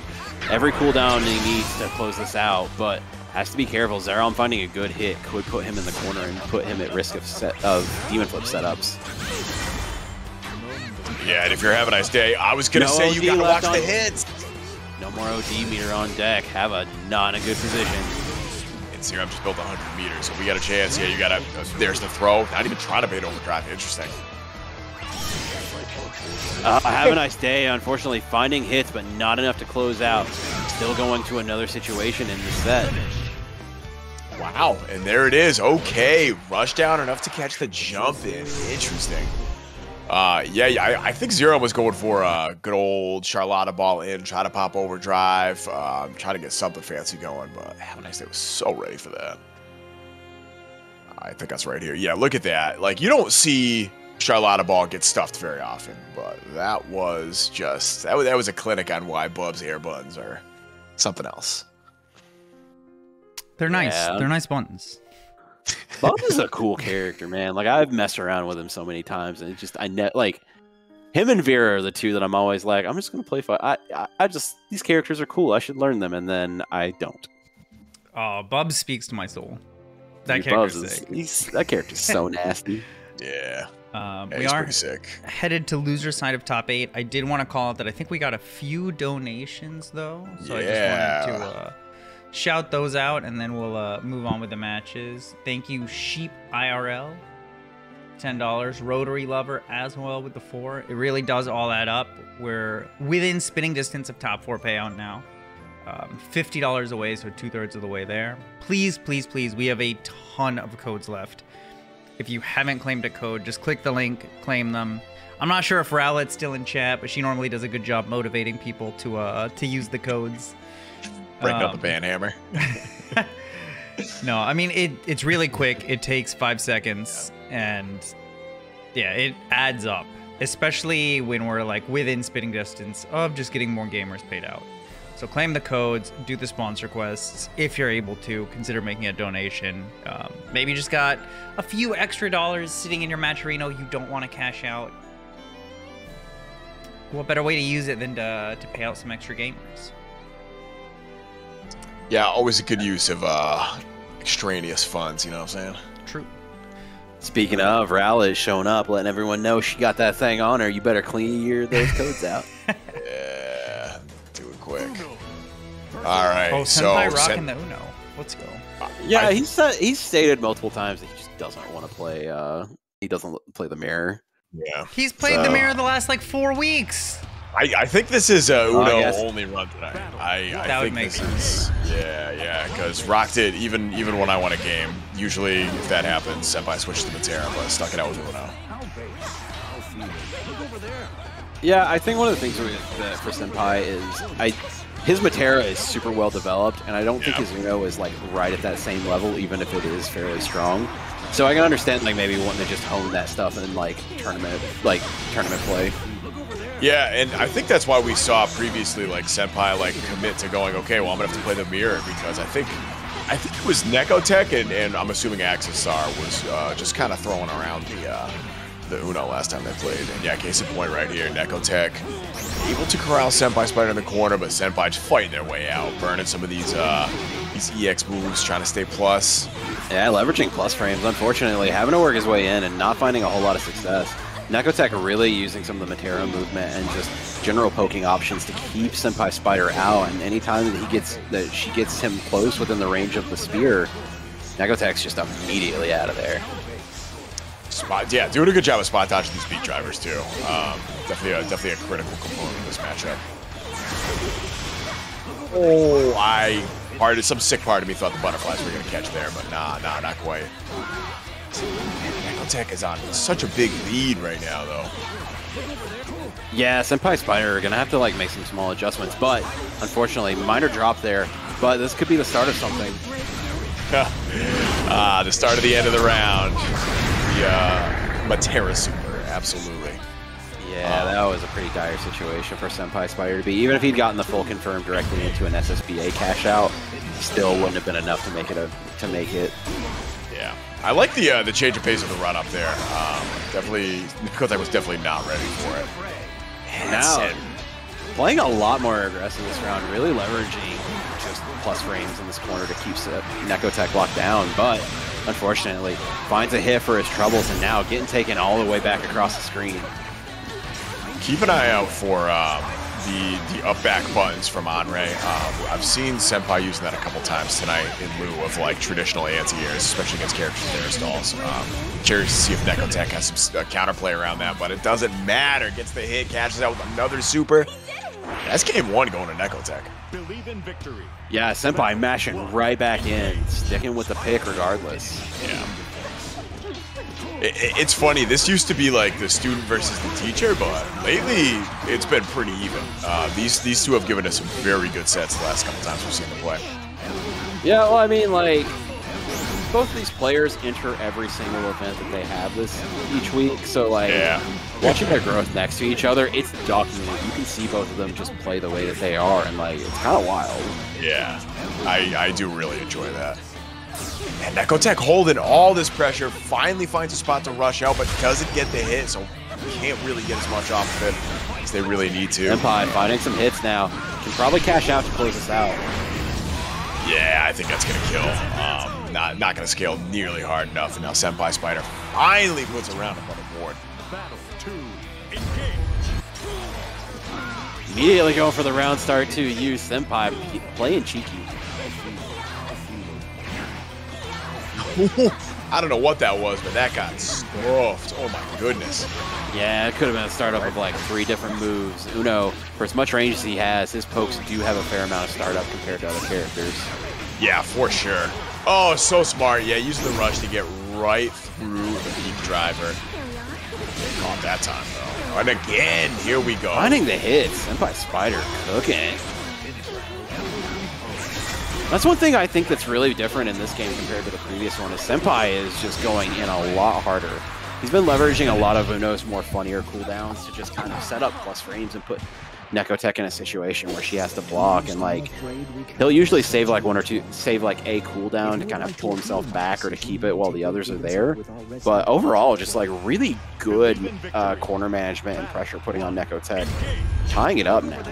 every cooldown he needs to close this out, but has to be careful. Xerom finding a good hit could put him in the corner and put him at risk of set of demon flip setups. Yeah, and if you're Have a Nice Day, I was gonna no say you gotta watch on. the hits. No more O D meter on deck. Have a not in a good position. And Xerom just built one hundred meters, so we got a chance. Yeah, you gotta. Uh, there's the throw. Not even trying to bait overdrive. Interesting. Uh, Have a Nice Day. Unfortunately, finding hits, but not enough to close out. Still going to another situation in the set. Wow, and there it is. Okay, rush down enough to catch the jump in. Interesting. Uh, yeah, yeah I, I think Xerom was going for a good old Charlotta ball in, try to pop overdrive, um, try to get something fancy going, but Have a Nice Day was so ready for that. I think that's right here. Yeah, look at that. Like, you don't see Charlotta ball get stuffed very often, but that was just, that was, that was a clinic on why Bub's air buttons are something else. They're nice. Yeah. They're nice buttons. Bub is a cool character, man. Like, I've messed around with him so many times, and it just I net like him and Vera are the two that I'm always like, I'm just gonna play. Fight. I, I I just these characters are cool. I should learn them, and then I don't. Oh, Bub speaks to my soul. That character is sick. He's, that character's so nasty. Yeah. Um, yeah, we are sick. headed to loser side of top eight. I did want to call out that I think we got a few donations though, so yeah. I just wanted to. Uh, Shout those out, and then we'll uh, move on with the matches. Thank you, Sheep I R L, ten dollars. Rotary Lover as well with the four. It really does all add up. We're within spinning distance of top four payout now. Um, fifty dollars away, so two-thirds of the way there. Please, please, please, we have a ton of codes left. If you haven't claimed a code, just click the link, claim them. I'm not sure if Rowlett's still in chat, but she normally does a good job motivating people to uh, to use the codes. Break out um, the banhammer. No, I mean, it, it's really quick. It takes five seconds. Yeah. And yeah, it adds up, especially when we're like within spitting distance of just getting more gamers paid out. So claim the codes, do the sponsor quests. If you're able to, consider making a donation. Um, maybe you just got a few extra dollars sitting in your Matcherino you don't want to cash out. What better way to use it than to, to pay out some extra gamers? Yeah, always a good use of uh, extraneous funds, you know what I'm saying? True. Speaking of, Rowlett is showing up, letting everyone know she got that thing on her. You better clean your those codes out. Yeah, do it quick. All right. Oh, Senpai so, rocking the Uno. Let's go. Uh, yeah, I, he's uh, he's stated multiple times that he just doesn't want to play. Uh, he doesn't play the mirror. Yeah. He's played so. the mirror the last like four weeks. I, I think this is a Uno oh, only run tonight. I, I that think would make this sense. Is, yeah, yeah, because Rock did, even even when I won a game, usually if that happens, Senpai switched to Metera, but stuck it out with Uno. Yeah, I think one of the things that for Senpai is I his Metera is super well developed, and I don't yeah. think his Uno is like right at that same level, even if it is fairly strong. So I can understand like maybe wanting to just hone that stuff in like tournament, like tournament play. Yeah, and I think that's why we saw previously like Senpai like commit to going, okay, well I'm gonna have to play the mirror, because I think I think it was Nekotech and, and I'm assuming Axenstar was uh, just kind of throwing around the uh, the Uno last time they played. And yeah, case in point right here, Nekotech able to corral SenpaiSpyder in the corner, but Senpai just fighting their way out, burning some of these uh, these E X moves, trying to stay plus. Yeah, leveraging plus frames, unfortunately, having to work his way in and not finding a whole lot of success. Nekotech really using some of the Metera movement and just general poking options to keep SenpaiSpyder out, and anytime that he gets that she gets him close within the range of the spear, Nekotech's just immediately out of there. Spot, yeah, doing a good job of spot dodging these beat drivers too. Um, definitely, a, definitely a critical component of this matchup. Oh, I part some sick part of me thought the butterflies were gonna catch there, but nah, nah, not quite. Nekotech is on such a big lead right now, though. Yeah, SenpaiSpyder are gonna have to like make some small adjustments, but unfortunately, minor drop there. But this could be the start of something. Ah, the start of the end of the round. The uh, Metera super, absolutely. Yeah, um, that was a pretty dire situation for SenpaiSpyder to be. Even if he'd gotten the full confirm directly into an S S B A cash out, still wouldn't have been enough to make it a to make it. Yeah, I like the uh, the change of pace of the run up there. Um, definitely, Nekotech was definitely not ready for it. And now, it. playing a lot more aggressive this round, really leveraging just plus frames in this corner to keep Nekotech locked down, but unfortunately finds a hit for his troubles, and now getting taken all the way back across the screen. Keep an eye out for um, the the up back buttons from Anrei. Um, I've seen Senpai using that a couple times tonight in lieu of like traditional anti-airs, especially against characters with air stalls. Um, curious to see if Nekotech has some uh, counterplay around that, but it doesn't matter. Gets the hit, cashes out with another super. That's game one going to Nekotech. Believe in victory. Yeah, Senpai mashing right back in, sticking with the pick regardless. Yeah. It, it, it's funny, this used to be like the student versus the teacher, but lately it's been pretty even. Uh, these these two have given us some very good sets the last couple times we've seen them play. Yeah, well, I mean, like, both of these players enter every single event that they have this each week, so like yeah. watching their growth next to each other, it's documented. You can see both of them just play the way that they are, and like it's kind of wild. Yeah, I, I do really enjoy that. And Nekotech holding all this pressure, finally finds a spot to rush out, but doesn't get the hit, so can't really get as much off of it as they really need to. Senpai finding some hits now, can probably cash out to close this out. Yeah, I think that's gonna kill. Um, Not, not gonna scale nearly hard enough, and now SenpaiSpyder finally puts a round up on the board. Immediately going for the round start to use Senpai playing cheeky. I don't know what that was, but that got stuffed. Oh my goodness. Yeah, it could have been a startup of like three different moves. Uno, for as much range as he has, his pokes do have a fair amount of startup compared to other characters. Yeah, for sure. Oh, so smart. Yeah, using the rush to get right through the beat driver. They caught that time, though. And again, here we go. Finding the hits. SenpaiSpyder cooking. That's one thing I think that's really different in this game compared to the previous one is Senpai is just going in a lot harder. He's been leveraging a lot of Uno's more funnier cooldowns to just kind of set up plus frames and put Nekotech in a situation where she has to block, and like he'll usually save like one or two, save like a cooldown to kind of pull himself back or to keep it while the others are there. But overall, just like really good uh, corner management and pressure putting on Nekotech, tying it up now.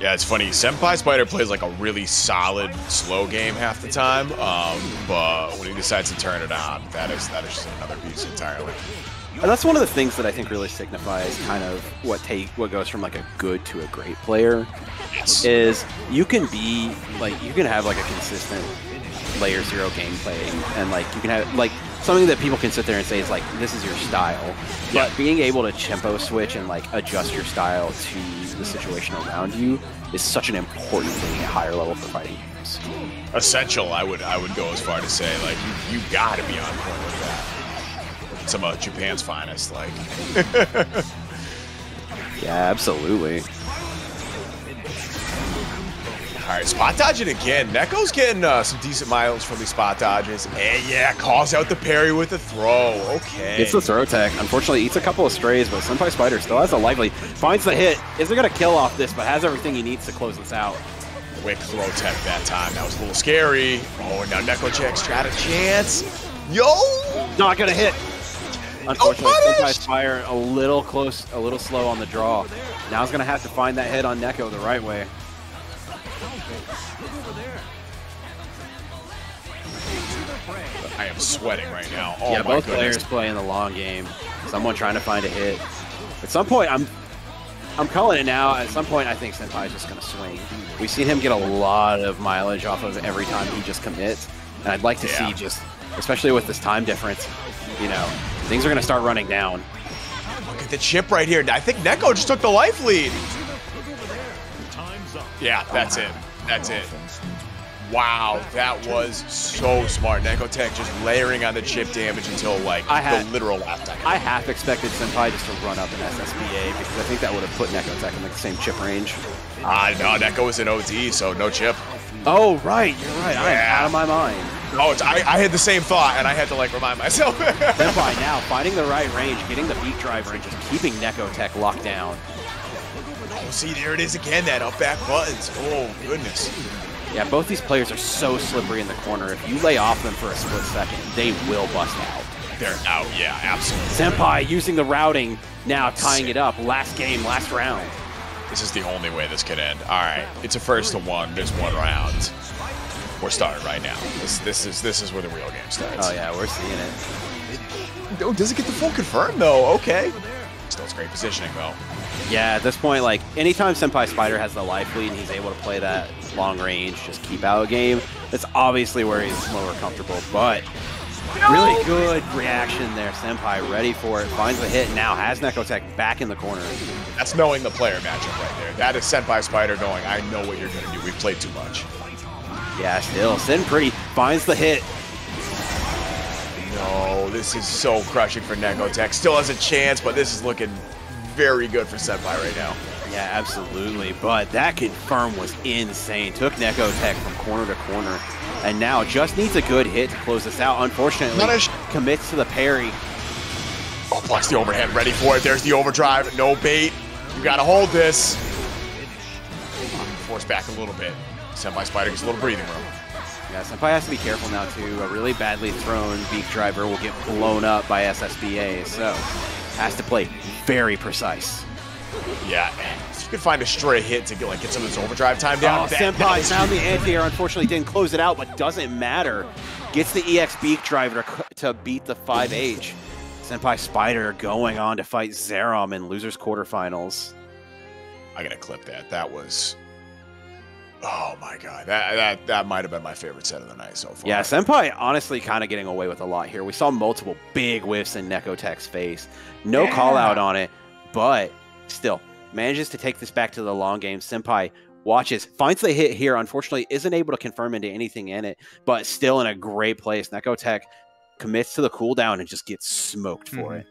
Yeah, it's funny. SenpaiSpyder plays like a really solid slow game half the time, um, but when he decides to turn it on, that is that is just another piece entirely. And that's one of the things that I think really signifies kind of what take what goes from like a good to a great player. Yes. Is you can be like you can have like a consistent layer zero gameplay, and like you can have like something that people can sit there and say is like this is your style. Yeah. But being able to tempo switch and like adjust your style to the situation around you is such an important thing at higher level for fighting games. Essential, I would I would go as far to say like you you gotta be on point with that. Some of Japan's finest, like. Yeah, absolutely. All right, spot dodging again. Neko's getting uh, some decent miles from these spot dodges. And yeah, calls out the parry with a throw. Okay. It's the throw tech. Unfortunately, eats a couple of strays, but SenpaiSpyder still has a lively. Finds the hit. Isn't going to kill off this, but has everything he needs to close this out. Quick throw tech that time. That was a little scary. Oh, and now Nekotech's got a chance. Yo! Not going to hit. Unfortunately, SenpaiSpyder a little close, a little slow on the draw. Now he's going to have to find that hit on Neko the right way. I am sweating right now. Oh yeah, my both goodness. Players playing the long game. Someone trying to find a hit. At some point, I'm I'm calling it now. At some point, I think Senpai's just going to swing. We've seen him get a lot of mileage off of every time he just commits. And I'd like to yeah. see just, especially with this time difference, you know, things are going to start running down. Look at the chip right here. I think Neko just took the life lead. Yeah, that's it. That's it. Wow, that was so smart. Nekotech just layering on the chip damage until, like, I had, the literal last second. I half expected Senpai just to run up an S S B A because I think that would have put Nekotech in the same chip range. Ah, uh, no, Neko was an O D, so no chip. Oh, right, you're right. Yeah. I am out of my mind. Oh, it's, I, I had the same thought, and I had to, like, remind myself. Senpai now finding the right range, getting the beat driver, and just keeping Nekotech locked down. Oh, see, there it is again, that up back buttons. Oh, goodness. Yeah, both these players are so slippery in the corner. If you lay off them for a split second, they will bust out. They're out, yeah, absolutely. Senpai using the routing, now tying it up. Last game, last round. This is the only way this could end. All right, it's a first to one. There's one round. We're starting right now. This, this is this is where the real game starts. Oh yeah, we're seeing it. Oh, does it get the full confirm though? Okay. Still, it's great positioning though. Yeah, at this point, like, anytime SenpaiSpyder has the life lead and he's able to play that long range, just keep out a game, that's obviously where he's more comfortable, but no! Really good reaction there. Senpai ready for it, finds the hit, now has Nekotech back in the corner. That's knowing the player matchup right there. That is SenpaiSpyder going, I know what you're going to do. We've played too much. Yeah, still, Sen pretty finds the hit. No, this is so crushing for Nekotech. Still has a chance, but this is looking very good for Senpai right now. Yeah, absolutely. But that confirm was insane. Took Nekotech from corner to corner. And now just needs a good hit to close this out. Unfortunately, commits to the parry. Oh, blocks the overhead. Ready for it. There's the overdrive. No bait. You got to hold this. Force back a little bit. SenpaiSpyder gets a little breathing room. Yeah, Senpai has to be careful now, too. A really badly thrown beak driver will get blown up by S S B A. So... has to play very precise. Yeah, if you could find a stray hit to get, like, get some of his overdrive time down. Oh, that, Senpai found the anti-air, unfortunately didn't close it out, but doesn't matter. Gets the E X beak driver to beat the five H. SenpaiSpyder going on to fight Xerom in losers quarterfinals. I gotta clip that. That was... oh my god, that that, that might have been my favorite set of the night so far. Yeah, Senpai honestly kind of getting away with a lot here. We saw multiple big whiffs in Nekotech's face. No yeah. call out on it, but still manages to take this back to the long game. Senpai watches, finds the hit here. Unfortunately, isn't able to confirm into anything in it, but still in a great place. Nekotech commits to the cooldown and just gets smoked for mm-hmm. it.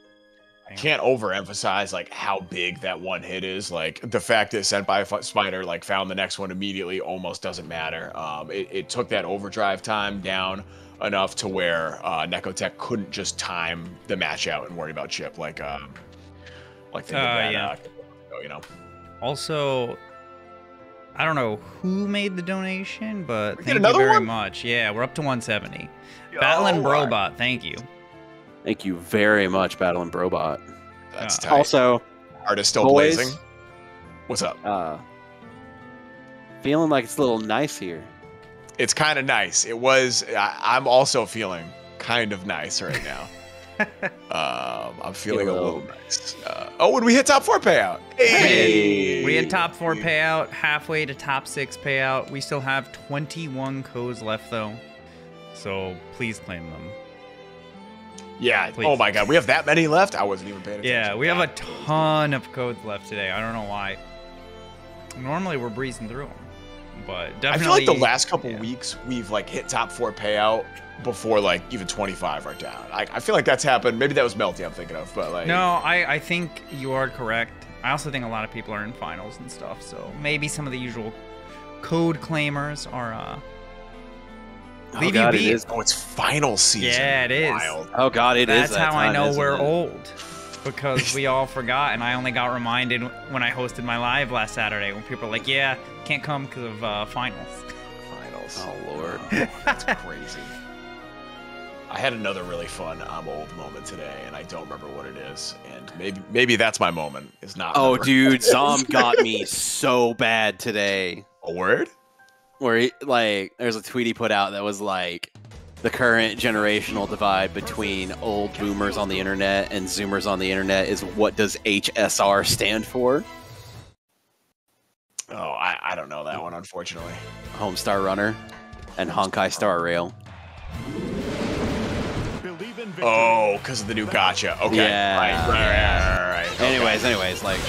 I can't overemphasize, like, how big that one hit is. Like, the fact that SenpaiSpyder, like, found the next one immediately almost doesn't matter. Um, it, it took that overdrive time down enough to where uh, Nekotech couldn't just time the match out and worry about chip. Like, um, like they did uh, that, yeah. uh, you know. Also, I don't know who made the donation, but we thank you very one? much. Yeah, we're up to one seventy. Yo, Battling Brobot, right. Thank you. Thank you very much, Battling Brobot. That's tight. Also, artist still boys, blazing. What's up? Uh, feeling like it's a little nice here. It's kind of nice. It was. I, I'm also feeling kind of nice right now. um, I'm feeling a little nice. Uh, oh, and we hit top four payout. Hey, hey. We hit top four payout. Halfway to top six payout. We still have twenty-one codes left though, so please claim them. Yeah, please. Oh my god, we have that many left? I wasn't even paying attention. Yeah, we have a ton of codes left today. I don't know why. Normally we're breezing through them, but definitely. I feel like the last couple yeah. weeks we've like hit top four payout before like even twenty-five are down. I, I feel like that's happened. Maybe that was Melty I'm thinking of, but like. No, I, I think you are correct. I also think a lot of people are in finals and stuff, so maybe some of the usual code claimers are... uh, Leave oh, God, it is. Oh, it's final season. Yeah, it is. Wild. Oh, God, it That's is. That's how time, I know we're it? old, because we all forgot, and I only got reminded when I hosted my live last Saturday when people were like, yeah, can't come because of uh, finals. Finals. Oh, Lord. Oh, that's crazy. I had another really fun I'm old moment today, and I don't remember what it is, and maybe maybe that's my moment. It's not. Oh, dude, Zom got me so bad today. A word? Where he, like, there's a tweet he put out that was like, the current generational divide between old boomers on the internet and zoomers on the internet is what does H S R stand for? Oh, I, I don't know that one, unfortunately. Homestar Runner and Honkai Star Rail. Oh, because of the new gotcha. Okay. Yeah. Right, right, yeah. right, right, right. Okay. Anyways, anyways, like...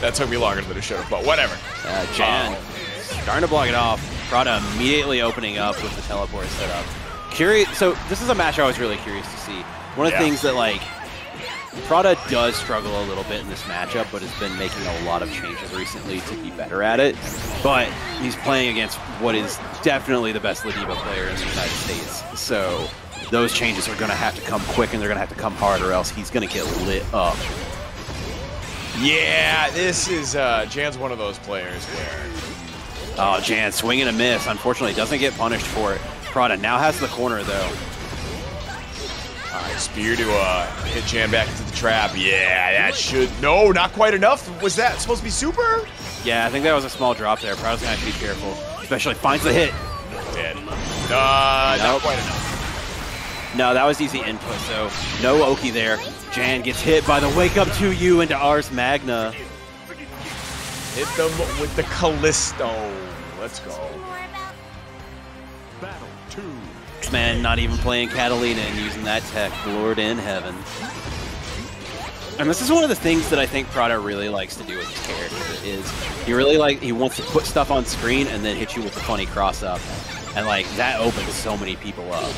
that took me longer than it should have, but whatever. Uh, Jan, oh. starting to block it off. Prada immediately opening up with the teleport setup. Curious. So this is a match I was really curious to see. One of the yeah. things that, like, Prada does struggle a little bit in this matchup, but has been making a lot of changes recently to be better at it. But he's playing against what is definitely the best Ladiva player in the United States. So those changes are going to have to come quick, and they're going to have to come hard, or else he's going to get lit up. Yeah, this is, uh, Jan's one of those players where... Oh, Jan, swing and a miss. Unfortunately, doesn't get punished for it. Prada now has the corner, though. All right, Spear to uh, hit Jan back into the trap. Yeah, that should... No, not quite enough. Was that supposed to be super? Yeah, I think that was a small drop there. Prada's going to have to be careful. Especially finds the hit. Dead. Uh, nope. Not quite enough. No, that was easy input, so no Oki there. Jan gets hit by the wake up to you into Ars Magna. Hit them with the Callisto. Let's go. Battle two. This man not even playing Catalina and using that tech. Lord in heaven. And this is one of the things that I think Prada really likes to do with his character is he really like he wants to put stuff on screen and then hit you with a funny cross up. And like that opens so many people up.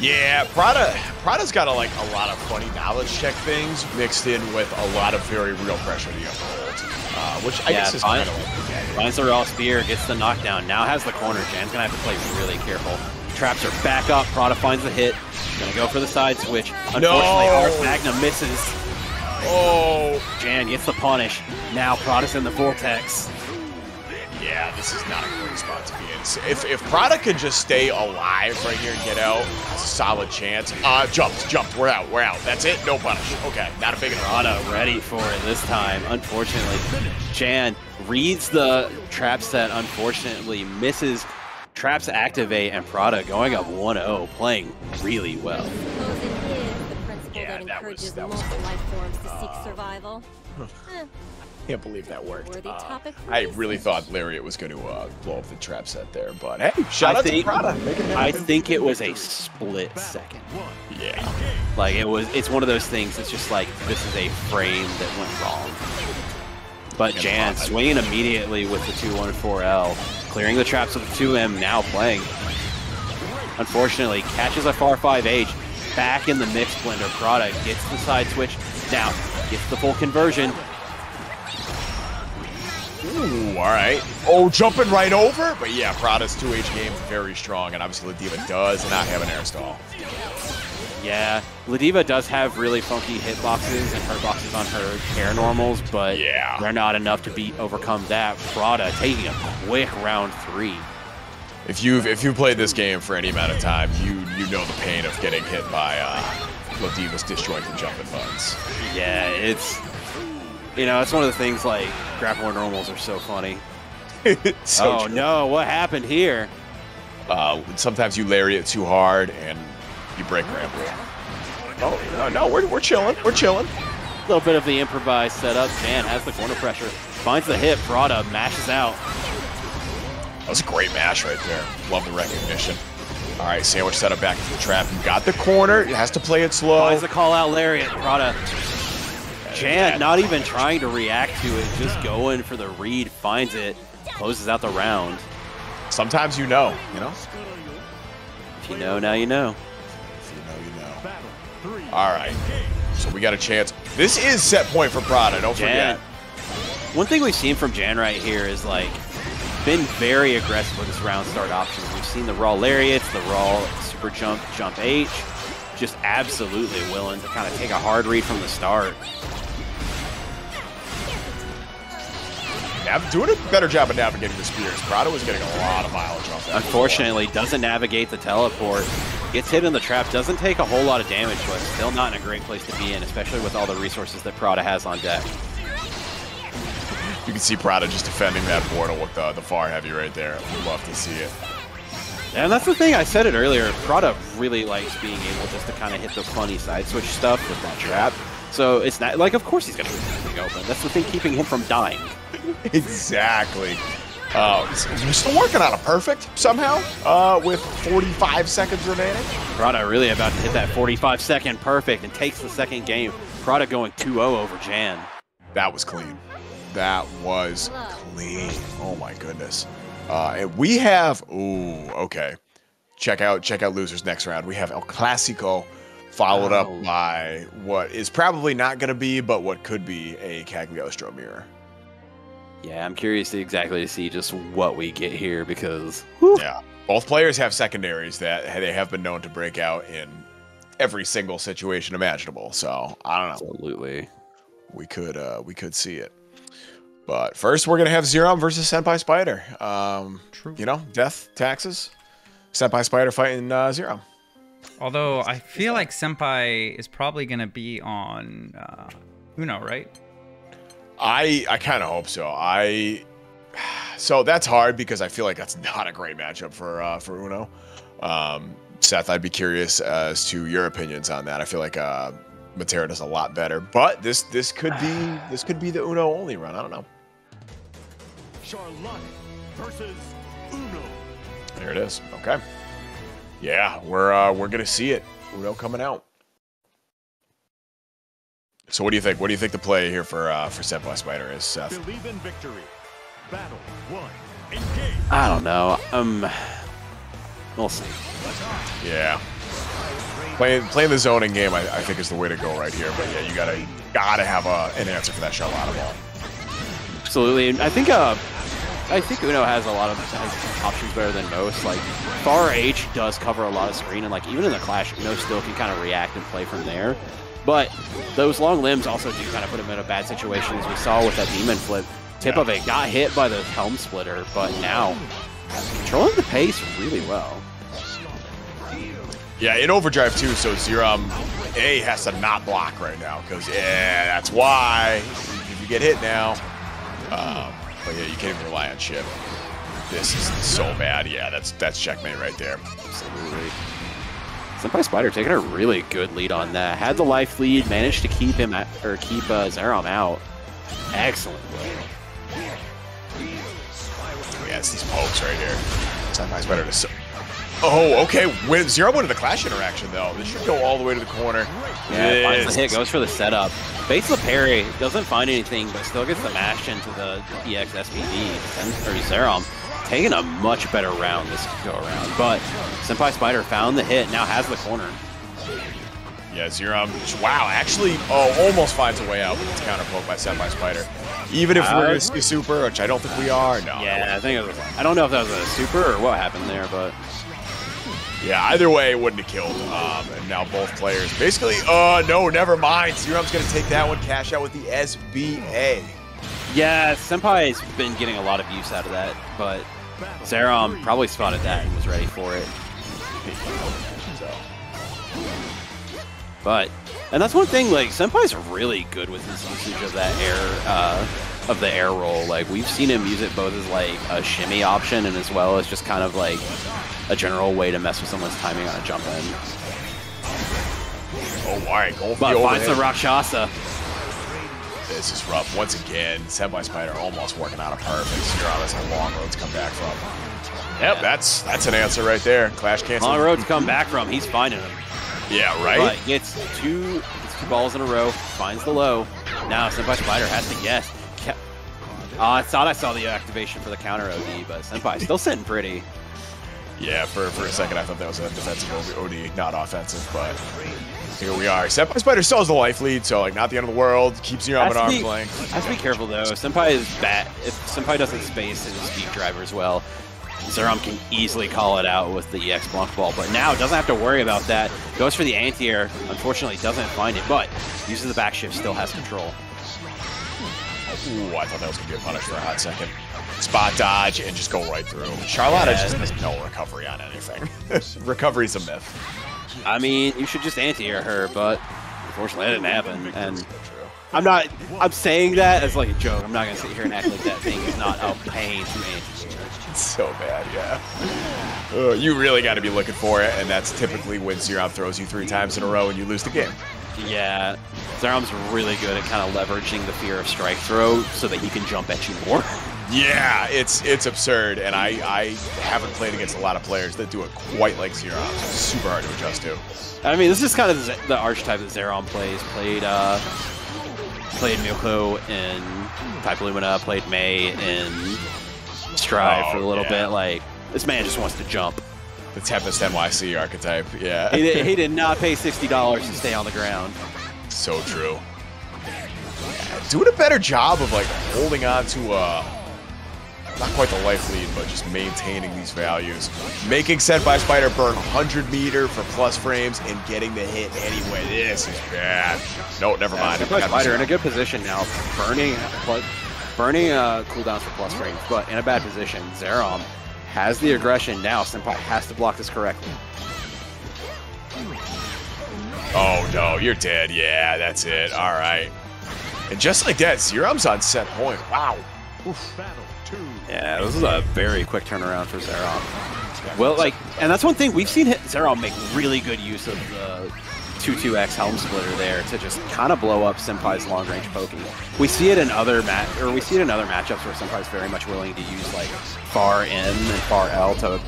Yeah, Prada, Prada's got a, like a lot of funny knowledge check things mixed in with a lot of very real pressure to get hold, uh, which I yeah, guess is kind of like... Finds the raw spear, gets the knockdown, now has the corner. Jan's going to have to play really careful. Traps are back up, Prada finds the hit. Going to go for the side switch. Unfortunately, no. Ars Magna misses. Oh. Jan gets the punish. Now Prada's in the vortex. Yeah, this is not a great spot to be in. If, if Prada could just stay alive right here and get out, that's a solid chance. Uh, jumped, jumped, we're out, we're out. That's it, no punish. Okay, not a big enough. Prada ready for it this time, unfortunately. Jan reads the trap set, unfortunately, misses. Traps activate, and Prada going up one oh, playing really well. Yeah, that was, that was cool. Uh, I can't believe that worked. Uh, I really thought Lariat was going to uh, blow up the trap set there, but hey, shout out to Prada. I think it was a split second. Yeah. Like, it was, it's one of those things that's just like, this is a frame that went wrong. But Jan swinging immediately with the two one four L, clearing the traps with the two M, now playing. Unfortunately, catches a far five H, back in the mix blender. Prada gets the side switch, now gets the full conversion. Ooh, all right. Oh, jumping right over. But yeah, Prada's two H game very strong, and obviously Ladiva does not have an air stall. Yeah, Ladiva does have really funky hitboxes and hurtboxes on her air normals, but yeah. they're not enough to beat overcome that. Prada taking a quick round three. If you've if you played this game for any amount of time, you you know the pain of getting hit by uh, Ladiva's disjointed jumping buttons. Yeah, it's. You know, it's one of the things, like, grappler normals are so funny. so oh, true. no, what happened here? Uh, sometimes you lariat too hard, and you break Granblue. Oh, no, no, we're, we're chilling. We're chilling. A little bit of the improvised setup. Jan has the corner pressure. Finds the hit. Prada mashes out. That was a great mash right there. Love the recognition. All right, sandwich setup back into the trap. You got the corner. It has to play it slow. Finds the call-out lariat. Prada... Jan not even trying to react to it, just going for the read, finds it, closes out the round. Sometimes you know, you know? If you know, now you know. If you know, you know. All right, so we got a chance. This is set point for Prada, don't Jan, forget. One thing we've seen from Jan right here is, like, been very aggressive with his round start options. We've seen the raw lariats, the raw super jump, jump H, just absolutely willing to kind of take a hard read from the start. I'm doing a better job of navigating the spears. Prada was getting a lot of mileage off that. Unfortunately, doesn't navigate the teleport. Gets hit in the trap. Doesn't take a whole lot of damage, but still not in a great place to be in, especially with all the resources that Prada has on deck. You can see Prada just defending that portal with the, the far heavy right there. We'd love to see it. And that's the thing, I said it earlier, Prada really likes being able just to kind of hit the funny side switch stuff with that trap. So it's not, like, of course he's going to be open. That's the thing keeping him from dying. Exactly. Uh, we're still working on a perfect somehow uh, with forty-five seconds remaining. Prada really about to hit that forty-five second perfect and takes the second game. Prada going two oh over Jan. That was clean. That was clean. Oh my goodness. Uh, and we have, ooh, okay. Check out, check out losers next round. We have El Clasico followed oh. up by what is probably not going to be, but what could be a Cagliostro mirror. Yeah, I'm curious to exactly to see just what we get here because, whew. Yeah, both players have secondaries that they have been known to break out in every single situation imaginable. So I don't know. Absolutely. We could, uh, we could see it. But first, we're going to have Xerom versus SenpaiSpyder. Um, True. You know, death, taxes. SenpaiSpyder fighting uh, Xerom. Although, I feel like Senpai is probably going to be on uh, Uno, right? I I kind of hope so. I So that's hard because I feel like that's not a great matchup for, uh, for Uno. Um, Seth, I'd be curious as to your opinions on that. I feel like... Uh, Metera does a lot better, but this this could be this could be the Uno only run. I don't know. Charlotta versus Uno. There it is. Okay. Yeah, we're uh, we're gonna see it. Uno coming out. So what do you think? What do you think the play here for uh, for SenpaiSpyder is, Seth? Believe in victory. Battle one. Engage. I don't know. Um, we'll see. Yeah. Playing, playing the zoning game, I, I think, is the way to go right here. But yeah, you gotta you gotta have a, an answer for that Charlotta ball. Absolutely, and I think uh, I think Uno has a lot of options better than most. Like Far H does cover a lot of screen, and like even in the clash, Uno still can kind of react and play from there. But those long limbs also do kind of put him in a bad situation, as we saw with that demon flip. Tip of it got hit by the helm splitter, but now controlling the pace really well. Yeah, in overdrive too, so Xerom A has to not block right now, because yeah, that's why if you get hit now. Um, but yeah, you can't even rely on chip. This is so bad. Yeah, that's that's checkmate right there. Absolutely. SenpaiSpyder taking a really good lead on that. Had the life lead, managed to keep him at, or keep uh, Xerom out. Excellent play. Oh, yeah, it's these pokes right here. SenpaiSpyder to. So Oh, okay. With Xerom went to the clash interaction, though. This should go all the way to the corner. Yeah, finds the hit, goes for the setup. Baits the parry, doesn't find anything, but still gets the mash into the E X S P D. Or Xerom taking a much better round this go around. But SenpaiSpyder found the hit, now has the corner. Yeah, Xerom. Wow, actually, oh, almost finds a way out, but it's counterpoked by SenpaiSpyder. Even if uh, we're going to see super, which I don't think we are, no. Yeah, I think it was. I don't know if that was a super or what happened there, but. Yeah, either way, it wouldn't have killed. Um, and now both players basically, uh, no, never mind. Xerom's going to take that one, cash out with the S B A. Yeah, Senpai's been getting a lot of use out of that, but Xerom probably spotted that and was ready for it. So. But, and that's one thing, like, Senpai's really good with his usage of that air, uh, of the air roll. Like, we've seen him use it both as, like, a shimmy option and as well as just kind of, like, a general way to mess with someone's timing on a jump in. Oh, all right, go for the overhead. But finds the Rakshasa. This is rough. Once again, SenpaiSpyder almost working out a perfect. Xerom is how long roads come back from. Yep, yeah. that's that's an answer right there. Clash cancel. Long roads come back from. He's finding him. Yeah, right. But gets two, gets two balls in a row. Finds the low. Now SenpaiSpyder has to guess. Uh, I thought I saw the activation for the counter O D, but Senpai still sitting pretty. Yeah, for, for a second I thought that was a defensive O D, not offensive, but here we are. SenpaiSpyder still has the life lead, so like not the end of the world. Keeps you on an arm's length. I have to be careful though. Senpai is bad. If Senpai doesn't space his deep driver as well, Xerom can easily call it out with the E X block ball, but now doesn't have to worry about that. Goes for the anti-air, unfortunately doesn't find it, but uses the back shift, still has control. Ooh, I thought that was going to be a punish for a hot second. Spot dodge and just go right through. Charlotta yeah. just has no recovery on anything. Recovery's a myth. I mean, you should just anti-air her, but unfortunately that didn't happen. And I'm not, I'm saying that as like a joke. I'm not going to sit here and act like that thing is not a pain to me. It's so bad, yeah. Uh, you really got to be looking for it, and that's typically when Xerom throws you three times in a row and you lose the game. Yeah, Xerom's really good at kind of leveraging the fear of strike throw so that he can jump at you more. Yeah, it's it's absurd, and I, I haven't played against a lot of players that do it quite like Xerom. It's super hard to adjust to. I mean, this is kind of the, the archetype that Xerom plays. Played uh, played Miyoko in Type Lumina, played Mei in Strive oh, for a little yeah. bit. Like, this man just wants to jump. The Tempest M Y C archetype, yeah. he, did, he did not pay sixty dollars to stay on the ground. So true. Yeah, doing a better job of, like, holding on to... Uh, not quite the life lead, but just maintaining these values. Making SenpaiSpyder burn one hundred meter for plus frames and getting the hit anyway. This is bad. No, never yeah, mind. SenpaiSpyder in a good position now. Burning burning uh, cooldowns for plus frames, but in a bad position. Xerom has the aggression now. Senpai has to block this correctly. Oh, no. You're dead. Yeah, that's it. All right. And just like that, Xerom's on set point. Wow. Oof. Yeah, this is a very quick turnaround for Xerom. Well, like, and that's one thing, we've seen Xerom make really good use of the two two X Helm Splitter there to just kind of blow up Senpai's long-range poking. We see it in other mat, or we see it in other matchups where Senpai's very much willing to use like far M and far L to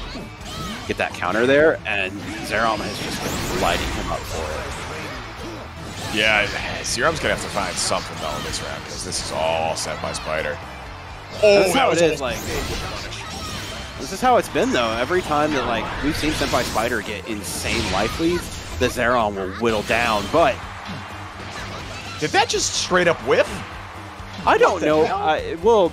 get that counter there, and Xerom has just been lighting him up for it. Yeah, Xerom's gonna have to find something though in this round because this is all SenpaiSpyder. Oh, that's how it is. Like, this is how it's been though. Every time that like we've seen SenpaiSpyder get insane life leads, the Xerom will whittle down. But did that just straight up whiff? I don't know. I, well,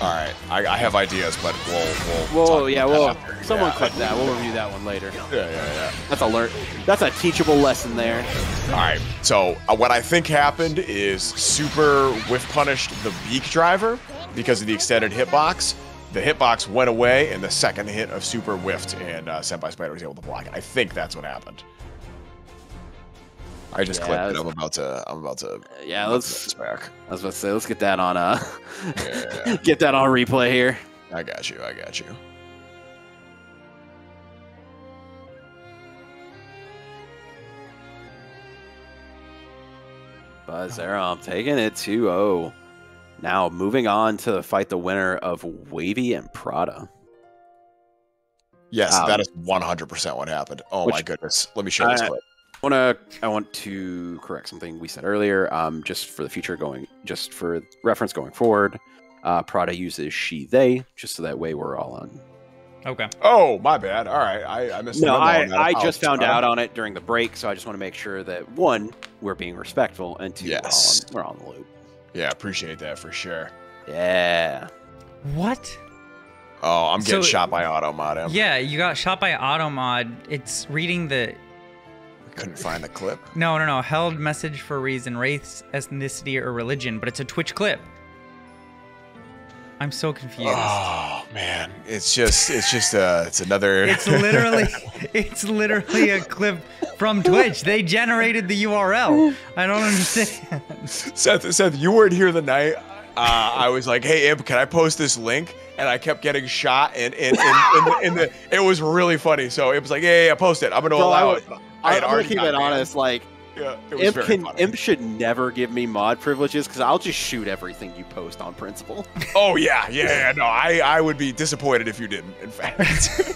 all right. I, I have ideas, but we'll we'll. Whoa, yeah, well, someone clip that. We'll review that one later. Yeah, yeah, yeah. That's a learn. That's a teachable lesson there. All right. So uh, what I think happened is super whiff punished the beak driver because of the extended hitbox. The hitbox went away, and the second hit of super whiffed, and uh, SenpaiSpyder was able to block it. I think that's what happened. I just yeah, clipped it. I'm about to. I'm about to. Uh, yeah, let's. Back. I was about to say, let's get that on. Uh, yeah. Get that on replay here. I got you. I got you. But Xerom taking it two oh. Now moving on to fight the winner of Wavy and Prada. Yes, um, that is one hundred percent what happened. Oh which, my goodness. Let me show uh, this clip. I want to I want to correct something we said earlier. Um, just for the future going, just for reference going forward, uh, Prada uses she they just so that way we're all on. Okay. Oh my bad. All right, I, I missed. No, I on that. I just I'll, found I'll, out on it during the break, so I just want to make sure that one, we're being respectful, and two, yes. we're, all on, we're on the loop. Yeah, appreciate that for sure. Yeah. What? Oh, I'm getting so, shot by Automod. Yeah, you got shot by Automod. It's reading the. Couldn't find the clip. No, no, no. Held message for reason, race, ethnicity, or religion, but it's a Twitch clip. I'm so confused. Oh man, it's just, it's just, uh, it's another. It's literally, it's literally a clip from Twitch. They generated the U R L. I don't understand. Seth, Seth, you weren't here the night. Uh, I was like, hey, Imp, can I post this link? And I kept getting shot, and and in the, the, it was really funny. So Imp's like, yeah, yeah, yeah, post it. I'm gonna so allow it. I had I'm already keep it honest, in. Like, yeah, it was Imp, very can, Imp should never give me mod privileges because I'll just shoot everything you post on principle. Oh, yeah, yeah, yeah, no, I, I would be disappointed if you didn't, in fact.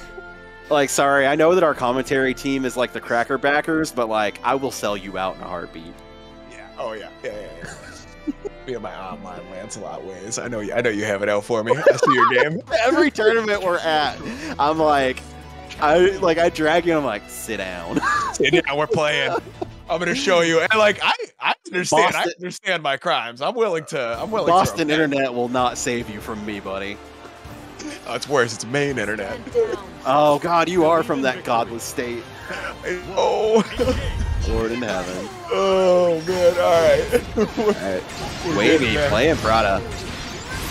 Like, sorry, I know that our commentary team is like the Cracker Backers, but, like, I will sell you out in a heartbeat. Yeah, oh, yeah, yeah, yeah, yeah. Me and my online Lancelot ways. I know, you, I know you have it out for me. I see your game. Every tournament we're at, I'm like... I like I drag you. And I'm like, sit down. Sit down. We're playing. I'm gonna show you. And like I, I understand. Boston, I understand my crimes. I'm willing to. I'm willing. Boston to internet will not save you from me, buddy. Oh, it's worse. It's Maine internet. Oh God, you are from that godless state. Oh, Lord in heaven. Oh good. All right. All right. Wavy playing Prada.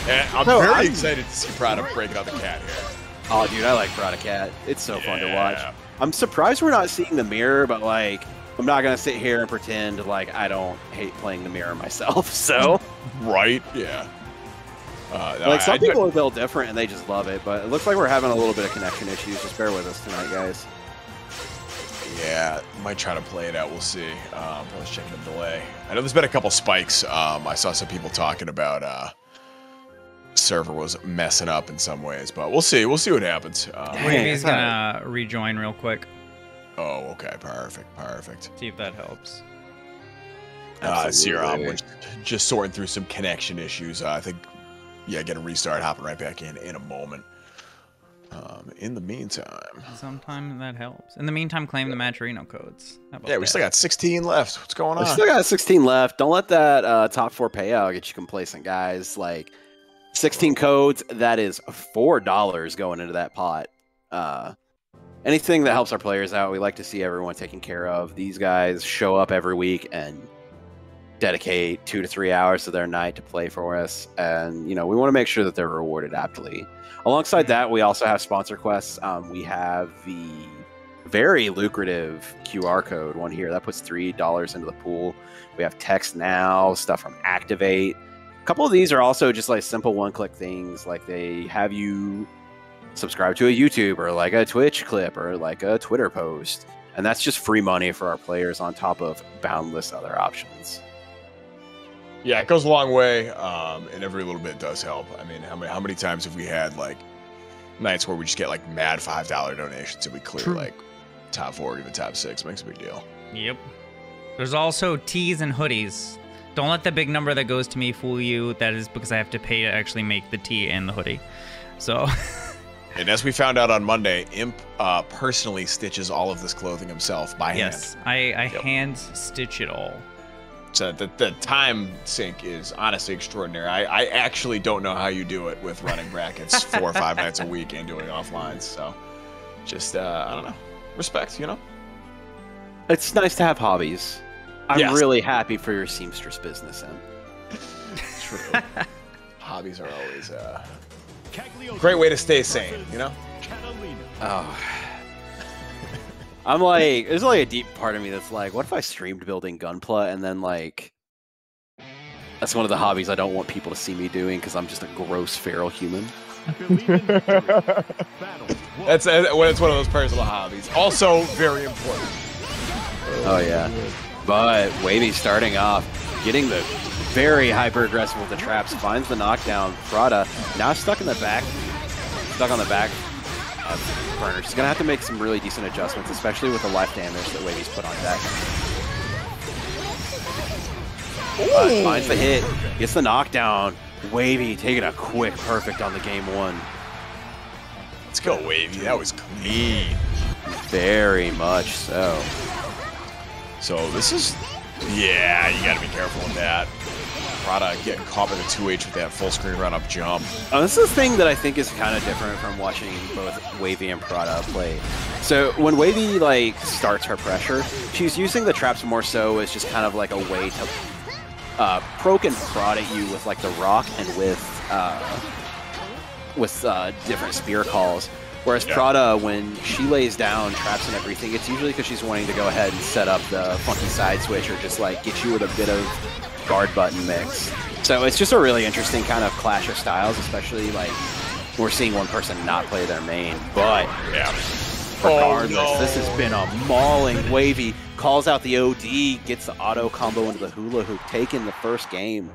And I'm no, very I'm... excited to see Prada break out the cat here. Oh, dude, I like Prada Cat. It's so yeah. fun to watch. I'm surprised we're not seeing the mirror, but like I'm not gonna sit here and pretend like I don't hate playing the mirror myself. So, right, yeah. Uh, like I, some I, people I, are built different and they just love it, but it looks like we're having a little bit of connection issues. Just bear with us tonight, guys. Yeah, might try to play it out. We'll see. Um, let's check the delay. I know there's been a couple spikes. Um, I saw some people talking about uh, server was messing up in some ways, but we'll see. We'll see what happens. Um, Wavy's gonna rejoin real quick. Oh, okay. Perfect. Perfect. See if that helps. Uh, Xerom was just sorting through some connection issues. Uh, I think, yeah, get a restart, hopping right back in in a moment. Um, in the meantime, sometimes that helps. In the meantime, claim yeah. the Matcherino codes. Yeah, we that? still got sixteen left. What's going on? We still got sixteen left. Don't let that uh, top four payout get you complacent, guys. Like sixteen codes, that is four dollars going into that pot. Uh, anything that helps our players out, we like to see everyone taken care of. These guys show up every week and dedicate two to three hours of their night to play for us, and you know we want to make sure that they're rewarded aptly. Alongside that, we also have sponsor quests. Um, we have the very lucrative Q R code one here. That puts three dollars into the pool. We have Text Now, stuff from Activate. A couple of these are also just like simple one-click things. Like they have you subscribe to a YouTube or like a Twitch clip or like a Twitter post. And that's just free money for our players on top of boundless other options. Yeah, it goes a long way, um, and every little bit does help. I mean, how many how many times have we had like nights where we just get like mad five dollar donations and we clear True. like top four, even top six? It makes a big deal. Yep. There's also tees and hoodies. Don't let the big number that goes to me fool you. That is because I have to pay to actually make the tee and the hoodie. So. And as we found out on Monday, Imp uh, personally stitches all of this clothing himself by yes, hand. Yes, I, I yep. hand stitch it all. So the, the time sink is honestly extraordinary. I, I actually don't know how you do it with running brackets four or five nights a week and doing offline. So just, uh, I don't know, respect, you know? It's nice to have hobbies. I'm yes. really happy for your seamstress business, Em. True. Hobbies are always a uh, great way to stay sane, you know? Catalina. Oh. I'm like, there's like a deep part of me that's like, what if I streamed building Gunpla and then like, that's one of the hobbies I don't want people to see me doing because I'm just a gross feral human. that's, a, well, that's one of those personal hobbies. Also very important. Oh yeah. But Wavy starting off, getting the very hyper aggressive with the traps, finds the knockdown. Prada now stuck in the back, stuck on the back. Burner. She's going to have to make some really decent adjustments, especially with the life damage that Wavy's put on deck. Uh, finds the hit, gets the knockdown. Wavy taking a quick perfect on the game one. Let's go, Wavy. That was clean. Very much so. So this is... Yeah, you got to be careful with that. Prada getting caught by the two H with that full screen run up jump. Oh, this is the thing that I think is kind of different from watching both Wavy and Prada play. So when Wavy like starts her pressure, she's using the traps more so as just kind of like a way to uh, poke and prod at you with like the rock and with uh, with uh, different spear calls. Whereas yeah. Prada, when she lays down traps and everything, it's usually because she's wanting to go ahead and set up the funky side switch or just like get you with a bit of guard button mix. So it's just a really interesting kind of clash of styles, especially like we're seeing one person not play their main. But yeah. regardless, oh, no. this has been a mauling. Wavy calls out the O D, gets the auto combo into the hula hoop, taking the first game.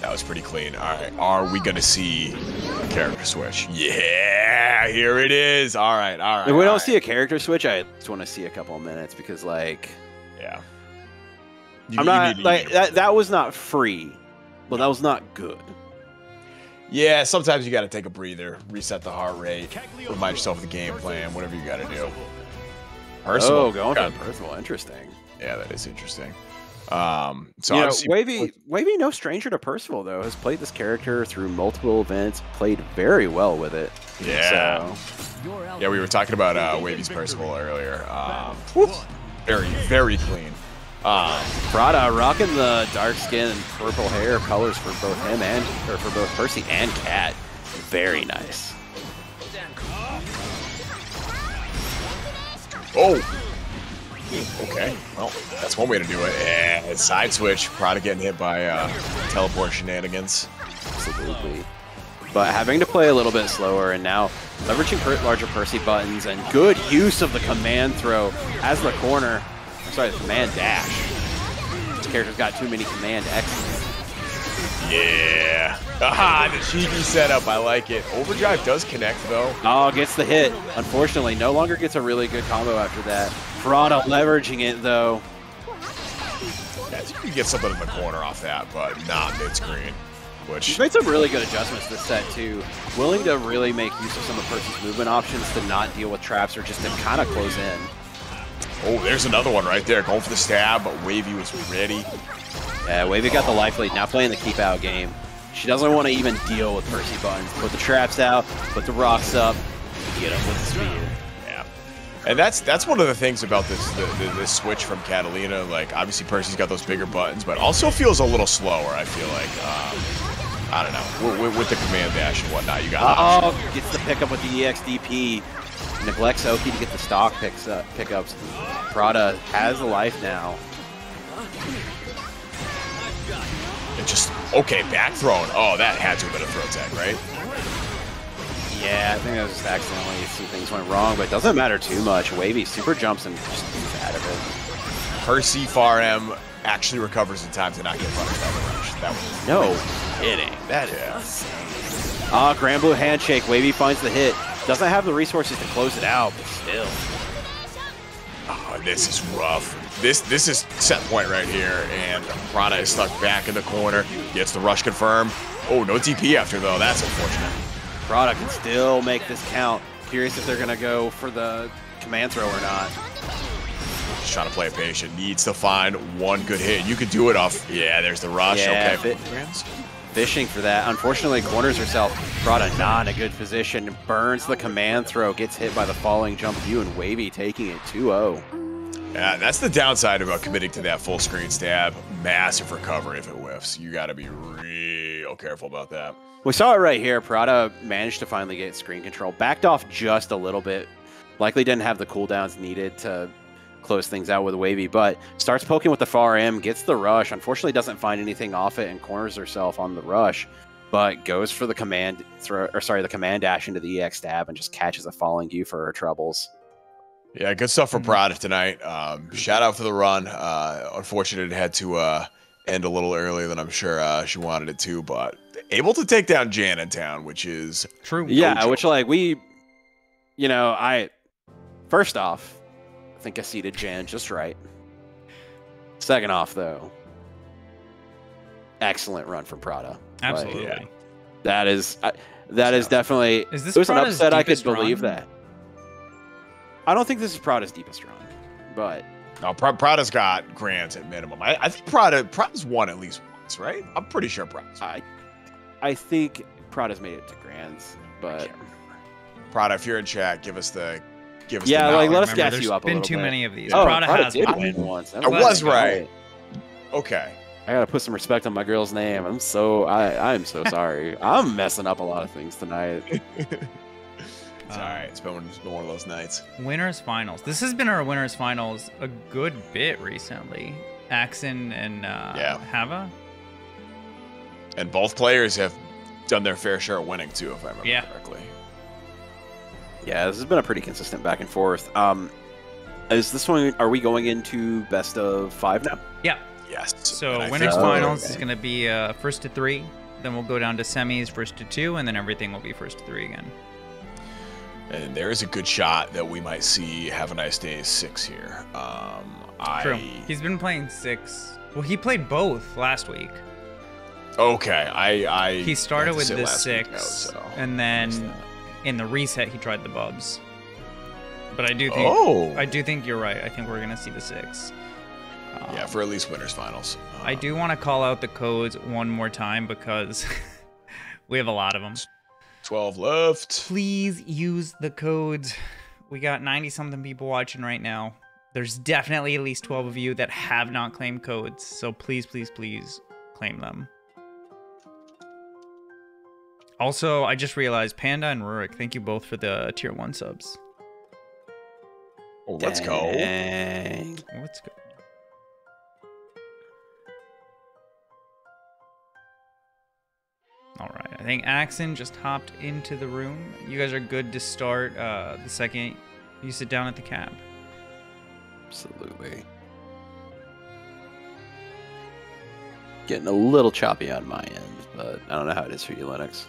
That was pretty clean. All right, are we gonna see a character switch? Yeah, here it is. All right, all right. If we don't right. see a character switch, I just want to see a couple of minutes because like, yeah. You, I'm not, you need, like, you that, that was not free, but that was not good. Yeah, sometimes you got to take a breather, reset the heart rate, remind yourself of the game plan, whatever you got to do. Percival. Oh, going for Percival. Interesting. Yeah, that is interesting. Um, so you know, Wavy, Wavy, no stranger to Percival, though, has played this character through multiple events, played very well with it. Yeah. So. Yeah, we were talking about uh, Wavy's Percival earlier. Um, very, very clean. Uh, Prada rocking the dark skin and purple hair colors for both him and or for both Percy and Cat. Very nice. Oh, Okay, well, that's one way to do it. Eh, side switch, Prada getting hit by uh, teleport shenanigans. Absolutely. But having to play a little bit slower, and now leveraging larger Percy buttons, and good use of the command throw as the corner. I'm sorry, the command dash. This character's got too many command X's. Yeah. Aha, the cheeky setup. I like it. Overdrive does connect, though. Oh, gets the hit. Unfortunately, no longer gets a really good combo after that. Prada leveraging it, though. Yeah, you can get something in the corner off that, but not mid-screen. Which... He's made some really good adjustments this set, too. Willing to really make use of some of Percy's movement options to not deal with traps or just to kind of close in. Oh, there's another one right there. Going for the stab, but Wavy was ready. Yeah, Wavy got the life lead, now playing the keep out game. She doesn't want to even deal with Percy buttons. Put the traps out, put the rocks up, get up with the speed. Yeah. And that's that's one of the things about this the, the, this switch from Catalina. Like, obviously Percy's got those bigger buttons, but also feels a little slower, I feel like. Um, I don't know, with, with the command dash and whatnot, you got uh Oh, gets the pickup with the E X D P. Neglects Oki to get the stock picks up, pickups. Prada has a life now. And just, okay, back thrown. Oh, that had to have been a throw tech, right? Yeah, I think that was just accidentally some things went wrong, but it doesn't matter too much. Wavy super jumps and just gets out of it. Percy Far M actually recovers in time to not get punished by the rush. That was no kidding. That is. Ah, uh, Granblue handshake. Wavy finds the hit. Doesn't have the resources to close it out, but still. Oh, this is rough. This this is set point right here, and Prada is stuck back in the corner. Gets the rush confirmed. Oh, no T P after, though. That's unfortunate. Prada can still make this count. Curious if they're going to go for the command throw or not. Just trying to play it patient. Needs to find one good hit. You could do it off. Yeah, there's the rush. Yeah, okay. Fishing for that. Unfortunately, corners herself. Prada not in a good position. Burns the command throw. Gets hit by the falling jump view, and Wavy taking it two oh. Yeah, that's the downside about committing to that full screen stab. Massive recovery if it whiffs. You got to be real careful about that. We saw it right here. Prada managed to finally get screen control. Backed off just a little bit. Likely didn't have the cooldowns needed to close things out with Wavy, but starts poking with the far M, gets the rush. Unfortunately, doesn't find anything off it and corners herself on the rush, but goes for the command throw, or sorry, the command dash into the E X stab and just catches a falling U for her troubles. Yeah, good stuff for Prada tonight. Um, shout out for the run. Uh, unfortunate it had to uh, end a little earlier than I'm sure uh, she wanted it to, but able to take down Jan one nhtown, which is true. Yeah, which like we, you know, I first off, I think I seated Jan just right. Second off, though, excellent run from Prada. Absolutely, like, yeah. that is I, that so, is definitely. Is this it was an upset I could believe run? that. I don't think this is Prada's deepest run, but... No, Prada's got Grans at minimum. I, I think Prada Prada's won at least once, right? I'm pretty sure Prada's won. I, I think Prada's made it to Grans, but... Prada, if you're in chat, give us the... Give us yeah, the like, let us Remember, gas you up a little bit. There's been too many of these. Oh, Prada, Prada has did win once. I was right. Okay. I gotta put some respect on my girl's name. I'm so... I, I'm so sorry. I'm messing up a lot of things tonight. It's all right. It's been one of those nights. Winners finals. This has been our winners finals a good bit recently. Axen and uh, yeah. Hava. And both players have done their fair share of winning too, if I remember yeah. correctly. Yeah, this has been a pretty consistent back and forth. Um, is this one? Are we going into best of five now? Yeah. Yes. So winners think, finals oh, okay. is going to be uh, first to three. Then we'll go down to semis, first to two, and then everything will be first to three again. And there is a good shot that we might see Have a Nice Day six here. Um, I... True. He's been playing six. Well, he played both last week. Okay. I. I he started with the six, out, so. and then in the reset he tried the bubs. But I do think. Oh. I do think you're right. I think we're gonna see the six. Um, yeah, for at least winners finals. Um, I do want to call out the codes one more time because we have a lot of them. twelve left. Please use the codes. We got ninety something people watching right now. There's definitely at least twelve of you that have not claimed codes, so please, please, please claim them. Also, I just realized Panda and Rurik, thank you both for the tier one subs. Oh, let's Dang. go. What's go- Alright, I think Axen just hopped into the room. You guys are good to start uh, the second you sit down at the cab. Absolutely. Getting a little choppy on my end, but I don't know how it is for you, Lennox.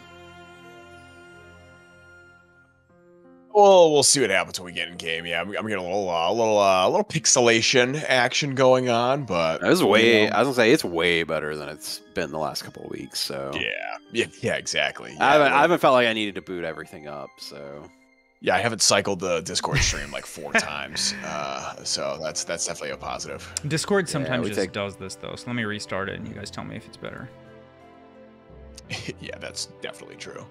Well, we'll see what happens when we get in game. Yeah, I'm, I'm getting a little, uh, a little, uh, a little pixelation action going on, but it was way. You know. I was gonna say it's way better than it's been the last couple of weeks. So yeah, yeah, yeah, exactly. Yeah, I haven't, I haven't felt like I needed to boot everything up. So yeah, I haven't cycled the Discord stream like four times. Uh, so that's that's definitely a positive. Discord sometimes yeah, just take... does this though. So let me restart it, and you guys tell me if it's better. Yeah, that's definitely true.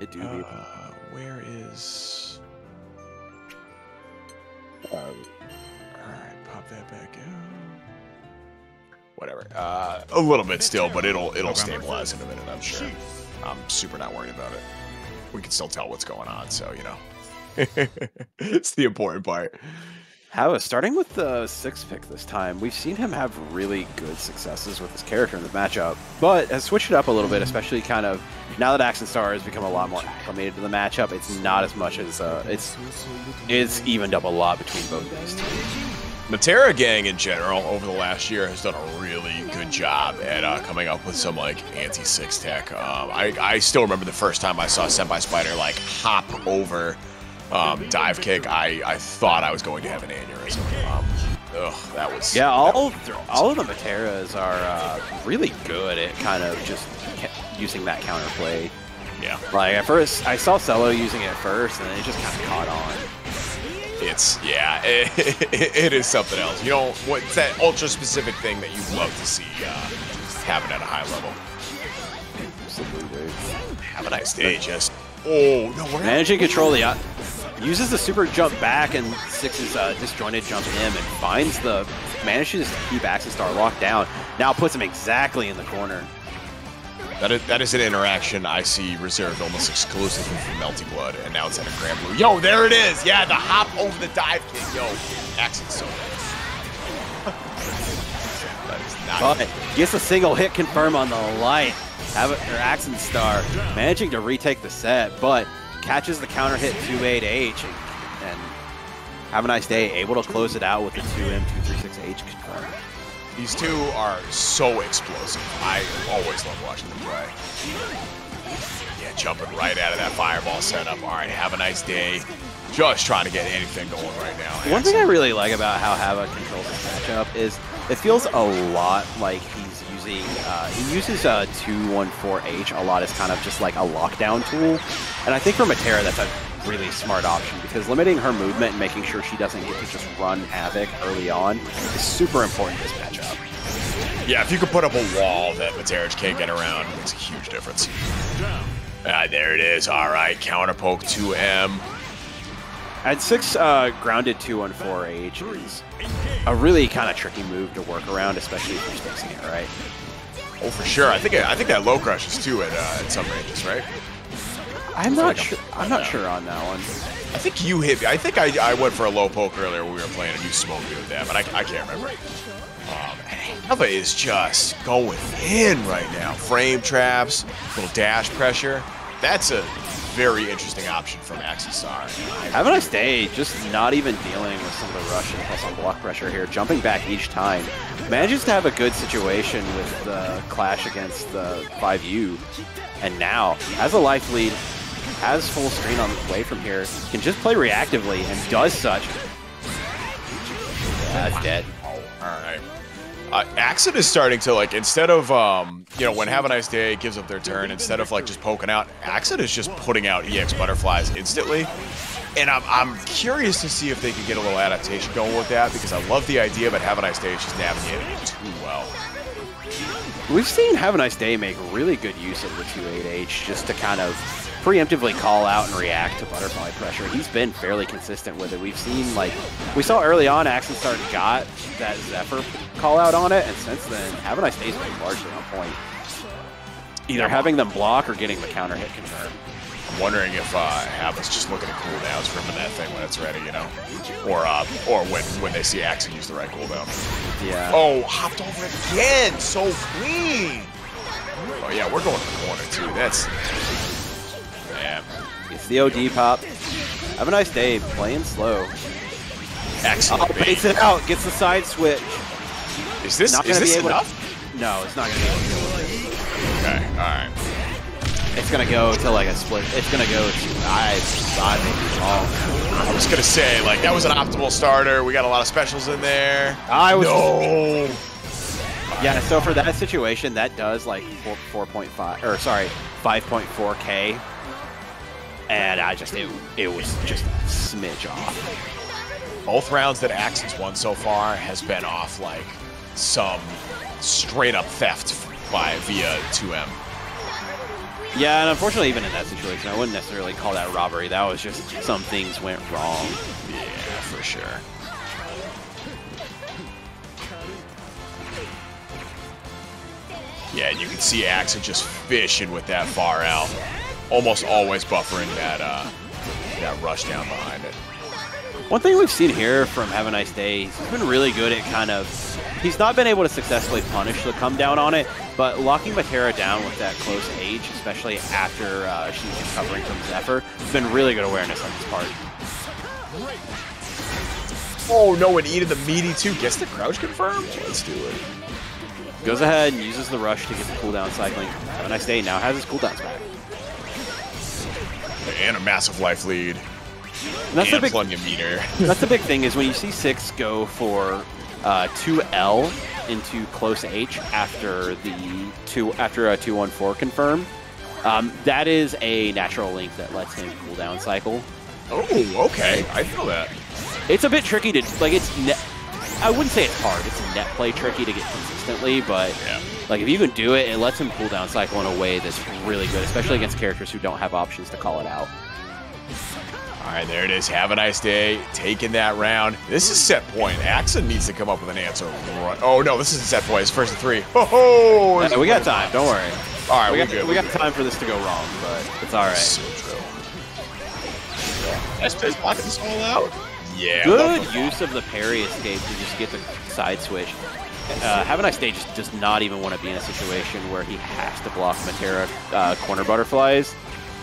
It do be. Uh, Where is... Um, Alright, pop that back out. Whatever. Uh, a little bit still, but it'll it'll stabilize in a minute, I'm sure. I'm super not worried about it. We can still tell what's going on, so, you know. It's the important part. How is starting with the sixth pick this time, we've seen him have really good successes with his character in this matchup, but has switched it up a little bit, especially kind of now that Axenstar has become a lot more acclimated to the matchup. It's not as much as uh, it's it's evened up a lot between both of these teams. Metera gang in general over the last year has done a really good job at uh, coming up with some like anti six tech. Um, I I still remember the first time I saw SenpaiSpyder like hop over. Um, dive kick. I I thought I was going to have an aneurysm. Um, ugh, that was yeah. All was all of the Meteras are uh, really good at kind of just using that counterplay. Yeah. Like at first, I saw Cello using it at first, and then it just kind of caught on. It's yeah. It, it, it is something else. You know, what's that ultra specific thing that you love to see uh, happen at a high level? Absolutely. Have a nice day, Jess. Oh no, we're managing control the. Uh, Uses the super jump back and Six's uh, disjointed jump in and finds the... Manages to keep Axenstar locked down. Now puts him exactly in the corner. That is, that is an interaction I see reserved almost exclusively for Melty Blood. And now it's at a Granblue. Yo, there it is! Yeah, the hop over the dive kick. Yo, Axen's so nice. That is not... But gets a single hit confirm on the light. Have it for Axenstar. Managing to retake the set, but... Catches the counter hit two eight H and, and have a nice day. Able to close it out with the two M two three six H confirm. These two are so explosive. I always love watching them play. Yeah, jumping right out of that fireball setup. All right, have a nice day. Just trying to get anything going right now. One Excellent. thing I really like about how Hava controls this matchup is it feels a lot like he's using, uh, he uses uh, two one four H a lot as kind of just like a lockdown tool. And I think for Metera, that's a really smart option because limiting her movement and making sure she doesn't get to just run havoc early on is super important in this matchup. Yeah, if you could put up a wall that Metera can't get around, it makes a huge difference. Ah, there it is. All right, counter poke two M. At six, uh, grounded two one four H is a really kind of tricky move to work around, especially if you're spacing it right. Oh, for sure. I think I think that low crushes too at uh, at some ranges, right? I'm not like sure. I'm not sure on that one. I think you hit me. I think I I went for a low poke earlier when we were playing, and you smoked me with that, but I I can't remember. Um, Hava is just going in right now. Frame traps, little dash pressure. That's a very interesting option from Axenstar. Have a nice day. Just not even dealing with some of the rush and plus on block pressure here. Jumping back each time. Manages to have a good situation with the clash against the five U. And now, as a life lead, has full screen on the way from here. Can just play reactively and does such. That's dead. Oh, all right. Uh, Axen is starting to, like, instead of, um, you know, when Have a Nice Day gives up their turn, instead of, like, just poking out, Axen is just putting out E X Butterflies instantly. And I'm, I'm curious to see if they can get a little adaptation going with that, because I love the idea, but Have a Nice Day is just navigating it too well. We've seen Have a Nice Day make really good use of the two eight H just to kind of preemptively call out and react to butterfly pressure. He's been fairly consistent with it. We've seen, like, we saw early on Axenstar got that Zephyr call out on it, and since then, Have a Nice Day's been largely on point. Either having them block or getting the counter hit confirmed. wondering if uh, Hava's just looking at cooldowns for him in that thing when it's ready, you know? Or uh, or when, when they see Axen use the right cooldown. Yeah. Oh, hopped over again! So clean! Oh yeah, we're going to the corner too. That's... Man. It's the O D pop. Have a nice day. Playing slow. Excellent. Oh, baits it out. Gets the side switch. Is this, is this enough? To, no, it's not going to be able to deal with it. Okay, alright. It's going to go to like a split. It's going to go to I, I think all. I was going to say, like, that was an optimal starter. We got a lot of specials in there. I was... No! Just... Yeah, so for that situation, that does like four point five, or sorry, five point four K. And I just, it, it was just a smidge off. Both rounds that Axen's won so far has been off like some straight up theft by via two M. Yeah, and unfortunately even in that situation, I wouldn't necessarily call that robbery. That was just some things went wrong. Yeah, for sure. Yeah, and you can see Axen just fishing with that far out. Almost always buffering that uh, that rush down behind it. One thing we've seen here from Have a Nice Day, he's been really good at kind of, he's not been able to successfully punish the come down on it, but locking Metera down with that close H, especially after uh, she's recovering from Zephyr, has been really good awareness on his part. Oh no, and E to the meaty too. Gets the crouch confirmed? Let's do it. Goes ahead and uses the rush to get the cooldown cycling. Have a Nice Day now has his cooldowns back. And a massive life lead. And that's and the big meter. That's the big thing is when you see six go for uh, two L into close H after the two after a two one four confirm. Um, that is a natural link that lets him cooldown cycle. Oh, okay, I feel that. It's a bit tricky to like. It's net. I wouldn't say it's hard. It's a net play tricky to get consistently, but yeah. Like if you can do it, it lets him cooldown cycle in a way that's really good, especially against characters who don't have options to call it out. All right, there it is. Have a Nice Day. Taking that round. This is set point. Axen needs to come up with an answer. Oh, no, this isn't set point. It's first and three. Ho ho! Yeah, we got time. Don't worry. All right, we got, good, we got good. time for this to go wrong, but it's all right. So true. Nice play, blocking this all out. Yeah. Good use of the parry escape to just get the side switch. Uh, Have a Nice Day just does not even want to be in a situation where he has to block Metera uh, corner butterflies.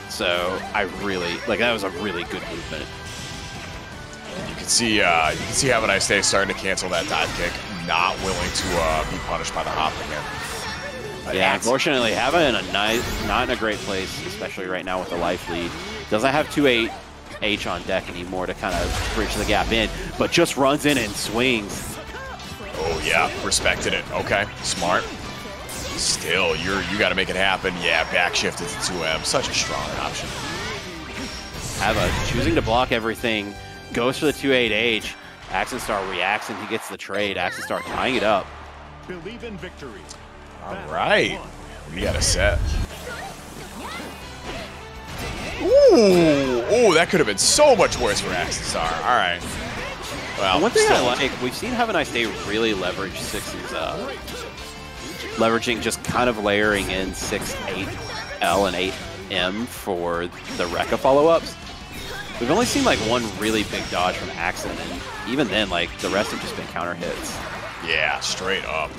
So I really like that was a really good movement. You can see, uh, you can see Have a Nice Day starting to cancel that dive kick, not willing to uh, be punished by the hop again. But yeah, unfortunately, Have a in a nice, not in a great place, especially right now with the life lead. Doesn't have two eight H on deck anymore to kind of bridge the gap in, but just runs in and swings. Oh yeah, respected it. Okay, smart. Still, you're, you got to make it happen. Yeah, backshifted to two M. Such a strong option. Hava choosing to block everything. Goes for the two eight H. Axenstar reacts and he gets the trade. Axenstar tying it up. Believe in victory. All right. We got a set. Ooh. Ooh, that could have been so much worse for Axenstar. All right. Well, one thing still. I like, we've seen Have a Nice Day really leverage sixes up. Leveraging just kind of layering in six, eight L, and eight M for the Rekka follow-ups. We've only seen like one really big dodge from Axen, and even then, like, the rest have just been counter hits. Yeah, straight up.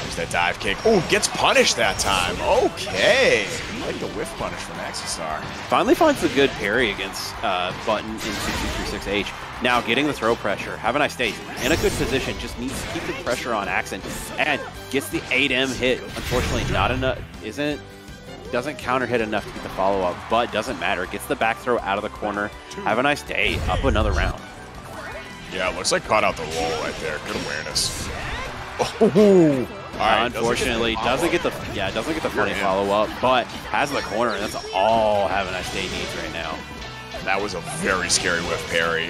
There's that dive kick. Oh, gets punished that time. Okay. I like the whiff punish from Axenstar. Finally finds the good parry against uh, Button in two two three six H. Now getting the throw pressure. Have a Nice Day. In a good position. Just needs to keep the pressure on Axen. And gets the eight M hit. Unfortunately, not enough. Isn't doesn't counter hit enough to get the follow up, but doesn't matter. Gets the back throw out of the corner. Have a Nice Day. Up another round. Yeah, looks like caught out the roll right there. Good awareness. Oh. All right, unfortunately, doesn't get the doesn't get the, yeah doesn't get the funny follow up, but has the corner. And that's all Have a Nice Day needs right now. That was a very scary whiff parry.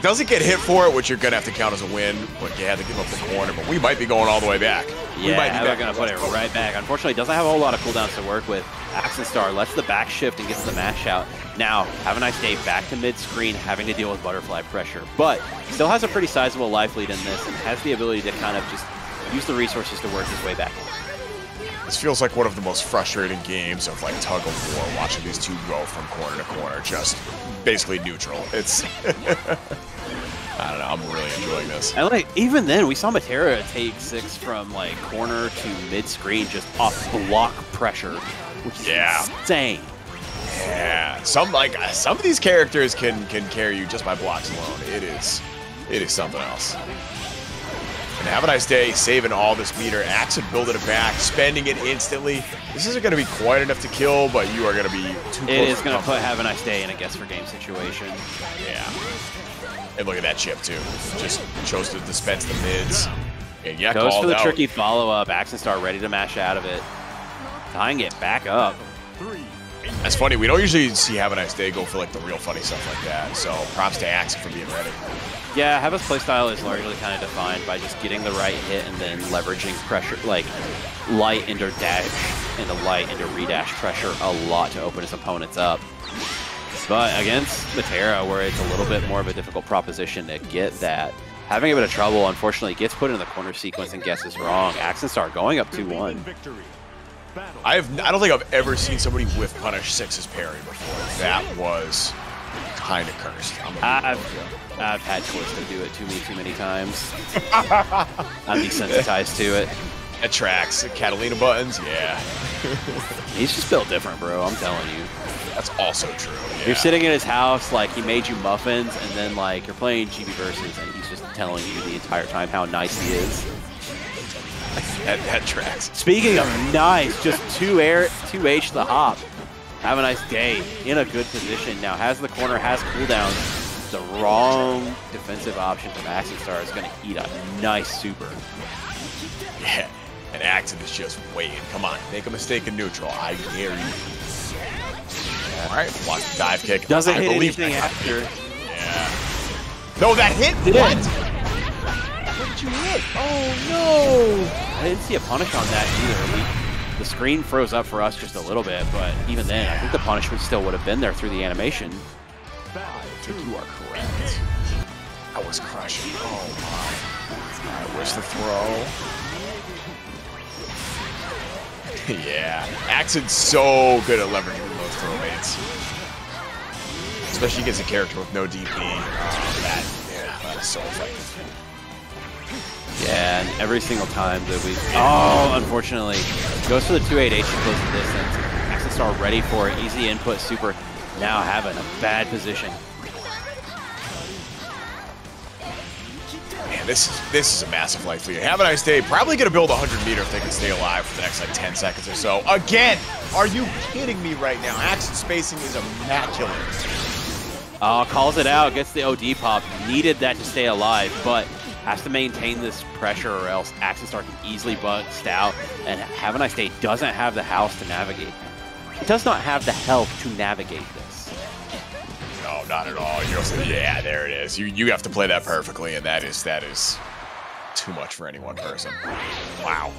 Doesn't get hit for it, which you're going to have to count as a win, but you had to give up the corner. But we might be going all the way back. We yeah, might be back. Going to put it right back. Unfortunately, doesn't have a whole lot of cooldowns to work with. Axenstar lets the back shift and gets the mash out. Now, Have a Nice Day back to mid-screen, having to deal with butterfly pressure. But still has a pretty sizable life lead in this and has the ability to kind of just use the resources to work his way back. This feels like one of the most frustrating games of, like, tug of war, watching these two go from corner to corner, just basically neutral. It's... I don't know, I'm really enjoying this. And, like, even then, we saw Metera take six from, like, corner to mid-screen, just off block pressure, which is yeah. insane. Yeah, some, like, some of these characters can, can carry you just by blocks alone. It is, it is something else. And Have a Nice Day, saving all this meter. Axen building it back, spending it instantly. This isn't going to be quite enough to kill, but you are going to be too close. It is going to put Have a Nice Day in a guess for game situation. Yeah. And look at that chip, too. Just chose to dispense the mids. And yeah, goes for the out. tricky follow-up. Axenstar ready to mash out of it. Tying it back up. That's funny. We don't usually see Have a Nice Day go for, like, the real funny stuff like that. So props to Axen for being ready. Yeah, Hava's playstyle is largely kind of defined by just getting the right hit and then leveraging pressure, like light into dash into light into redash pressure a lot to open his opponents up. But against Metera, where it's a little bit more of a difficult proposition to get that, having a bit of trouble, unfortunately, gets put in the corner sequence and guesses wrong. Axenstar going up two one. I have, I don't think I've ever seen somebody whiff punish six's parry before. That was... kind of cursed. I've, I've had Twitch to do it to me too many times. I'm desensitized to it. It tracks. Catalina buttons, yeah. He's just built different, bro. I'm telling you. That's also true. Yeah. You're sitting in his house, like, he made you muffins, and then, like, you're playing G B Versus, and he's just telling you the entire time how nice he is. That, that tracks. Speaking of nice, just two air, two H the hop. Have a Nice Day in a good position now. Has the corner, has cooldown. The wrong defensive option from Axenstar is going to eat a nice super. Yeah, and Axen is just waiting. Come on, make a mistake in neutral. I dare you. All right, block the dive kick. Doesn't I hit anything after. Yeah. No, that hit. Did what? What did you hit? Oh no! I didn't see a punish on that either. We The screen froze up for us just a little bit, but even then, I think the punishment still would have been there through the animation. I think you are correct. I was crushing. Oh my. Alright, where's the throw? Yeah. Axen's so good at leveraging those throwaways. Especially against a character with no D P. Oh, that, yeah, that is so effective. Yeah, and every single time that we... Oh, unfortunately. Goes for the two eight H to close the distance. Axenstar ready for it. Easy input, super. Now having a bad position. Man, this is, this is a massive life lead. Have a Nice Day. Probably going to build one hundred meter if they can stay alive for the next, like, ten seconds or so. Again! Are you kidding me right now? Axen spacing is immaculate. Uh, calls it out. Gets the O D pop. Needed that to stay alive, but... has to maintain this pressure or else Axenstar can easily bust out, and Have a Nice Day doesn't have the house to navigate. It does not have the health to navigate this. No, not at all. You're also, yeah, there it is. You you have to play that perfectly, and that is that is too much for any one person. Wow.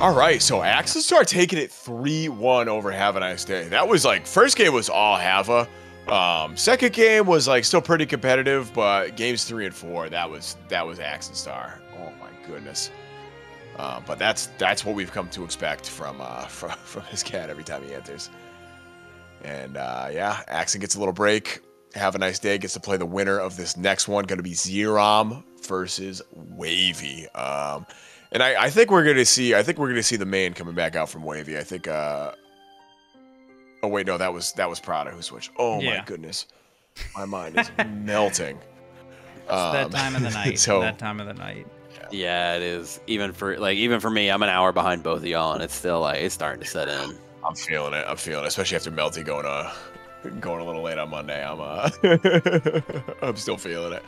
All right, so Axenstar taking it three one over Have a Nice Day. That was like, first game was all Hava. Um, second game was like still pretty competitive, but games three and four, that was that was Axenstar. Oh my goodness! Uh, but that's that's what we've come to expect from uh, from from his cat every time he enters. And uh, yeah, Axen gets a little break. Have a Nice Day gets to play the winner of this next one. Going to be Xerom versus Wavy. Um, and I, I think we're going to see I think we're going to see the main coming back out from Wavy. I think. Uh, Oh wait, no, that was that was Prada who switched. Oh yeah. My goodness, my mind is melting. It's um, that time of the night. So, that time of the night. Yeah. yeah, it is. Even for like, even for me, I'm an hour behind both of y'all, and it's still like it's starting to set in. I'm feeling it. I'm feeling it, especially after Melty going uh going a little late on Monday. I'm uh I'm still feeling it.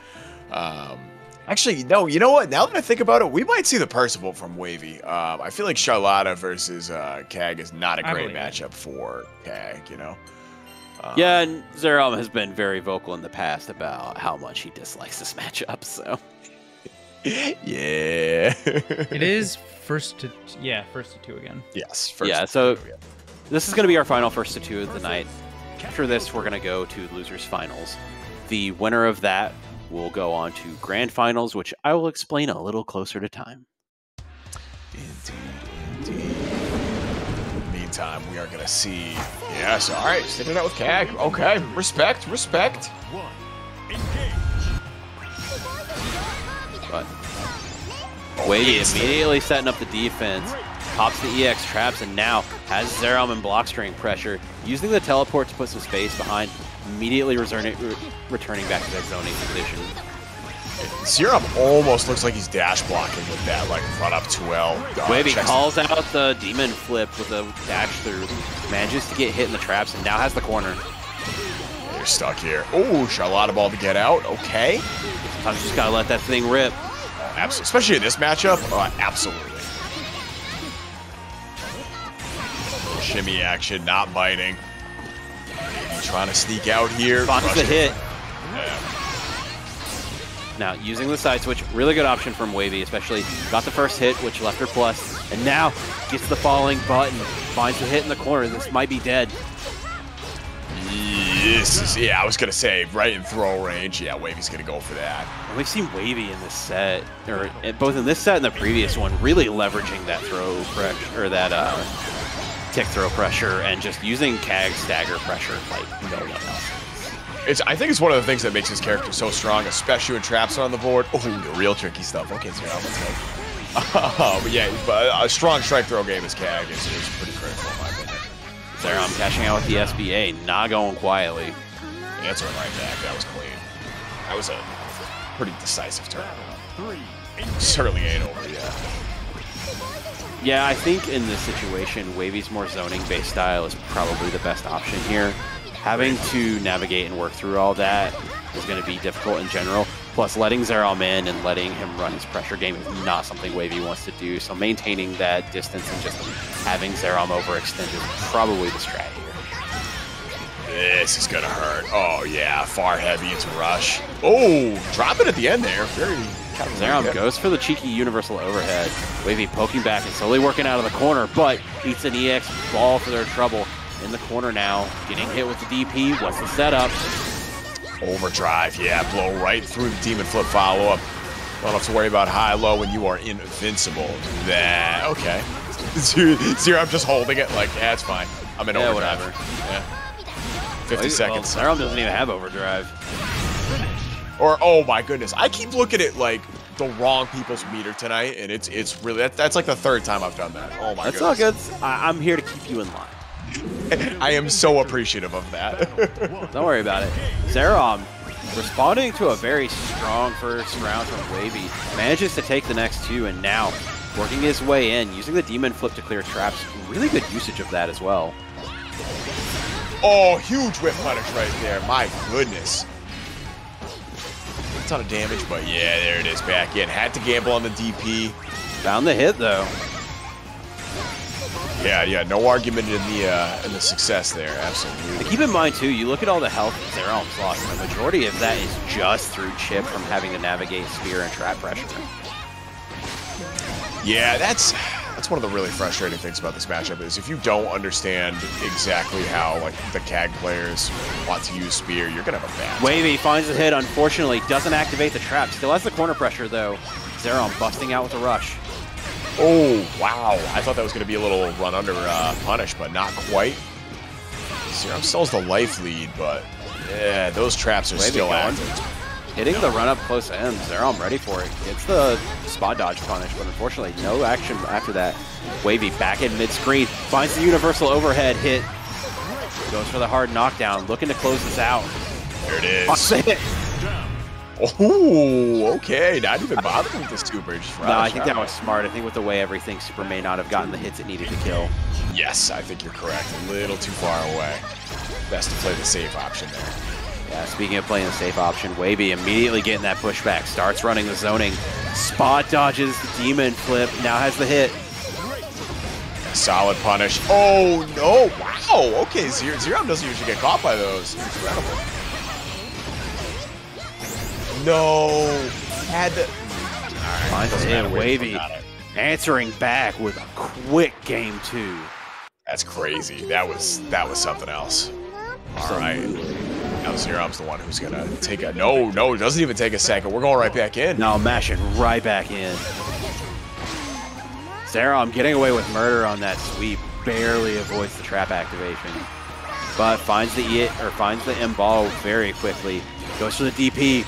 Um, actually, no, you know what? Now that I think about it, we might see the Percival from Wavy. Um, I feel like Charlotta versus uh, Cag is not a great matchup for Cag, you know? Um, yeah, and Xerom has been very vocal in the past about how much he dislikes this matchup, so... yeah. It is first to... Yeah, first to two again. Yes, first yeah, to so two. Yeah, so this is going to be our final first to two of the night. After this, we're going to go to Losers Finals. The winner of that... we'll go on to grand finals, which I will explain a little closer to time. Indeed, indeed. time, we are gonna see. Yes, all right, sticking it out with Cag. Okay, respect, respect. But Wavy immediately setting up the defense, pops the E X traps, and now has Xerom and block string pressure, using the teleport to put some space behind, immediately returning returning back to that zoning position. Xerom almost looks like he's dash blocking with that, like, run up two L. Wavy calls out the demon flip with a dash through, manages to get hit in the traps, and now has the corner. They're stuck here. Oh, Charlotta ball to get out. Okay. Sometimes you just gotta let that thing rip. Uh, especially in this matchup. Uh, absolutely. Shimmy action, not biting. Maybe trying to sneak out here. Finds the hit. Yeah. Now, using the side switch, really good option from Wavy, especially got the first hit, which left her plus, and now gets the falling button, finds the hit in the corner. This might be dead. This is, yeah, I was going to say, right in throw range, yeah, Wavy's going to go for that. And we've seen Wavy in this set, or both in this set and the previous one, really leveraging that throw pressure, or that uh, tick throw pressure, and just using Cag stagger pressure like no one else. It's, I think it's one of the things that makes his character so strong, especially when traps are on the board. Oh, real tricky stuff. Okay, so let's go. Uh, but yeah, but a strong strike throw game as Cag is, is pretty critical in my opinion. Xerom cashing out with the S B A, not going quietly. Answering right back. That was clean. That was a pretty decisive turn. Certainly ain't over yet. Yeah, I think in this situation, Wavy's more zoning-based style is probably the best option here. Having to navigate and work through all that is going to be difficult in general. Plus, letting Xerom in and letting him run his pressure game is not something Wavy wants to do. So maintaining that distance and just having Xerom overextend is probably the strat here. This is going to hurt. Oh, yeah. Far heavy into rush. Oh, drop it at the end there. Very kind of Xerom goes for the cheeky universal overhead. Wavy poking back and slowly working out of the corner, but eats an E X ball for their trouble. In the corner now, getting hit with the D P. What's the setup? Overdrive, yeah, blow right through the demon flip follow-up. Don't have to worry about high-low when you are invincible. That, okay. Xerom just holding it like, yeah, it's fine. I'm in yeah, overdrive. Whatever. Yeah. fifty well, seconds. Well, Xerom doesn't even have overdrive. Or, oh my goodness, I keep looking at, like, the wrong people's meter tonight, and it's it's really, that, that's like the third time I've done that. Oh my that's goodness. That's all good. I, I'm here to keep you in line. I am so appreciative of that. Don't worry about it. Xerom, responding to a very strong first round from Wavy, manages to take the next two, and now working his way in, using the demon flip to clear traps. Really good usage of that as well. Oh, huge whip punish right there. My goodness. A ton of damage, but yeah, there it is back in. Had to gamble on the D P. Found the hit, though. Yeah, yeah, no argument in the uh, in the success there, absolutely. But keep in mind too, you look at all the health Xerom's lost, and the majority of that is just through chip from having to navigate spear and trap pressure. Yeah, that's that's one of the really frustrating things about this matchup is if you don't understand exactly how like the Cag players want to use spear, you're gonna have a bad time. Wavy finds the hit, unfortunately, doesn't activate the trap. Still has the corner pressure though. Xerom busting out with a rush. Oh, wow. I thought that was going to be a little run under uh, punish, but not quite. Xerom still has the life lead, but yeah, those traps are Wavy still active. Hitting no. the run-up close end. Xerom ready for it. It's the spot dodge punish, but unfortunately, no action after that. Wavy back in mid-screen. Finds the universal overhead hit. Goes for the hard knockdown, looking to close this out. There it is. Oh, okay. Not even bothering with this super. Just no, I think that was smart. I think with the way everything, Super may not have gotten the hits it needed to kill. Yes, I think you're correct. A little too far away. Best to play the safe option there. Yeah, speaking of playing the safe option, Wavy immediately getting that pushback. Starts running the zoning. Spot dodges the demon flip. Now has the hit. Solid punish. Oh, no. Wow. Okay, Xerom doesn't usually get caught by those. Incredible. No, had to. All right, and Wavy answering back with a quick game two. That's crazy. That was that was something else. All right, now Xerom's the one who's gonna take a no, no. It doesn't even take a second. We're going right back in. No, mashing right back in. Xerom getting away with murder on that sweep. barely avoids the trap activation, but finds the E or finds the M ball very quickly. Goes for the D P.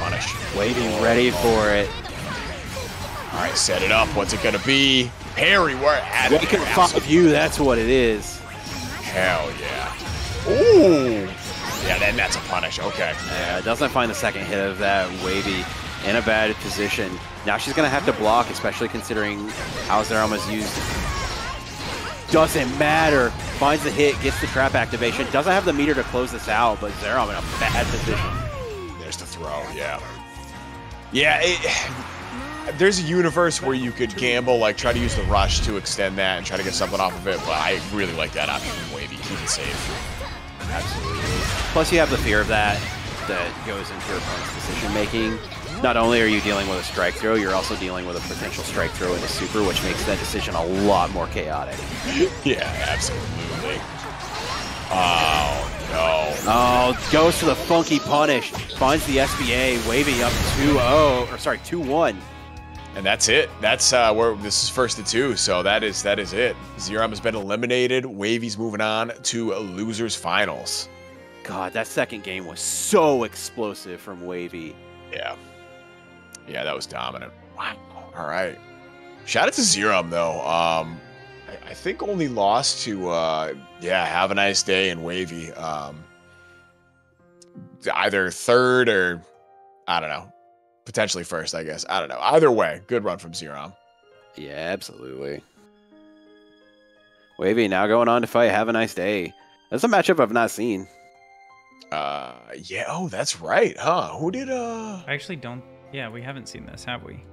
Punish. Waiting, ready for it. All right, set it up. What's it gonna be? Parry. We're at it. Look at the view. That's what it is. Hell yeah. Ooh. Yeah, then that's a punish. Okay. Yeah, doesn't find the second hit of that. Wavy in a bad position. Now she's going to have to block, especially considering how Xerom is used. Doesn't matter. Finds the hit, gets the trap activation. Doesn't have the meter to close this out, but Xerom in a bad position. There's the throw, yeah. Yeah, it, there's a universe where you could gamble, like try to use the rush to extend that and try to get something off of it, but I really like that option from Wavy. Keep it safe. Absolutely. Plus you have the fear of that that goes into your opponent's decision making. Not only are you dealing with a strike throw, you're also dealing with a potential strike throw in a super, which makes that decision a lot more chaotic. Yeah, absolutely. Oh, no. Oh, goes to the funky punish. Finds the S B A, Wavy up two oh, or sorry, two one. And that's it. That's uh, where this is first to two, so that is that is it. Xerom has been eliminated. Wavy's moving on to losers finals. God, that second game was so explosive from Wavy. Yeah. Yeah, that was dominant. Wow. All right. Shout out to Xerom, though. Um, I, I think only lost to, uh, yeah, Have a Nice Day and Wavy. Um, either third or, I don't know, potentially first, I guess. I don't know. Either way, good run from Xerom. Yeah, absolutely. Wavy now going on to fight Have a Nice Day. That's a matchup I've not seen. Uh, yeah. Oh, that's right, huh? Who did, uh... I actually don't... Yeah, we haven't seen this, have we?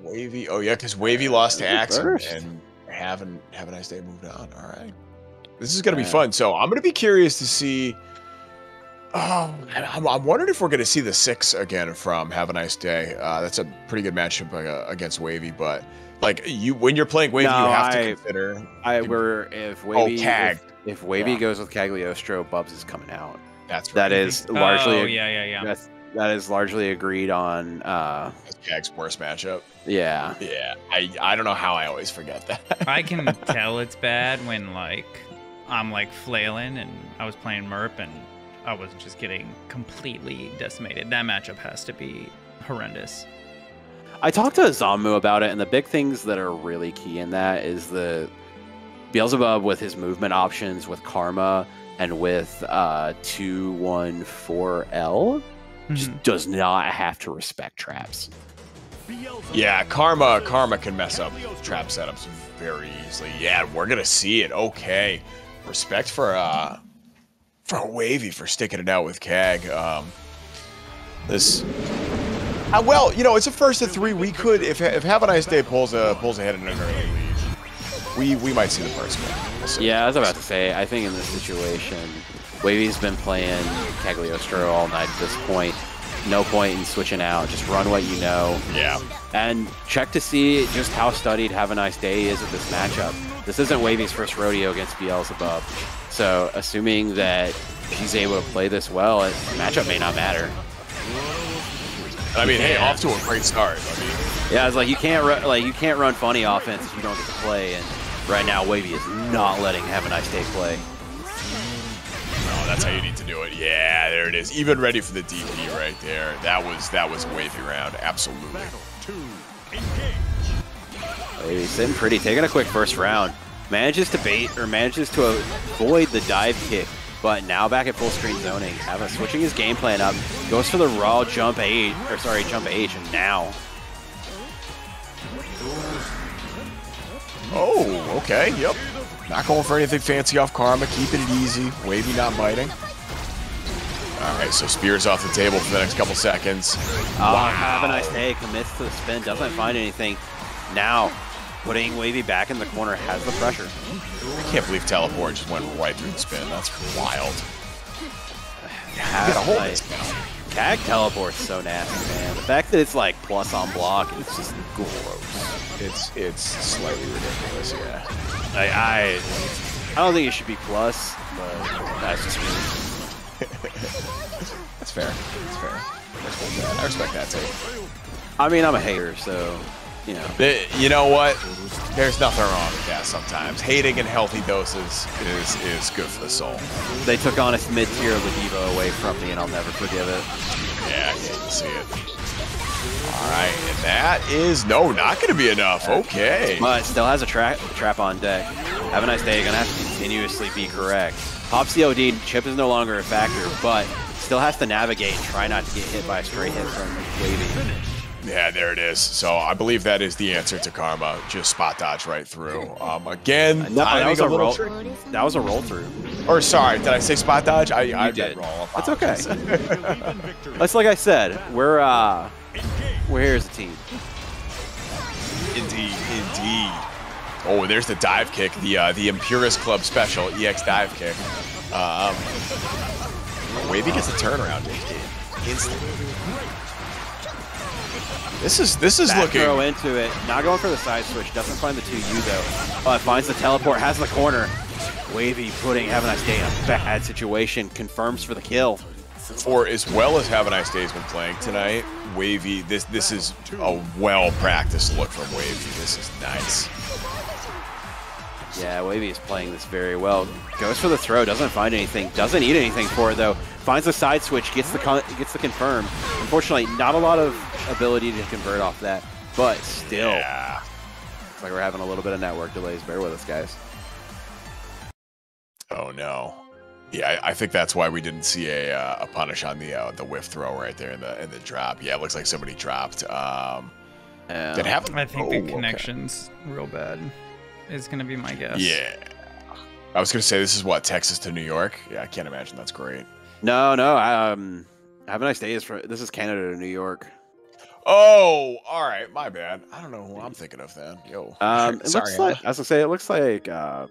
Wavy. Oh, yeah, because Wavy lost to Axen and haven't Have a Nice Day moved on. All right. This is going to be fun. So I'm going to be curious to see... Oh, I'm, I'm wondering if we're going to see the six again from Have a Nice Day. Uh, that's a pretty good matchup uh, against Wavy, but like you, when you're playing Wavy, no, you have I, to consider... I were if Wavy, oh, Cag. If, if Wavy yeah. goes with Cagliostro, Bubs is coming out. That's right. That is largely... Oh, yeah, yeah, yeah. That's, That is largely agreed on. Uh, Cag's worst matchup. Yeah. Yeah. I, I don't know how I always forget that. I can tell it's bad when, like, I'm, like, flailing and I was playing Merp and I was just getting completely decimated. That matchup has to be horrendous. I talked to Zammu about it, and the big things that are really key in that is the Beelzebub with his movement options, with Karma, and with uh, two one four L. Just does not have to respect traps. Yeah, Karma Karma can mess up trap setups very easily. Yeah, we're gonna see it. Okay, respect for uh for Wavy for sticking it out with Cag. Um, this uh, well, you know, it's a first of three. We could if if Have a Nice Day pulls a pulls ahead in an early lead, we we might see the first one. We'll see. Yeah, I was about to say. I think in this situation, Wavy's been playing Cagliostro all night at this point. No point in switching out. Just run what you know. Yeah. And check to see just how studied Have a Nice Day is at this matchup. This isn't Wavy's first rodeo against Beelzebub. So assuming that she's able to play this well, it, the matchup may not matter. I mean, hey, off to a great start. I mean, yeah, it's like you can't run, like you can't run funny offense if you don't get to play. And right now, Wavy is not letting Have a Nice Day play. Oh, that's how you need to do it. Yeah, there it is. Even ready for the D P right there. That was that was Wavy round. Absolutely. Wavy's sitting pretty, taking a quick first round. Manages to bait or manages to avoid the dive kick, but now back at full screen zoning. Hava switching his game plan up. Goes for the raw jump H, or sorry, jump H, and now. Oh, okay. Yep. Not going for anything fancy off Karma, keeping it easy. Wavy not biting. All right, so Spear's off the table for the next couple seconds. Oh, wow. Have a Nice Day. Commits to the spin, doesn't find anything. Now, putting Wavy back in the corner has the pressure. I can't believe Teleport just went right through the spin. That's wild. Have a hold of this now. Cag Teleport's so nasty, man. The fact that it's like plus on block, it's just gross. It's it's slightly ridiculous, yeah. Like, I I don't think it should be plus, but that's just me. That's fair. That's fair. I respect that. I respect that too. I mean, I'm a hater, so you know. It, you know what? There's nothing wrong with that sometimes. Hating in healthy doses is, is good for the soul. They took on a mid-tier Ladiva away from me, and I'll never forgive it. Yeah, I can see it. All right, and that is, no, not going to be enough. Okay. But still has a tra trap on deck. Have a nice day. You're going to have to continuously be correct. Pops the O D. Chip is no longer a factor, but still has to navigate and try not to get hit by a straight hit from Wavy. Yeah, there it is. So I believe that is the answer to Karma. Just spot dodge right through. Um, again, uh, no, that was a, a roll. That was a roll through. Or sorry, did I say spot dodge? I, you I did. Roll. That's okay. That's like I said. We're uh, we're here as a team. Indeed, indeed. Oh, there's the dive kick. The uh, the Impurus Club special E X dive kick. Um, Wavy gets a turnaround instantly. This is this is back looking. Throw into it. Not going for the side switch. Doesn't find the two U though. But finds the teleport. Has the corner. Wavy putting Have a Nice Day in a bad situation. Confirms for the kill. For as well as Have a Nice Day's been playing tonight, Wavy. This this is a well practiced look from Wavy. This is nice. Yeah, Wavy is playing this very well. Goes for the throw. Doesn't find anything. Doesn't eat anything for it though. Finds the side switch. Gets the con gets the confirm. Unfortunately, not a lot of ability to convert off that, but still. Yeah. It's like we're having a little bit of network delays. Bear with us, guys. Oh, no. Yeah, I, I think that's why we didn't see a, uh, a punish on the uh, the whiff throw right there in the in the drop. Yeah, it looks like somebody dropped. Um, um, did it happen? I think oh, the connection's okay. Real bad is going to be my guess. Yeah. I was going to say this is, what, Texas to New York? Yeah, I can't imagine that's great. No, no. Um, Have a Nice Day. Is for, this is Canada to New York. Oh, all right, my bad. I don't know who I'm thinking of then. Yo, um, it sorry. Looks like, I was gonna say it looks like uh,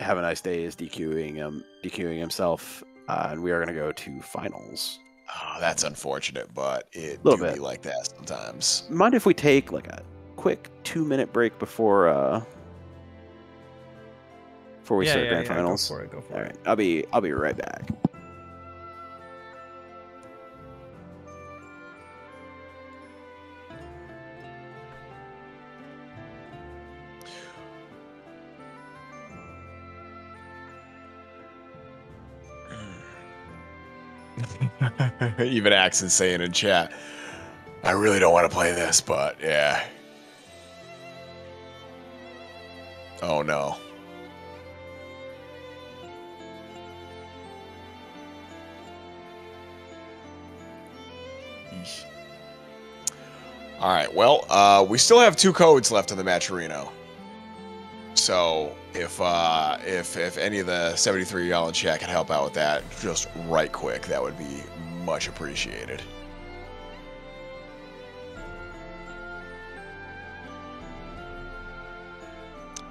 Have a Nice Day is DQing him, DQing himself, uh, and we are gonna go to finals. Oh, that's unfortunate, but it do be like that sometimes. Mind if we take like a quick two minute break before uh, before we yeah, start yeah, grand yeah, finals? Go for it. Go for all it. Right, I'll be I'll be right back. Even Axen saying in chat, I really don't want to play this, but yeah. Oh no. All right, well, uh, we still have two codes left on the Matcherino. So if uh, if if any of the seventy-three y'all in chat can help out with that, just right quick, that would be much appreciated.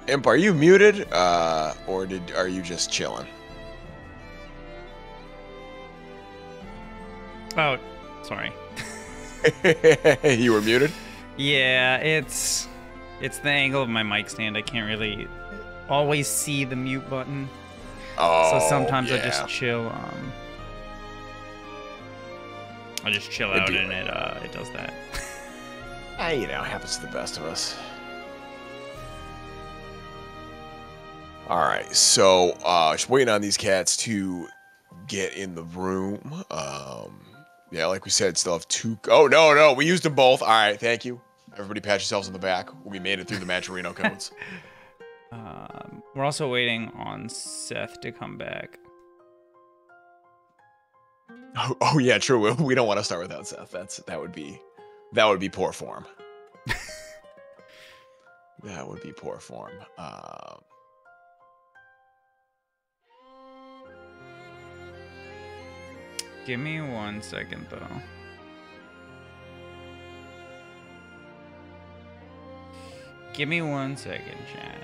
Imp, are you muted, uh, or did are you just chilling? Oh, sorry. You were muted? Yeah, it's. It's the angle of my mic stand. I can't really always see the mute button. Oh, so sometimes yeah. I just chill. Um, I just chill out, and it uh, it does that. Hey, you know, it happens to the best of us. All right, so uh, just waiting on these cats to get in the room. Um, yeah, like we said, still have two. Oh no, no, we used them both. All right, thank you. Everybody pat yourselves on the back. We made it through the Matcherino codes. Um, we're also waiting on Seth to come back. Oh, oh yeah, true. We don't want to start without Seth. That's that would be that would be poor form. That would be poor form. Um, give me one second though. Give me one second, chat.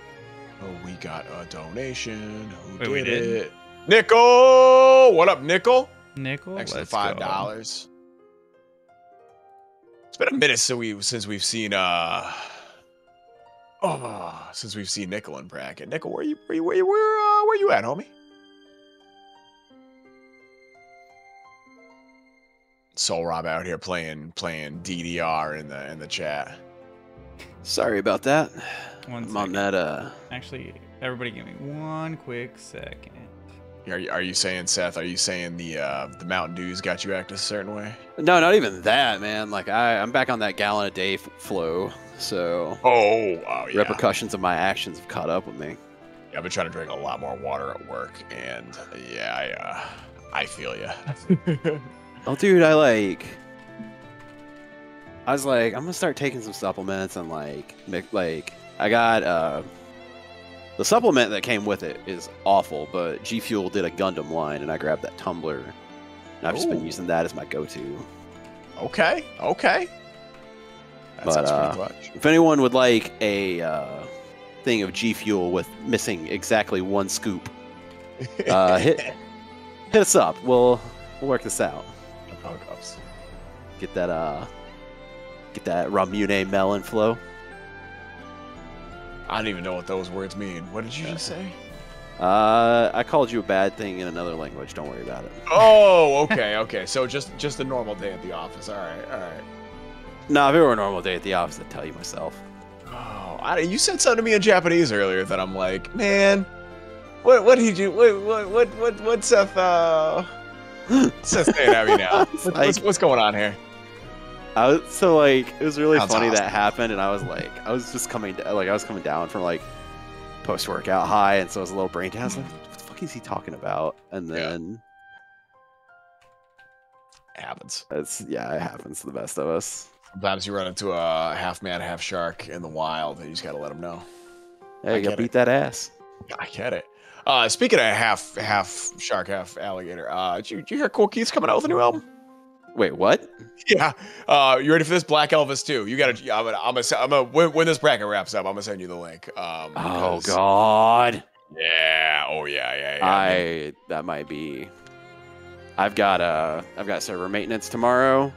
Oh, we got a donation. Who Wait, did, we did it? Nickel! What up, Nickel? Nickel, let's go. Extra five dollars. It's been a minute since, we, since we've seen... Uh, oh, since we've seen Nickel in bracket. Nickel, where you, where you, where you, where, uh, where you at, homie? Soulrobba out here playing playing D D R in the in the chat. Sorry about that. One I'm second. On that, uh... Actually, everybody give me one quick second. Are you, are you saying, Seth, are you saying the uh, the Mountain Dew's got you acting a certain way? No, not even that, man. Like, I, I'm back on that gallon a day f flow, so... Oh, oh, yeah. Repercussions of my actions have caught up with me. Yeah, I've been trying to drink a lot more water at work, and, yeah, I, uh, I feel ya. Oh, dude, I, like... I was like, I'm gonna start taking some supplements, and, like, make, like, I got, uh... the supplement that came with it is awful, but G Fuel did a Gundam line, and I grabbed that tumbler. And I've Ooh. just been using that as my go-to. Okay, okay. That but, sounds pretty clutch. Uh, if anyone would like a uh, thing of G Fuel with missing exactly one scoop, uh, hit hit us up. We'll we'll work this out. Get that uh, get that Ramune melon flow. I don't even know what those words mean. What did you just say? Uh, I called you a bad thing in another language. Don't worry about it. Oh, okay, okay. So just just a normal day at the office. All right, all right. Nah, if it were a normal day at the office, I'd tell you myself. Oh, I, you said something to me in Japanese earlier that I'm like, man, what what did you what what what what what's Seth uh Seth's saying at me now? What's, like, what's, what's going on here? I was, so like it was really Sounds funny awesome. that happened, and I was like, I was just coming, like I was coming down from like post workout high, and so I was a little brain down. I was like, what the fuck is he talking about? And then yeah. it happens. It's yeah, it happens to the best of us. Sometimes you run into a half man, half shark in the wild, and you just gotta let him know. Hey, you gotta beat that ass. I get it. Uh, speaking of half half shark, half alligator, uh, did you, did you hear Cool Keith's coming out with a new album? Wait, what? Yeah, uh, you ready for this? Black Elvis two. You gotta. I'm gonna. I'm gonna. I'm gonna when, when this bracket wraps up, I'm gonna send you the link. Um, oh God. Yeah. Oh yeah. Yeah. yeah I. Man. That might be. I've got uh. I've got server maintenance tomorrow.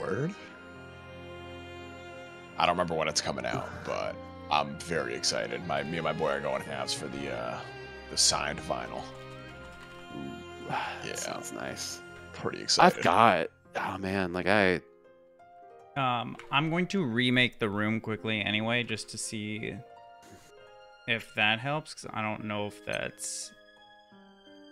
Word. I don't remember when it's coming out, but I'm very excited. My me and my boy are going halves for the uh, the signed vinyl. That yeah. Sounds nice. Pretty excited. I've got. Oh man, like I um I'm going to remake the room quickly anyway just to see if that helps, because I don't know if that's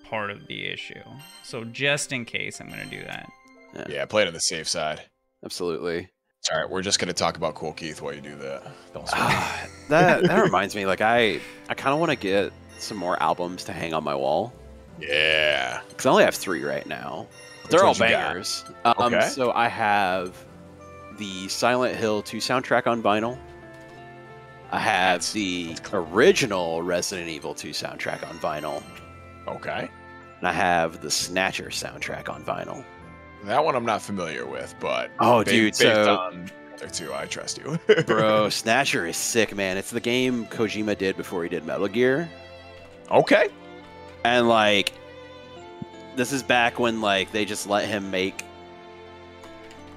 part of the issue, so just in case I'm going to do that. Yeah, yeah, play it on the safe side. Absolutely. All right, we're just going to talk about Cool Keith while you do that. Don't uh, that that reminds me, like I I kind of want to get some more albums to hang on my wall. Yeah, because I only have three right now. They're all bangers. Um, okay. So I have the Silent Hill two soundtrack on vinyl. I have that's, the that's cool. original Resident Evil two soundtrack on vinyl. Okay. And I have the Snatcher soundtrack on vinyl. That one I'm not familiar with, but oh, ba dude, so on there too, I trust you. Bro, Snatcher is sick, man. It's the game Kojima did before he did Metal Gear. Okay. And like. This is back when like they just let him make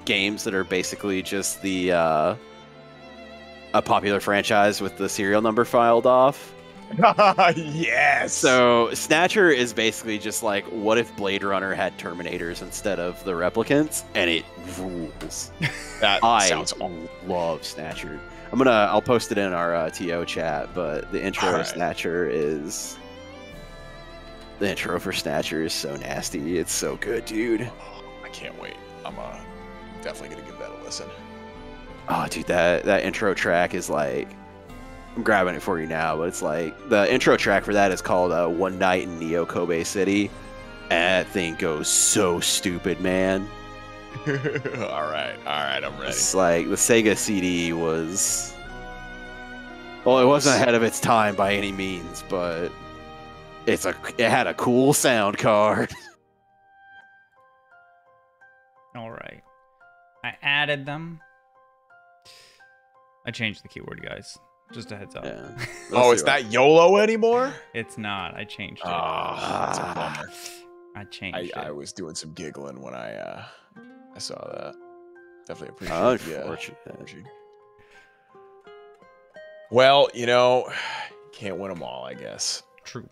games that are basically just the uh, a popular franchise with the serial number filed off. Yes. So Snatcher is basically just like, what if Blade Runner had Terminators instead of the replicants, and it rules. That I sounds awesome. Love Snatcher. I'm gonna I'll post it in our uh, T O chat, but the intro right. of Snatcher is. The intro for Snatcher is so nasty. It's so good, dude. Oh, I can't wait. I'm uh, definitely going to give that a listen. Oh, dude, that, that intro track is like... I'm grabbing it for you now, but it's like... The intro track for that is called uh, One Night in Neo Kobe City. And that thing goes so stupid, man. all right, all right, I'm ready. It's like the Sega C D was... Well, it wasn't ahead of its time by any means, but... It's a. It had a cool sound card. All right, I added them. I changed the keyword, guys. Just a heads up. Yeah. Oh, it's not YOLO anymore. It's not. I changed it. Oh, that's a bummer. I changed. I, it. I was doing some giggling when I uh, I saw that. Definitely appreciate it. Unfortunate. Well, you know, can't win them all, I guess. True.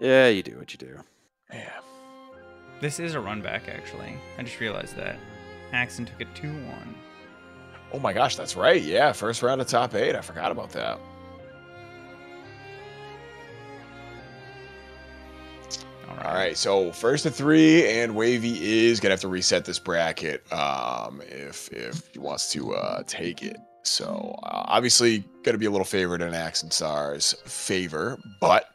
Yeah, you do what you do. Yeah. This is a run back, actually. I just realized that. Axen took a two one. Oh my gosh, that's right. Yeah, first round of top eight. I forgot about that. All right, All right so first of three, and Wavy is going to have to reset this bracket um, if, if he wants to uh, take it. So uh, obviously going to be a little favored in Axenstar's favor, but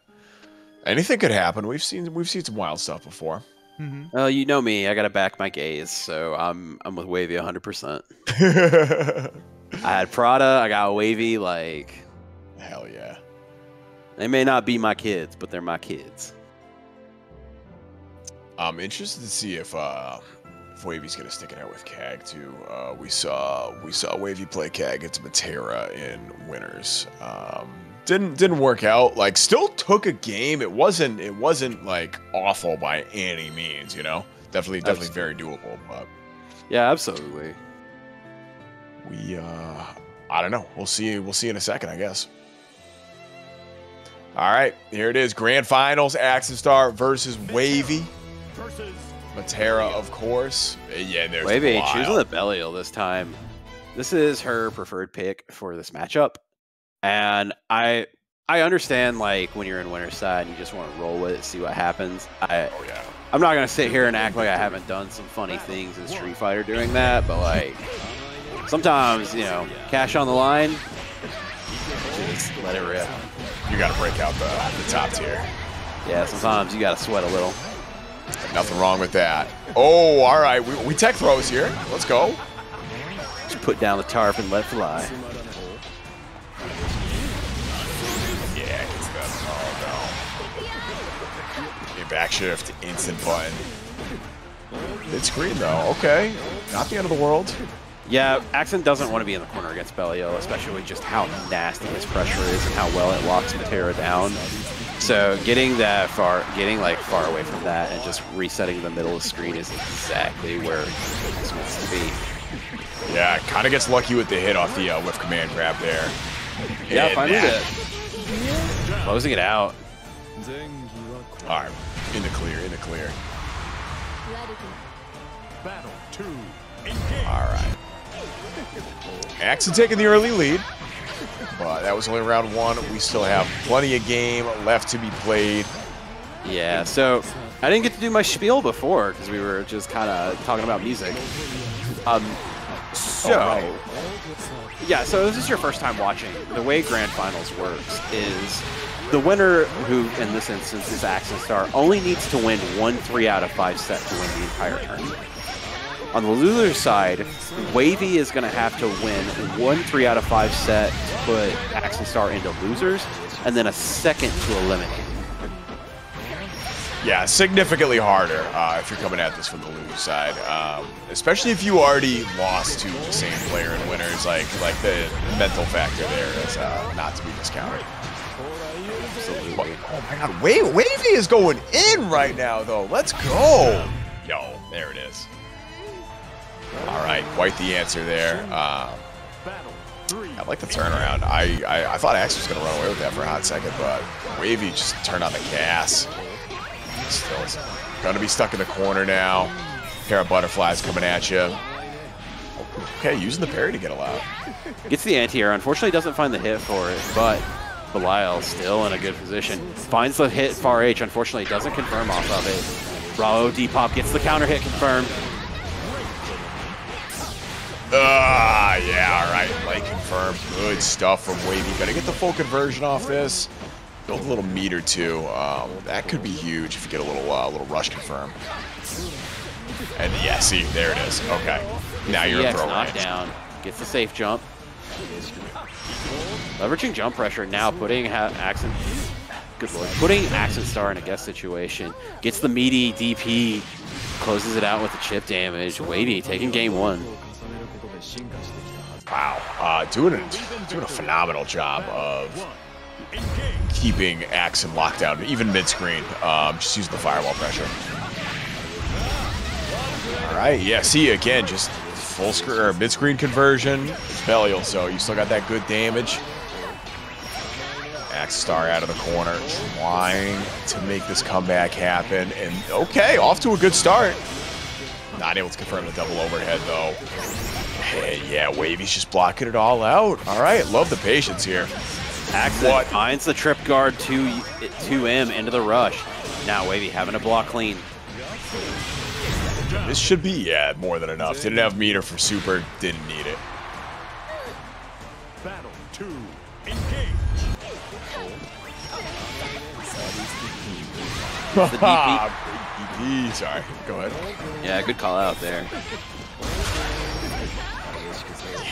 anything could happen. We've seen we've seen some wild stuff before. Mm-hmm. Well, you know me. I gotta back my gaze, so I'm I'm with Wavy one hundred percent. I had Prada. I got Wavy. Like, hell yeah. They may not be my kids, but they're my kids. I'm interested to see if uh, if Wavy's gonna stick it out with Cag too. Uh, we saw we saw Wavy play Cag against Metera in winners. Um, Didn't didn't work out. Like, still took a game. It wasn't it wasn't like awful by any means. You know, definitely definitely very doable. But yeah, absolutely. We uh, I don't know. We'll see. We'll see in a second, I guess. All right, here it is. Grand finals: Axenstar versus Wavy. Versus Metera, of course. Yeah, there's Wavy. She's on the Belial this time. This is her preferred pick for this matchup. And I I understand, like, when you're in winner's side and you just want to roll with it, see what happens. I, oh, yeah. I'm not going to sit here and act like I haven't done some funny things in Street Fighter doing that, but, like, sometimes, you know, cash on the line, just let it rip. You got to break out the, the top tier. Yeah, sometimes you got to sweat a little. Nothing wrong with that. Oh, all right. We, we tech throws here. Let's go. Just put down the tarp and let fly. Backshift, instant button. It's green though, okay. Not the end of the world. Yeah, Axen doesn't want to be in the corner against Belial, especially with just how nasty his pressure is and how well it locks Metera down. So getting that far, getting like far away from that and just resetting the middle of the screen is exactly where this wants to be. Yeah, kind of gets lucky with the hit off the uh, whiff command grab there. Yeah, finally did. Closing it out. All right. In the clear, in the clear. Battle two. Alright. Axen taking the early lead. But that was only round one. We still have plenty of game left to be played. Yeah, so I didn't get to do my spiel before because we were just kind of talking about music. Um, so, yeah, so this is your first time watching. The way Grand Finals works is... the winner, who in this instance is Axenstar, only needs to win one three out of five set to win the entire tournament. On the loser side, Wavy is going to have to win one three out of five set to put Axenstar into losers, and then a second to eliminate. Yeah, significantly harder uh, if you're coming at this from the loser side, um, especially if you already lost to the same player in winners. Like, like the mental factor there is uh, not to be discounted. Absolutely. Oh my god, Wavy, Wavy is going in right now, though. Let's go. Yo, there it is. All right, quite the answer there. Um, I like the turnaround. I, I, I thought Axe was going to run away with that for a hot second, but Wavy just turned on the gas. Still going to be stuck in the corner now. Pair of butterflies coming at you. Okay, using the parry to get allowed. Gets the anti-air. Unfortunately, doesn't find the hit for it, but... Belial still in a good position. Finds the hit far H. Unfortunately, doesn't confirm off of it. Bravo Depop gets the counter hit confirmed. Ah, uh, yeah, all right. Light confirmed. Good stuff from Wavy. Got to get the full conversion off this. Build a little meter too. Um, that could be huge if you get a little uh, little rush confirm. And yeah, see, there it is. Okay, now you're a throw range. Down. Gets the safe jump. Leveraging jump pressure now, putting Axen, good lord, putting Axenstar in a guess situation. Gets the meaty D P, closes it out with the chip damage. Wavy taking game one. Wow, uh, doing a doing a phenomenal job of keeping Axen locked down, even mid screen. Um, just using the firewall pressure. All right, yeah, see again, just. Full screen or mid screen conversion. It's Belial, so you still got that good damage. Axenstar out of the corner, trying to make this comeback happen. And okay, off to a good start. Not able to confirm the double overhead, though. Hey, yeah, Wavy's just blocking it all out. All right, love the patience here. Axenstar finds the trip guard to, to him into the rush. Now Wavy having a block clean. This should be, yeah, more than enough. Didn't have meter for super, didn't need it. Battle two, engage. The D P. D P, sorry, go ahead. Yeah, good call out there.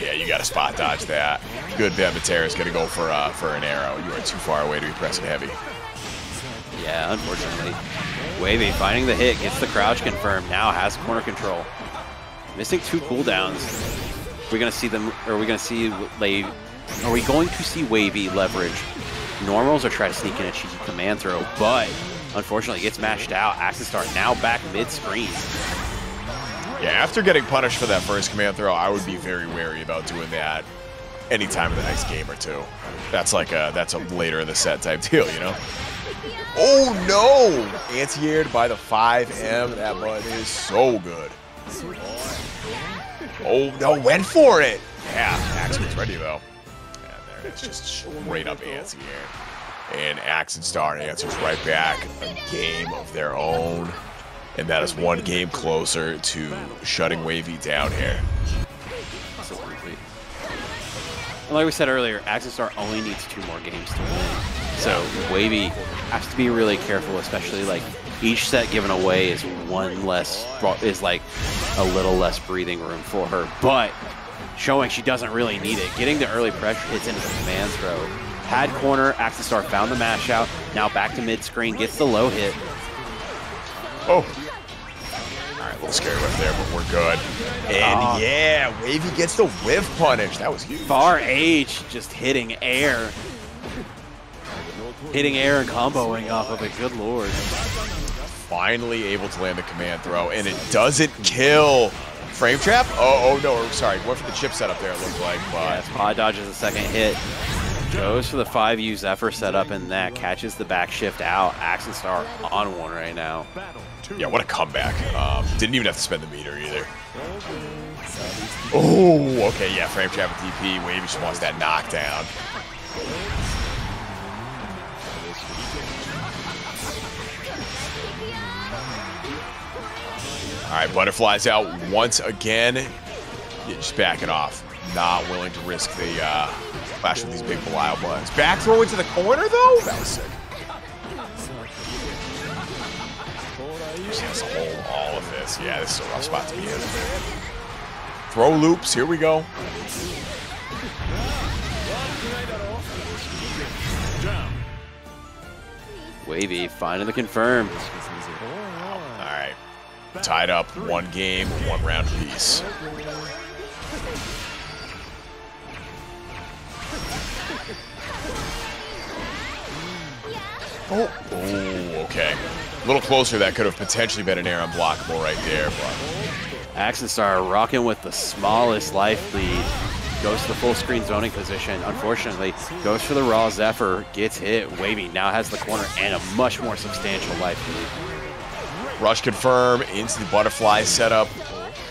Yeah, you got to spot dodge that. Good that Metera is going to go for uh, for an arrow. You are too far away to be pressing heavy. Yeah, unfortunately. Wavy finding the hit, gets the crouch confirmed, now has corner control. Missing two cooldowns. We're going to see them, or we're going to see, Wavy, are we going to see Wavy leverage normals or try to sneak in a cheeky command throw, but unfortunately gets mashed out. Axenstar now back mid-screen. Yeah, after getting punished for that first command throw, I would be very wary about doing that any time in the next game or two. That's like a, that's a later in the set type deal, you know? Oh no! Anti-aired by the five M. That button is so good. Oh no, went for it! Yeah, Axenstar's ready though. Yeah, there it is, just straight up anti-air. And Axenstar answers right back. A game of their own. And that is one game closer to shutting Wavy down here. Absolutely. And like we said earlier, Axenstar only needs two more games to win. So Wavy has to be really careful, especially like each set given away is one less, is like a little less breathing room for her, but showing she doesn't really need it. Getting the early pressure, it's into the command throw. Had corner, Axenstar found the mash out, now back to mid screen, gets the low hit. Oh. All right, a little scary whiff there, but we're good. And oh. yeah, Wavy gets the whiff punish. That was huge. Far H just hitting air. Hitting air and comboing off of it, good lord. Finally able to land the command throw, and it doesn't kill. Frame trap? Oh, oh no, sorry. What for the chip setup there, it looked like. But yeah, Pod dodges a second hit. Goes for the five U Zephyr setup, and that catches the back shift out. Axenstar on one right now. Yeah, what a comeback. Um, didn't even have to spend the meter either. Oh, okay, yeah, frame trap with D P. Wavy just wants that knockdown. All right, Butterfly's out once again. Yeah, just backing off. Not willing to risk the uh, clash with these big Belial buttons. Back throw into the corner, though? That was sick. Just has to hold all of this. Yeah, this is a rough spot to be in. Throw loops. Here we go. Wavy finding the confirm. Tied up, one game, one round apiece. Oh, oh, okay. A little closer, that could have potentially been an air unblockable right there, but Axenstar rocking with the smallest life lead. Goes to the full screen zoning position. Unfortunately, goes for the raw Zephyr, gets hit. Wavy now has the corner and a much more substantial life lead. Rush confirm into the butterfly setup.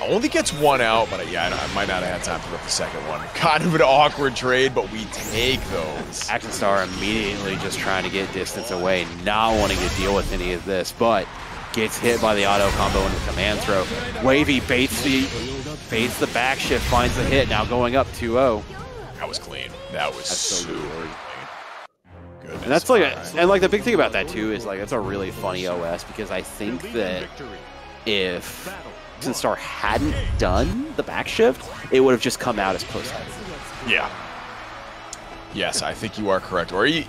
Only gets one out, but yeah, I, I might not have had time to rip the second one. Kind of an awkward trade, but we take those. Axenstar immediately just trying to get distance away, not wanting to deal with any of this, but gets hit by the auto combo and the command throw. Wavy baits the, baits the back shift, finds the hit, now going up two oh. That was clean. That was so good. Goodness. And that's like, a, and like the big thing about that too is like it's a really funny O S because I think that if Axenstar hadn't done the back shift, it would have just come out as close. Yeah. Yes, I think you are correct, or e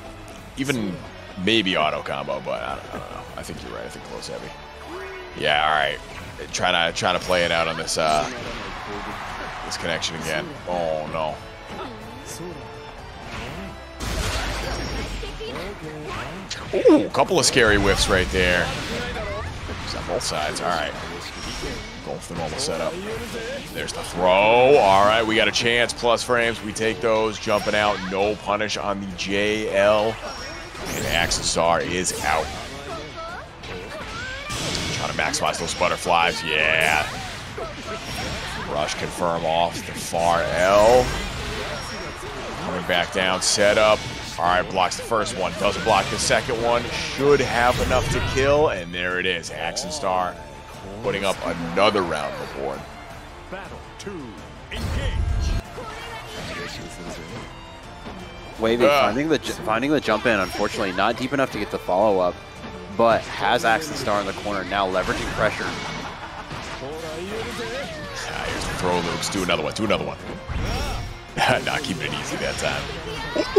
even maybe auto combo, but I don't, I don't know. I think you're right. I think close heavy. Yeah. All right. Trying to trying to play it out on this uh this connection again. Oh no. Ooh, a couple of scary whiffs right there. He's on both sides. All right. Going for the normal setup. There's the throw. All right, we got a chance. Plus frames. We take those. Jumping out. No punish on the J L. And Axenstar is out. Trying to maximize those butterflies. Yeah. Rush confirm off the far L. Coming back down, set up. All right, blocks the first one, doesn't block the second one. Should have enough to kill, and there it is. Axenstar putting up another round of one. Battle two, engage. Wavy uh. finding the finding the jump in, unfortunately not deep enough to get the follow up, but has Axenstar in the corner now, leveraging pressure. Ah, here's the throw, Luke's. Do another one. Do another one. Not keeping it easy that time.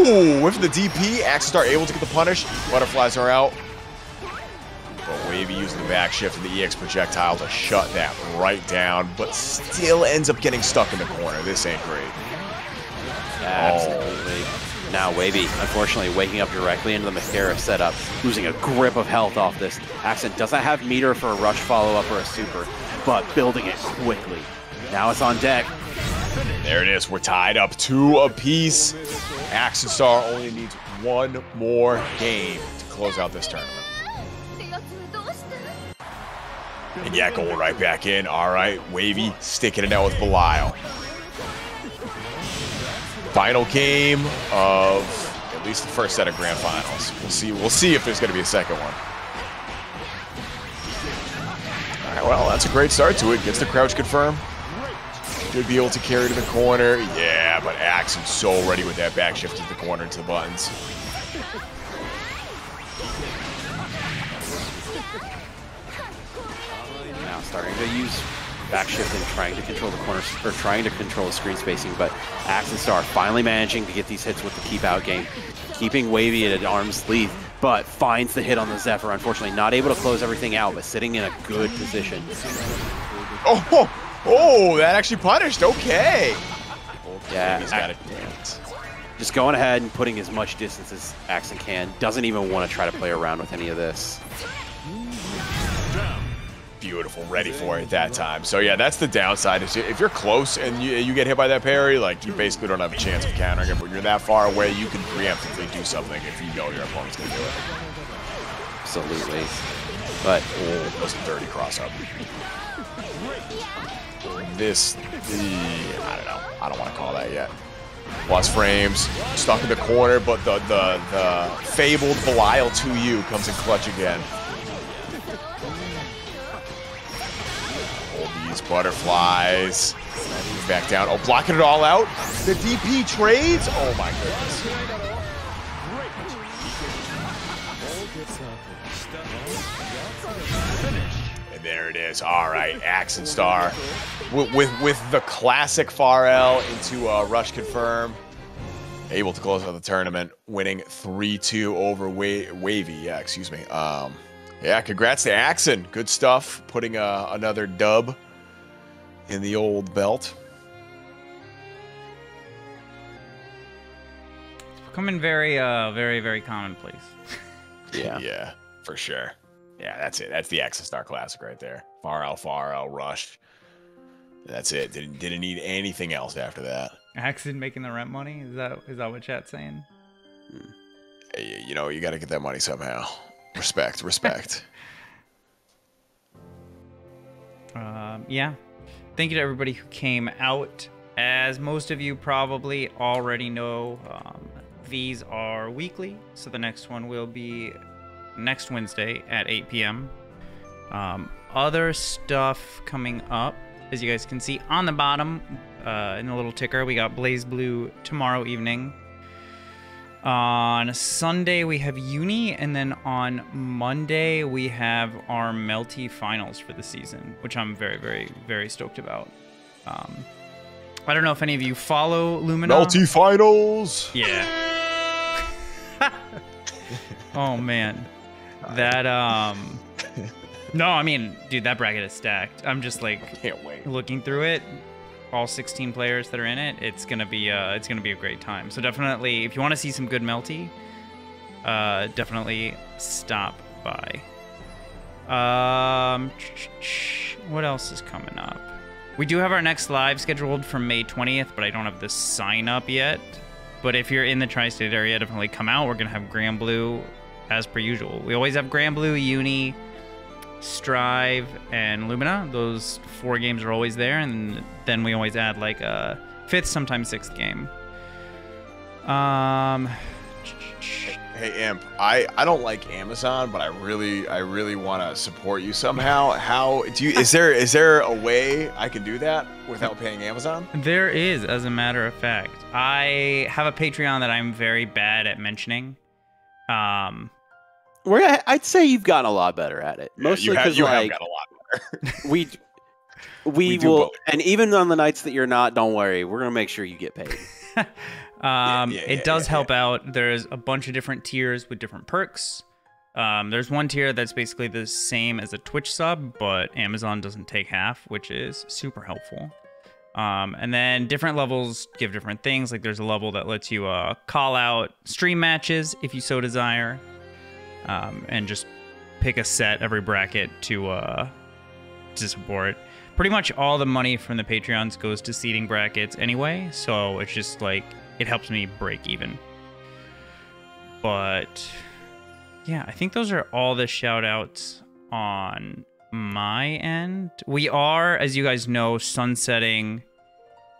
Ooh, with the D P, Axenstar able to get the punish. Butterflies are out. But Wavy using the back shift and the E X projectile to shut that right down, but still ends up getting stuck in the corner. This ain't great. Absolutely. Oh. Now Wavy, unfortunately, waking up directly into the Metera setup, losing a grip of health off this. Axen doesn't have meter for a rush follow-up or a super, but building it quickly. Now it's on deck. There it is. We're tied up two apiece. Axenstar only needs one more game to close out this tournament. And yeah, going right back in. All right, Wavy sticking it out with Belial. Final game of at least the first set of grand finals. We'll see. We'll see if there's going to be a second one. All right. Well, that's a great start to it. Gets the crouch confirm. Should be able to carry to the corner. Yeah, but Axen so ready with that back shift to the corner into the buttons. Now starting to use back shift and trying to control the corner, or trying to control the screen spacing, but Axenstar finally managing to get these hits with the keep out game, keeping Wavy at an arm's length, but finds the hit on the Zephyr. Unfortunately, not able to close everything out, but sitting in a good position. Oh! Oh. Oh, that actually punished. Okay. Yeah, he's got it. Just going ahead and putting as much distance as Axen can. Doesn't even want to try to play around with any of this. Beautiful, ready for it that time. So yeah, that's the downside. If you're close and you, you get hit by that parry, like you basically don't have a chance of countering it. When you're that far away, you can preemptively do something if you know your opponent's gonna do it. Absolutely. But oh, that was a dirty cross up. This, the, I don't know. I don't want to call that yet. Lost frames, stuck in the corner, but the the, the fabled Belial two U comes in clutch again. All these butterflies. Back down. Oh, blocking it all out. The D P trades. Oh my goodness. And there it is. All right, Axenstar. With, with with the classic far L into uh, rush confirm, able to close out the tournament, winning three two over wa Wavy. Yeah, excuse me. Um, yeah, congrats to Axen. Good stuff. Putting uh, another dub in the old belt. It's becoming very, uh, very, very commonplace. Yeah. Yeah, for sure. Yeah, that's it. That's the Axenstar Classic right there. Far L, far L, rush. That's it. Didn't didn't need anything else after that. Axen making the rent money? Is that is that what chat's saying? Hey, you know, you got to get that money somehow. Respect, respect. Um, yeah. Thank you to everybody who came out. As most of you probably already know, um, these are weekly. So the next one will be next Wednesday at eight P M Um, other stuff coming up. As you guys can see on the bottom, uh, in the little ticker, we got Blaze Blue tomorrow evening. On Sunday, we have Uni, and then on Monday, we have our Melty finals for the season, which I'm very, very, very stoked about. Um, I don't know if any of you follow Lumina. Melty finals! Yeah. Oh, man. That, um... No, I mean, dude, that bracket is stacked. I'm just like I can't wait. Looking through it, all sixteen players that are in it. It's gonna be, uh, it's gonna be a great time. So definitely, if you want to see some good Melty, uh, definitely stop by. Um, what else is coming up? We do have our next live scheduled for May twentieth, but I don't have the sign up yet. But if you're in the tri-state area, definitely come out. We're gonna have Granblue as per usual. We always have Granblue, Uni. Strive, and Lumina. Those four games are always there, and then we always add like a fifth, sometimes sixth game. Um. Hey Imp, I, I don't like Amazon, but I really I really want to support you somehow. How do you? Is there is there a way I can do that without paying Amazon? There is, as a matter of fact. I have a Patreon that I'm very bad at mentioning. Um, We're, I'd say you've gotten a lot better at it. Yeah, mostly because like have got a lot better. we we, we will, and even on the nights that you're not, don't worry, we're gonna make sure you get paid. Um, yeah, yeah, it yeah, does yeah, help yeah. out. There's a bunch of different tiers with different perks. Um, there's one tier that's basically the same as a Twitch sub, but Amazon doesn't take half, which is super helpful. Um, and then different levels give different things. Like there's a level that lets you uh, call out stream matches if you so desire, um, and just pick a set every bracket to uh, to support. Pretty much all the money from the Patreons goes to seeding brackets anyway, so it's just like, it helps me break even. But yeah, I think those are all the shout outs on my end. We are, as you guys know, sunsetting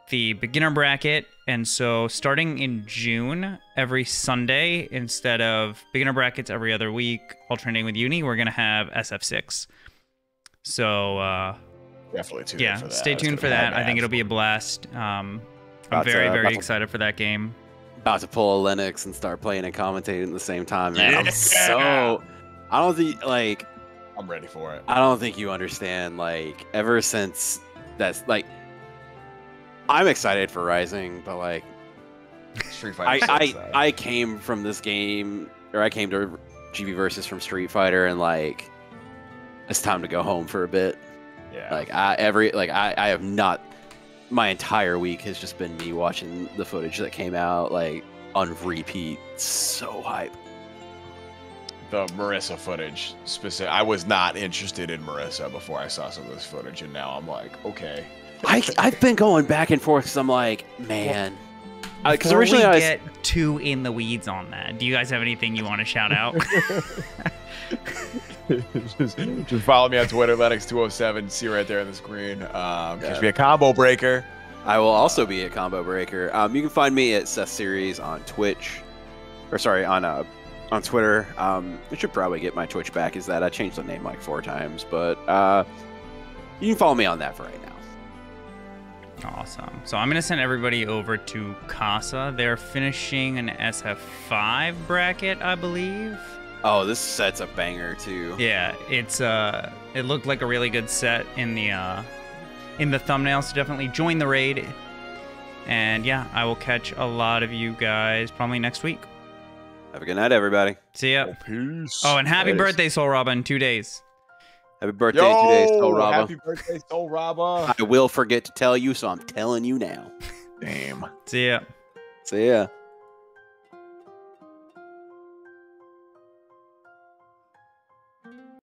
the beginner bracket. And so starting in June, every Sunday, instead of beginner brackets every other week, alternating with uni, we're gonna have S F six. So, uh, definitely tune yeah, in for that. Stay tuned for that. I think it'll be a blast. Um, I'm very, to, very excited to, for that game. About to pull a Lennox and start playing and commentating at the same time, man. I'm so... I don't think, like... I'm ready for it. I don't think you understand, like, ever since that's, like... I'm excited for Rising, but, like... Street Fighter I, I, I, I came from this game, or I came to G B Versus from Street Fighter, and, like, it's time to go home for a bit. Yeah. Like I every like I, I have not my entire week has just been me watching the footage that came out like on repeat. So hype. The Marissa footage specific. I was not interested in Marissa before I saw some of this footage, and now I'm like, okay. I I've been going back and forth because I'm like, man. Well, because originally we I was... get too in the weeds on that. Do you guys have anything you want to shout out? just, just follow me on Twitter, Lennox two oh seven. See right there on the screen. Um, catch me at Combo Breaker. I will also be at Combo Breaker. Um, you can find me at Seth Series on Twitch, or sorry, on uh, on Twitter. Um, I should probably get my Twitch back. Is that I changed the name like four times, but uh, you can follow me on that for right now. Awesome. So I'm going to send everybody over to Casa. They're finishing an S F five bracket, I believe. Oh, this set's a banger too. Yeah, it's uh it looked like a really good set in the uh in the thumbnail, so definitely join the raid. And yeah, I will catch a lot of you guys probably next week. Have a good night, everybody. See ya. Peace. Oh, and happy Peace. birthday, Soulrobba, in two days. Happy birthday Yo, today, Soulrobba. Happy birthday, Soulrobba. I will forget to tell you, so I'm telling you now. Damn. See ya. See ya.